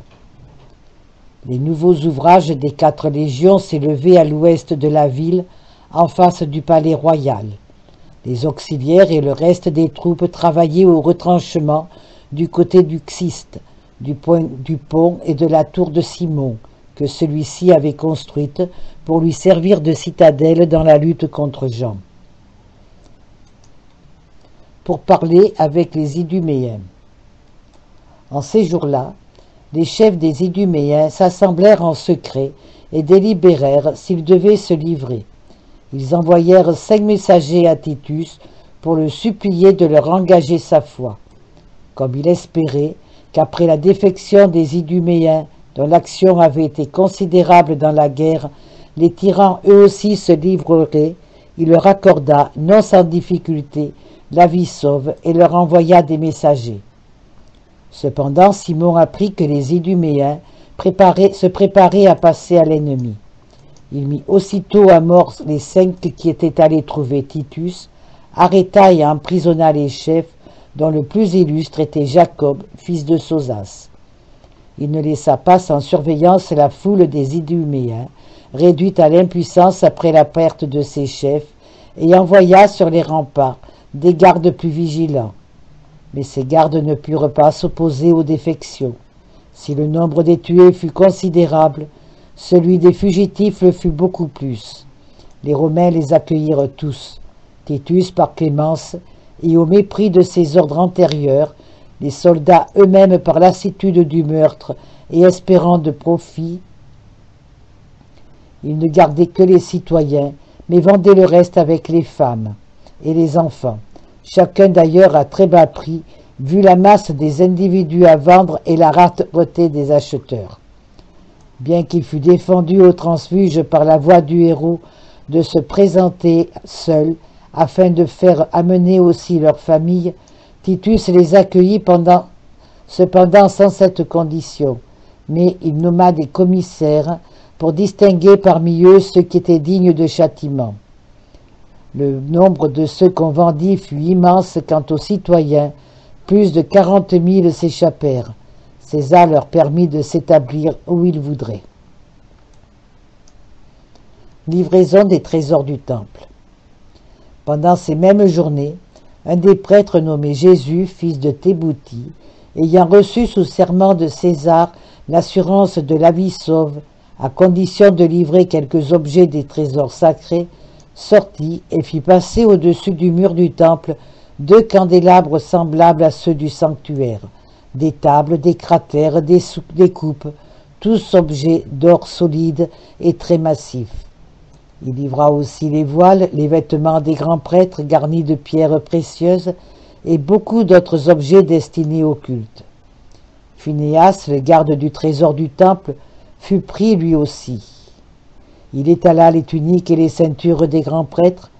Les nouveaux ouvrages des 4 légions s'élevaient à l'ouest de la ville, en face du palais royal. Les auxiliaires et le reste des troupes travaillaient au retranchement du côté du Xiste, du pont et de la tour de Simon, que celui-ci avait construite pour lui servir de citadelle dans la lutte contre Jean, pour parler avec les Iduméens. En ces jours-là, les chefs des Iduméens s'assemblèrent en secret et délibérèrent s'ils devaient se livrer. Ils envoyèrent 5 messagers à Titus pour le supplier de leur engager sa foi, comme il espérait qu'après la défection des Iduméens, dont l'action avait été considérable dans la guerre, les tyrans eux aussi se livreraient, il leur accorda, non sans difficulté, la vie sauve et leur envoya des messagers. Cependant, Simon apprit que les Iduméens se préparaient à passer à l'ennemi. Il mit aussitôt à mort les 5 qui étaient allés trouver Titus, arrêta et emprisonna les chefs, dont le plus illustre était Jacob, fils de Sosas. Il ne laissa pas sans surveillance la foule des Iduméens, réduite à l'impuissance après la perte de ses chefs, et envoya sur les remparts des gardes plus vigilants. Mais ces gardes ne purent pas s'opposer aux défections. Si le nombre des tués fut considérable, celui des fugitifs le fut beaucoup plus. Les Romains les accueillirent tous, Titus par clémence, et au mépris de ses ordres antérieurs, les soldats eux-mêmes par lassitude du meurtre et espérant de profit. Ils ne gardaient que les citoyens, mais vendaient le reste avec les femmes et les enfants, Chacun d'ailleurs à très bas prix, vu la masse des individus à vendre et la rareté des acheteurs. Bien qu'il fût défendu au transfuge par la voix du héros de se présenter seul, afin de faire amener aussi leur famille, Titus les accueillit cependant sans cette condition, mais il nomma des commissaires pour distinguer parmi eux ceux qui étaient dignes de châtiment. Le nombre de ceux qu'on vendit fut immense quant aux citoyens, plus de 40 000 s'échappèrent. César leur permit de s'établir où ils voudraient. Livraison des trésors du temple. Pendant ces mêmes journées, un des prêtres nommé Jésus, fils de Thébouti, ayant reçu sous serment de César l'assurance de la vie sauve, à condition de livrer quelques objets des trésors sacrés, sortit et fit passer au-dessus du mur du temple 2 candélabres semblables à ceux du sanctuaire, des tables, des cratères, des coupes, tous objets d'or solide et très massifs. Il livra aussi les voiles, les vêtements des grands prêtres garnis de pierres précieuses et beaucoup d'autres objets destinés au culte. Phinehas, le garde du trésor du temple, fut pris lui aussi. Il étala les tuniques et les ceintures des grands prêtres,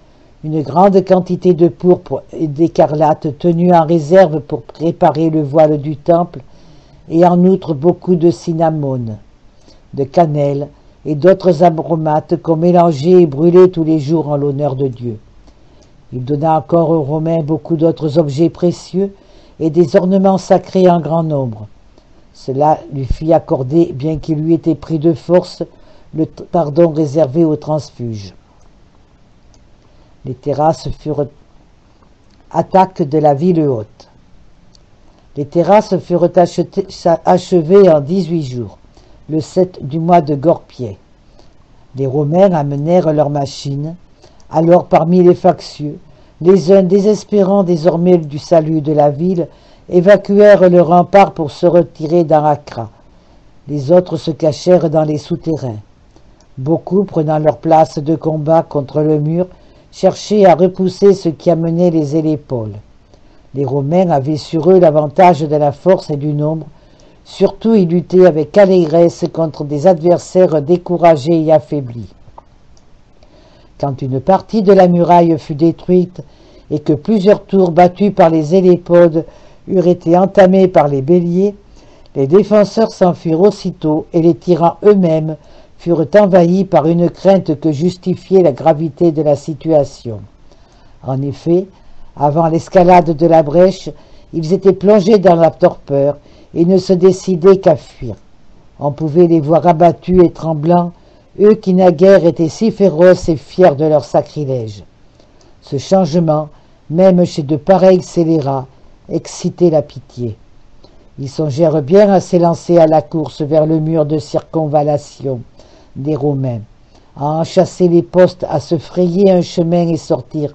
une grande quantité de pourpre et d'écarlate tenues en réserve pour préparer le voile du temple, et en outre beaucoup de cinnamone, de cannelle et d'autres aromates qu'on mélangeait et brûlait tous les jours en l'honneur de Dieu. Il donna encore aux Romains beaucoup d'autres objets précieux et des ornements sacrés en grand nombre. Cela lui fit accorder, bien qu'il lui était pris de force, le pardon réservé aux transfuges. Les terrasses furent attaques de la ville haute. Les terrasses furent achevées en 18 jours, le 7 du mois de Gorpier. Les Romains amenèrent leurs machines, alors parmi les factieux, les uns désespérant désormais du salut de la ville, évacuèrent le rempart pour se retirer dans Accra. Les autres se cachèrent dans les souterrains. Beaucoup, prenant leur place de combat contre le mur, cherchaient à repousser ceux qui amenaient les ailes épaules. Les Romains avaient sur eux l'avantage de la force et du nombre. Surtout, ils luttaient avec allégresse contre des adversaires découragés et affaiblis. Quand une partie de la muraille fut détruite et que plusieurs tours battues par les hélépodes eurent été entamées par les béliers, les défenseurs s'enfuirent aussitôt et les tyrans eux-mêmes furent envahis par une crainte que justifiait la gravité de la situation. En effet, avant l'escalade de la brèche, ils étaient plongés dans la torpeur et ne se décidaient qu'à fuir. On pouvait les voir abattus et tremblants, eux qui naguère étaient si féroces et fiers de leur sacrilège. Ce changement, même chez de pareils scélérats, excitait la pitié. Ils songèrent bien à s'élancer à la course vers le mur de circonvallation des Romains, à en chasser les postes, à se frayer un chemin et sortir.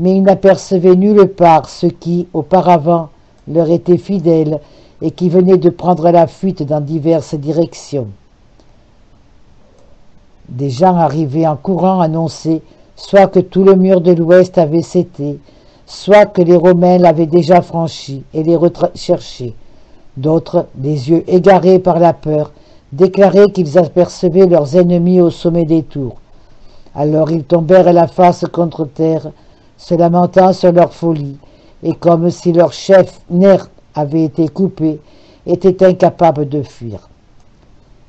Mais ils n'apercevaient nulle part ceux qui, auparavant, leur étaient fidèles et qui venaient de prendre la fuite dans diverses directions. Des gens arrivés en courant annonçaient soit que tout le mur de l'ouest avait cédé, soit que les Romains l'avaient déjà franchi et les recherchaient. D'autres, les yeux égarés par la peur, déclaraient qu'ils apercevaient leurs ennemis au sommet des tours. Alors ils tombèrent la face contre terre, se lamentant sur leur folie, et comme si leur chef, nerf, avait été coupé, étaient incapables de fuir.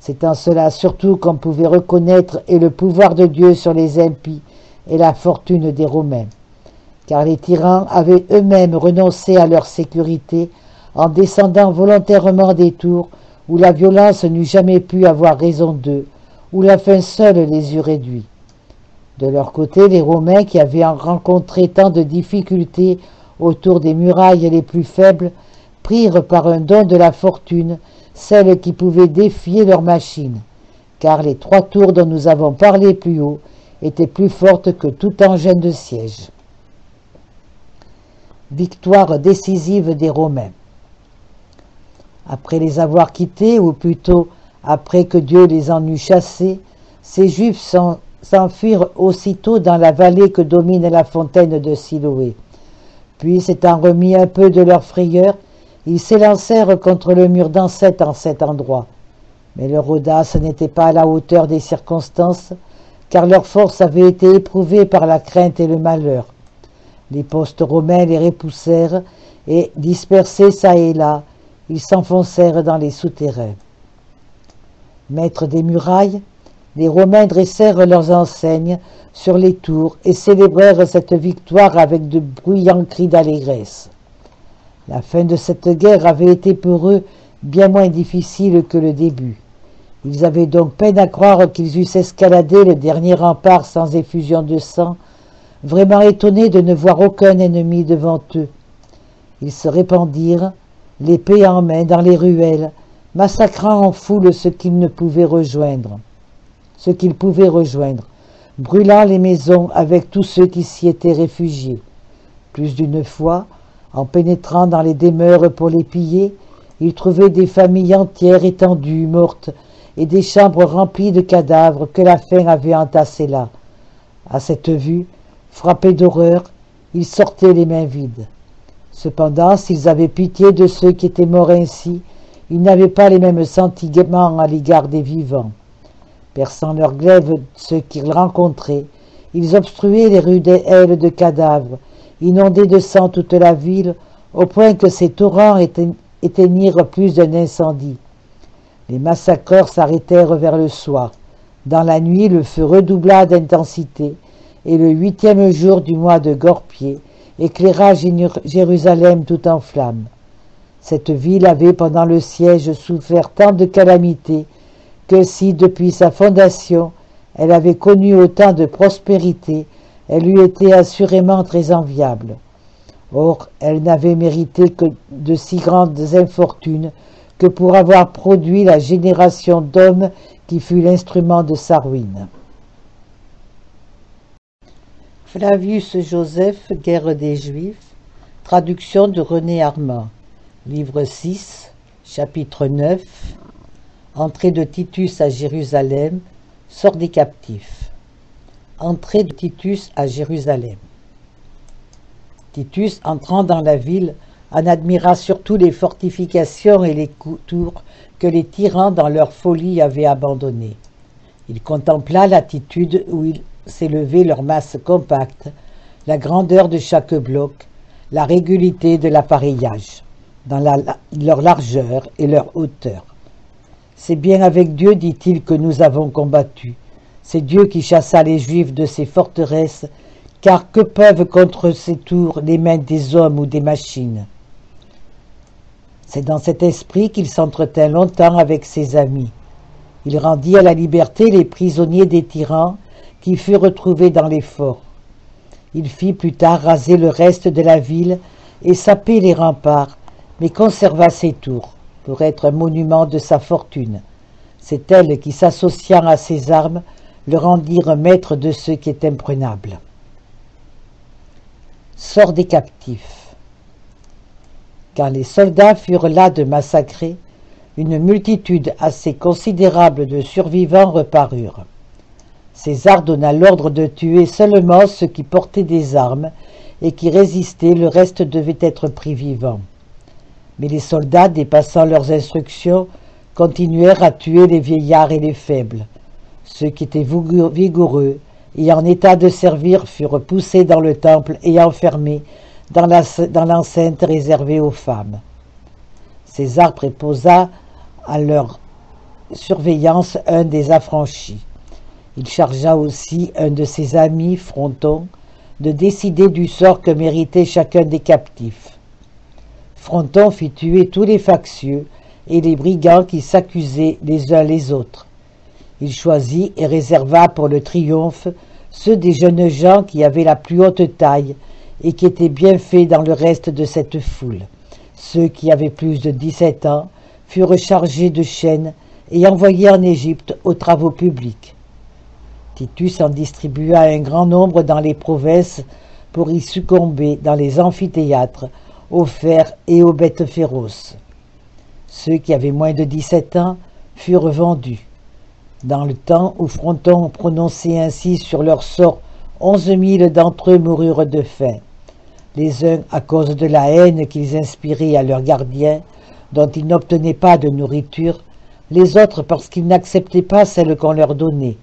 C'est en cela surtout qu'on pouvait reconnaître et le pouvoir de Dieu sur les impies et la fortune des Romains, car les tyrans avaient eux-mêmes renoncé à leur sécurité en descendant volontairement des tours où la violence n'eût jamais pu avoir raison d'eux, où la faim seule les eût réduits. De leur côté, les Romains, qui avaient rencontré tant de difficultés autour des murailles les plus faibles, prirent par un don de la fortune celles qui pouvaient défier leurs machines, car les 3 tours dont nous avons parlé plus haut étaient plus fortes que tout engin de siège. Victoire décisive des Romains. Après les avoir quittés, ou plutôt après que Dieu les en eut chassés, ces Juifs s'enfuirent aussitôt dans la vallée que domine la fontaine de Siloé, Puis, s'étant remis un peu de leur frayeur, ils s'élancèrent contre le mur d'enceinte en cet endroit. Mais leur audace n'était pas à la hauteur des circonstances, car leur force avait été éprouvée par la crainte et le malheur. Les postes romains les repoussèrent, et, dispersés çà et là, ils s'enfoncèrent dans les souterrains. Maîtres des murailles, les Romains dressèrent leurs enseignes sur les tours et célébrèrent cette victoire avec de bruyants cris d'allégresse. La fin de cette guerre avait été pour eux bien moins difficile que le début. Ils avaient donc peine à croire qu'ils eussent escaladé le dernier rempart sans effusion de sang, vraiment étonnés de ne voir aucun ennemi devant eux. Ils se répandirent, l'épée en main, dans les ruelles, massacrant en foule ceux qu'ils pouvaient rejoindre, brûlant les maisons avec tous ceux qui s'y étaient réfugiés. Plus d'une fois, en pénétrant dans les demeures pour les piller, ils trouvaient des familles entières étendues, mortes, et des chambres remplies de cadavres que la faim avait entassés là. À cette vue, frappés d'horreur, ils sortaient les mains vides. Cependant, s'ils avaient pitié de ceux qui étaient morts ainsi, ils n'avaient pas les mêmes sentiments à l'égard des vivants. Perçant leurs glaives ceux qu'ils rencontraient, ils obstruaient les rues des ailes de cadavres, inondaient de sang toute la ville, au point que ces torrents éteignirent plus d'un incendie. Les massacres s'arrêtèrent vers le soir. Dans la nuit, le feu redoubla d'intensité, et le 8e jour du mois de Gorpier éclaira Jérusalem tout en flammes. Cette ville avait, pendant le siège, souffert tant de calamités que si, depuis sa fondation, elle avait connu autant de prospérité, elle eût été assurément très enviable. Or, elle n'avait mérité que de si grandes infortunes que pour avoir produit la génération d'hommes qui fut l'instrument de sa ruine. Flavius Josephe, Guerre des Juifs, traduction de René Armand, livre 6, chapitre 9, Entrée de Titus à Jérusalem, sort des captifs. Entrée de Titus à Jérusalem. Titus, entrant dans la ville, en admira surtout les fortifications et les tours que les tyrans dans leur folie avaient abandonnées. Il contempla l'attitude où ils s'élevaient leur masse compacte, la grandeur de chaque bloc, la régularité de l'appareillage, dans leur largeur et leur hauteur. C'est bien avec Dieu, dit-il, que nous avons combattu. C'est Dieu qui chassa les Juifs de ces forteresses, car que peuvent contre ces tours les mains des hommes ou des machines? C'est dans cet esprit qu'il s'entretint longtemps avec ses amis. Il rendit à la liberté les prisonniers des tyrans qui furent retrouvés dans les forts. Il fit plus tard raser le reste de la ville et saper les remparts, mais conserva ses tours pour être un monument de sa fortune. C'est elle qui, s'associant à ses armes, le rendirent maître de ce qui est imprenable. Sort des captifs. Quand les soldats furent las de massacrer, une multitude assez considérable de survivants reparurent. César donna l'ordre de tuer seulement ceux qui portaient des armes et qui résistaient, le reste devait être pris vivant. Mais les soldats, dépassant leurs instructions, continuèrent à tuer les vieillards et les faibles. Ceux qui étaient vigoureux et en état de servir furent poussés dans le temple et enfermés dans l'enceinte réservée aux femmes. César préposa à leur surveillance un des affranchis. Il chargea aussi un de ses amis, Fronton, de décider du sort que méritait chacun des captifs. Fronton fit tuer tous les factieux et les brigands qui s'accusaient les uns les autres. Il choisit et réserva pour le triomphe ceux des jeunes gens qui avaient la plus haute taille et qui étaient bien faits dans le reste de cette foule. Ceux qui avaient plus de 17 ans furent chargés de chaînes et envoyés en Égypte aux travaux publics. Titus en distribua un grand nombre dans les provinces pour y succomber dans les amphithéâtres, aux fers et aux bêtes féroces. Ceux qui avaient moins de 17 ans furent vendus. Dans le temps où Fronton prononçait ainsi sur leur sort, 11 000 d'entre eux moururent de faim. les uns à cause de la haine qu'ils inspiraient à leurs gardiens, dont ils n'obtenaient pas de nourriture, les autres parce qu'ils n'acceptaient pas celle qu'on leur donnait.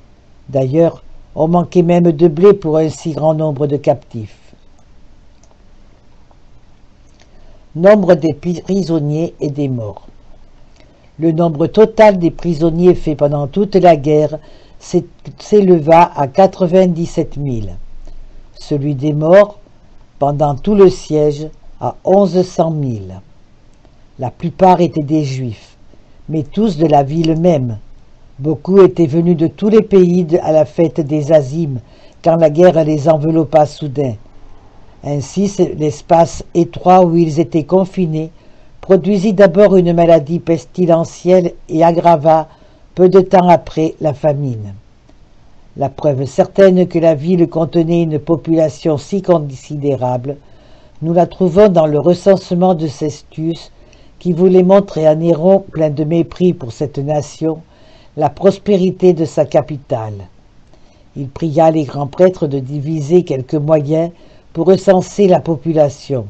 D'ailleurs, on manquait même de blé pour un si grand nombre de captifs. Nombre des prisonniers et des morts. Le nombre total des prisonniers fait pendant toute la guerre s'éleva à 97 000. Celui des morts, pendant tout le siège, à 1100 000. La plupart étaient des Juifs, mais tous de la ville même. Beaucoup étaient venus de tous les pays à la fête des Azimes, quand la guerre les enveloppa soudain. Ainsi, l'espace étroit où ils étaient confinés produisit d'abord une maladie pestilentielle et aggrava, peu de temps après, la famine. La preuve certaine que la ville contenait une population si considérable, nous la trouvons dans le recensement de Cestius, qui voulait montrer à Néron, plein de mépris pour cette nation, la prospérité de sa capitale. Il pria les grands prêtres de diviser quelques moyens pour recenser la population.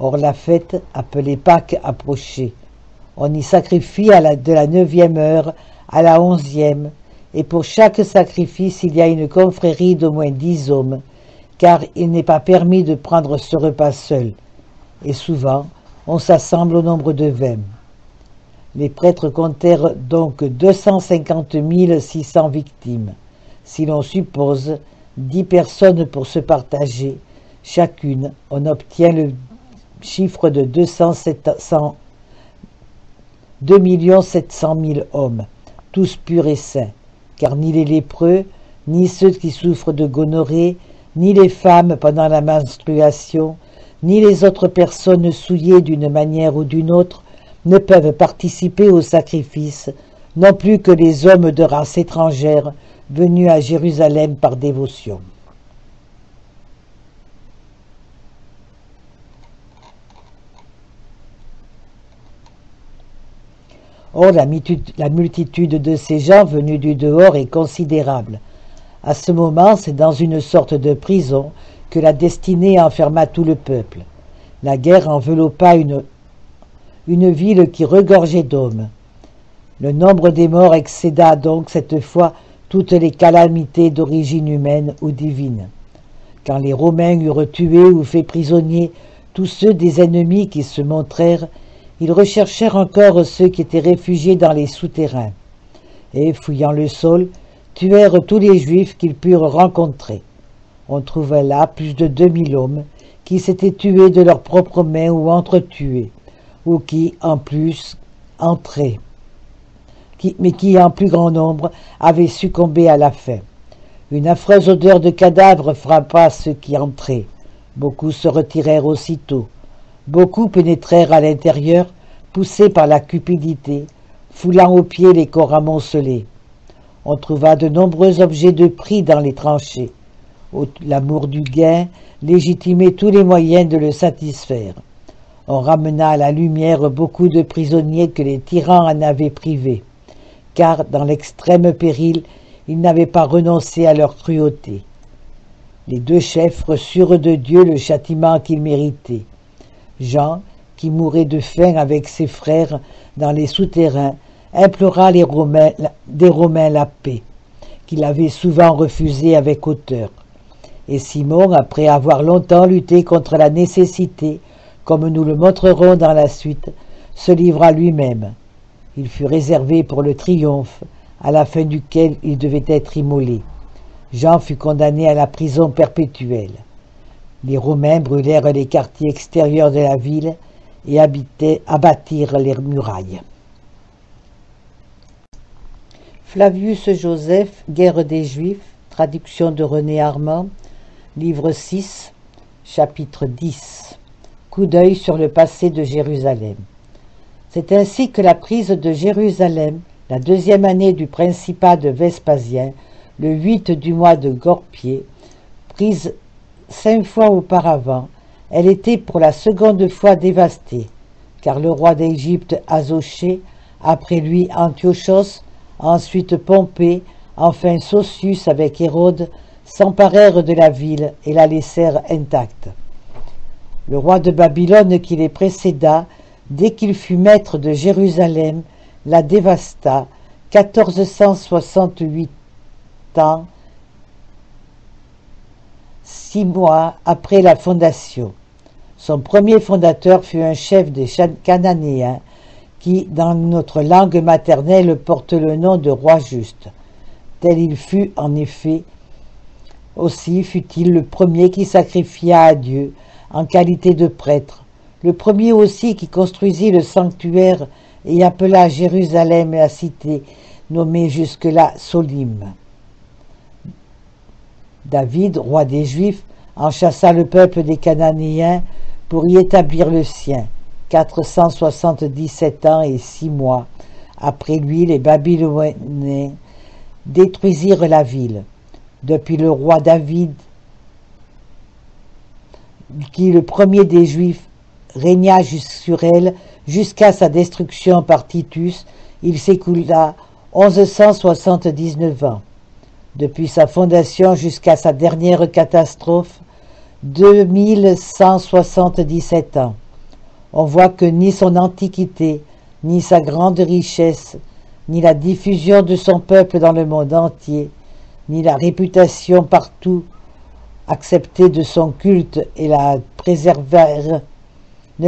Or la fête, appelée Pâques, approchait. On y sacrifie de la 9e heure à la 11e, et pour chaque sacrifice il y a une confrérie d'au moins 10 hommes, car il n'est pas permis de prendre ce repas seul, et souvent on s'assemble au nombre de 20. Les prêtres comptèrent donc 250 600 victimes, si l'on suppose 10 personnes pour se partager chacune, on obtient le chiffre de 2 700 000 hommes, tous purs et saints, car ni les lépreux, ni ceux qui souffrent de gonorrhée, ni les femmes pendant la menstruation, ni les autres personnes souillées d'une manière ou d'une autre ne peuvent participer au sacrifice, non plus que les hommes de race étrangère venus à Jérusalem par dévotion. Or, la multitude de ces gens venus du dehors est considérable. À ce moment, c'est dans une sorte de prison que la destinée enferma tout le peuple. La guerre enveloppa une ville qui regorgeait d'hommes. Le nombre des morts excéda donc cette fois toutes les calamités d'origine humaine ou divine. Quand les Romains eurent tué ou fait prisonniers tous ceux des ennemis qui se montrèrent, ils recherchèrent encore ceux qui étaient réfugiés dans les souterrains, et, fouillant le sol, tuèrent tous les Juifs qu'ils purent rencontrer. On trouva là plus de 2000 hommes qui s'étaient tués de leurs propres mains ou entretués, ou qui, en plus, entraient, mais qui, en plus grand nombre, avaient succombé à la faim. Une affreuse odeur de cadavre frappa ceux qui entraient. Beaucoup se retirèrent aussitôt. Beaucoup pénétrèrent à l'intérieur, poussés par la cupidité, foulant aux pieds les corps amoncelés. On trouva de nombreux objets de prix dans les tranchées. L'amour du gain légitimait tous les moyens de le satisfaire. On ramena à la lumière beaucoup de prisonniers que les tyrans en avaient privés, car dans l'extrême péril, ils n'avaient pas renoncé à leur cruauté. Les deux chefs reçurent de Dieu le châtiment qu'ils méritaient. Jean, qui mourait de faim avec ses frères dans les souterrains, implora des Romains la paix, qu'il avait souvent refusée avec hauteur. Et Simon, après avoir longtemps lutté contre la nécessité, comme nous le montrerons dans la suite, se livra lui-même. Il fut réservé pour le triomphe, à la fin duquel il devait être immolé. Jean fut condamné à la prison perpétuelle. Les Romains brûlèrent les quartiers extérieurs de la ville et abattirent les murailles. Flavius Josephe, Guerre des Juifs, traduction de René Armand, livre 6, chapitre 10. Coup d'œil sur le passé de Jérusalem. C'est ainsi que la prise de Jérusalem, la 2e année du principat de Vespasien, le 8 du mois de Gorpier, prise 5 fois auparavant, elle était pour la 2de fois dévastée, car le roi d'Égypte Azoché, après lui Antiochos, ensuite Pompée, enfin Sosius avec Hérode, s'emparèrent de la ville et la laissèrent intacte. Le roi de Babylone qui les précéda, dès qu'il fut maître de Jérusalem, la dévasta, 1468 ans, 6 mois après la fondation. Son premier fondateur fut un chef des Cananéens, qui, dans notre langue maternelle, porte le nom de roi juste. Tel il fut, en effet, aussi fut-il le premier qui sacrifia à Dieu, en qualité de prêtre, le premier aussi qui construisit le sanctuaire et appela à Jérusalem et la cité, nommée jusque-là Solim. David, roi des Juifs, en chassa le peuple des Cananéens pour y établir le sien. 477 ans et 6 mois. Après lui, les Babyloniens détruisirent la ville. Depuis le roi David, qui le premier des Juifs régna sur elle jusqu'à sa destruction par Titus, il s'écoula 1179 ans. Depuis sa fondation jusqu'à sa dernière catastrophe, 2177 ans. On voit que ni son antiquité, ni sa grande richesse, ni la diffusion de son peuple dans le monde entier, ni la réputation partout acceptée de son culte et ne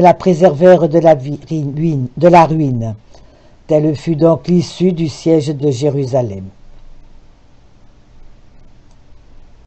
la préservèrent de la ruine. Telle fut donc l'issue du siège de Jérusalem.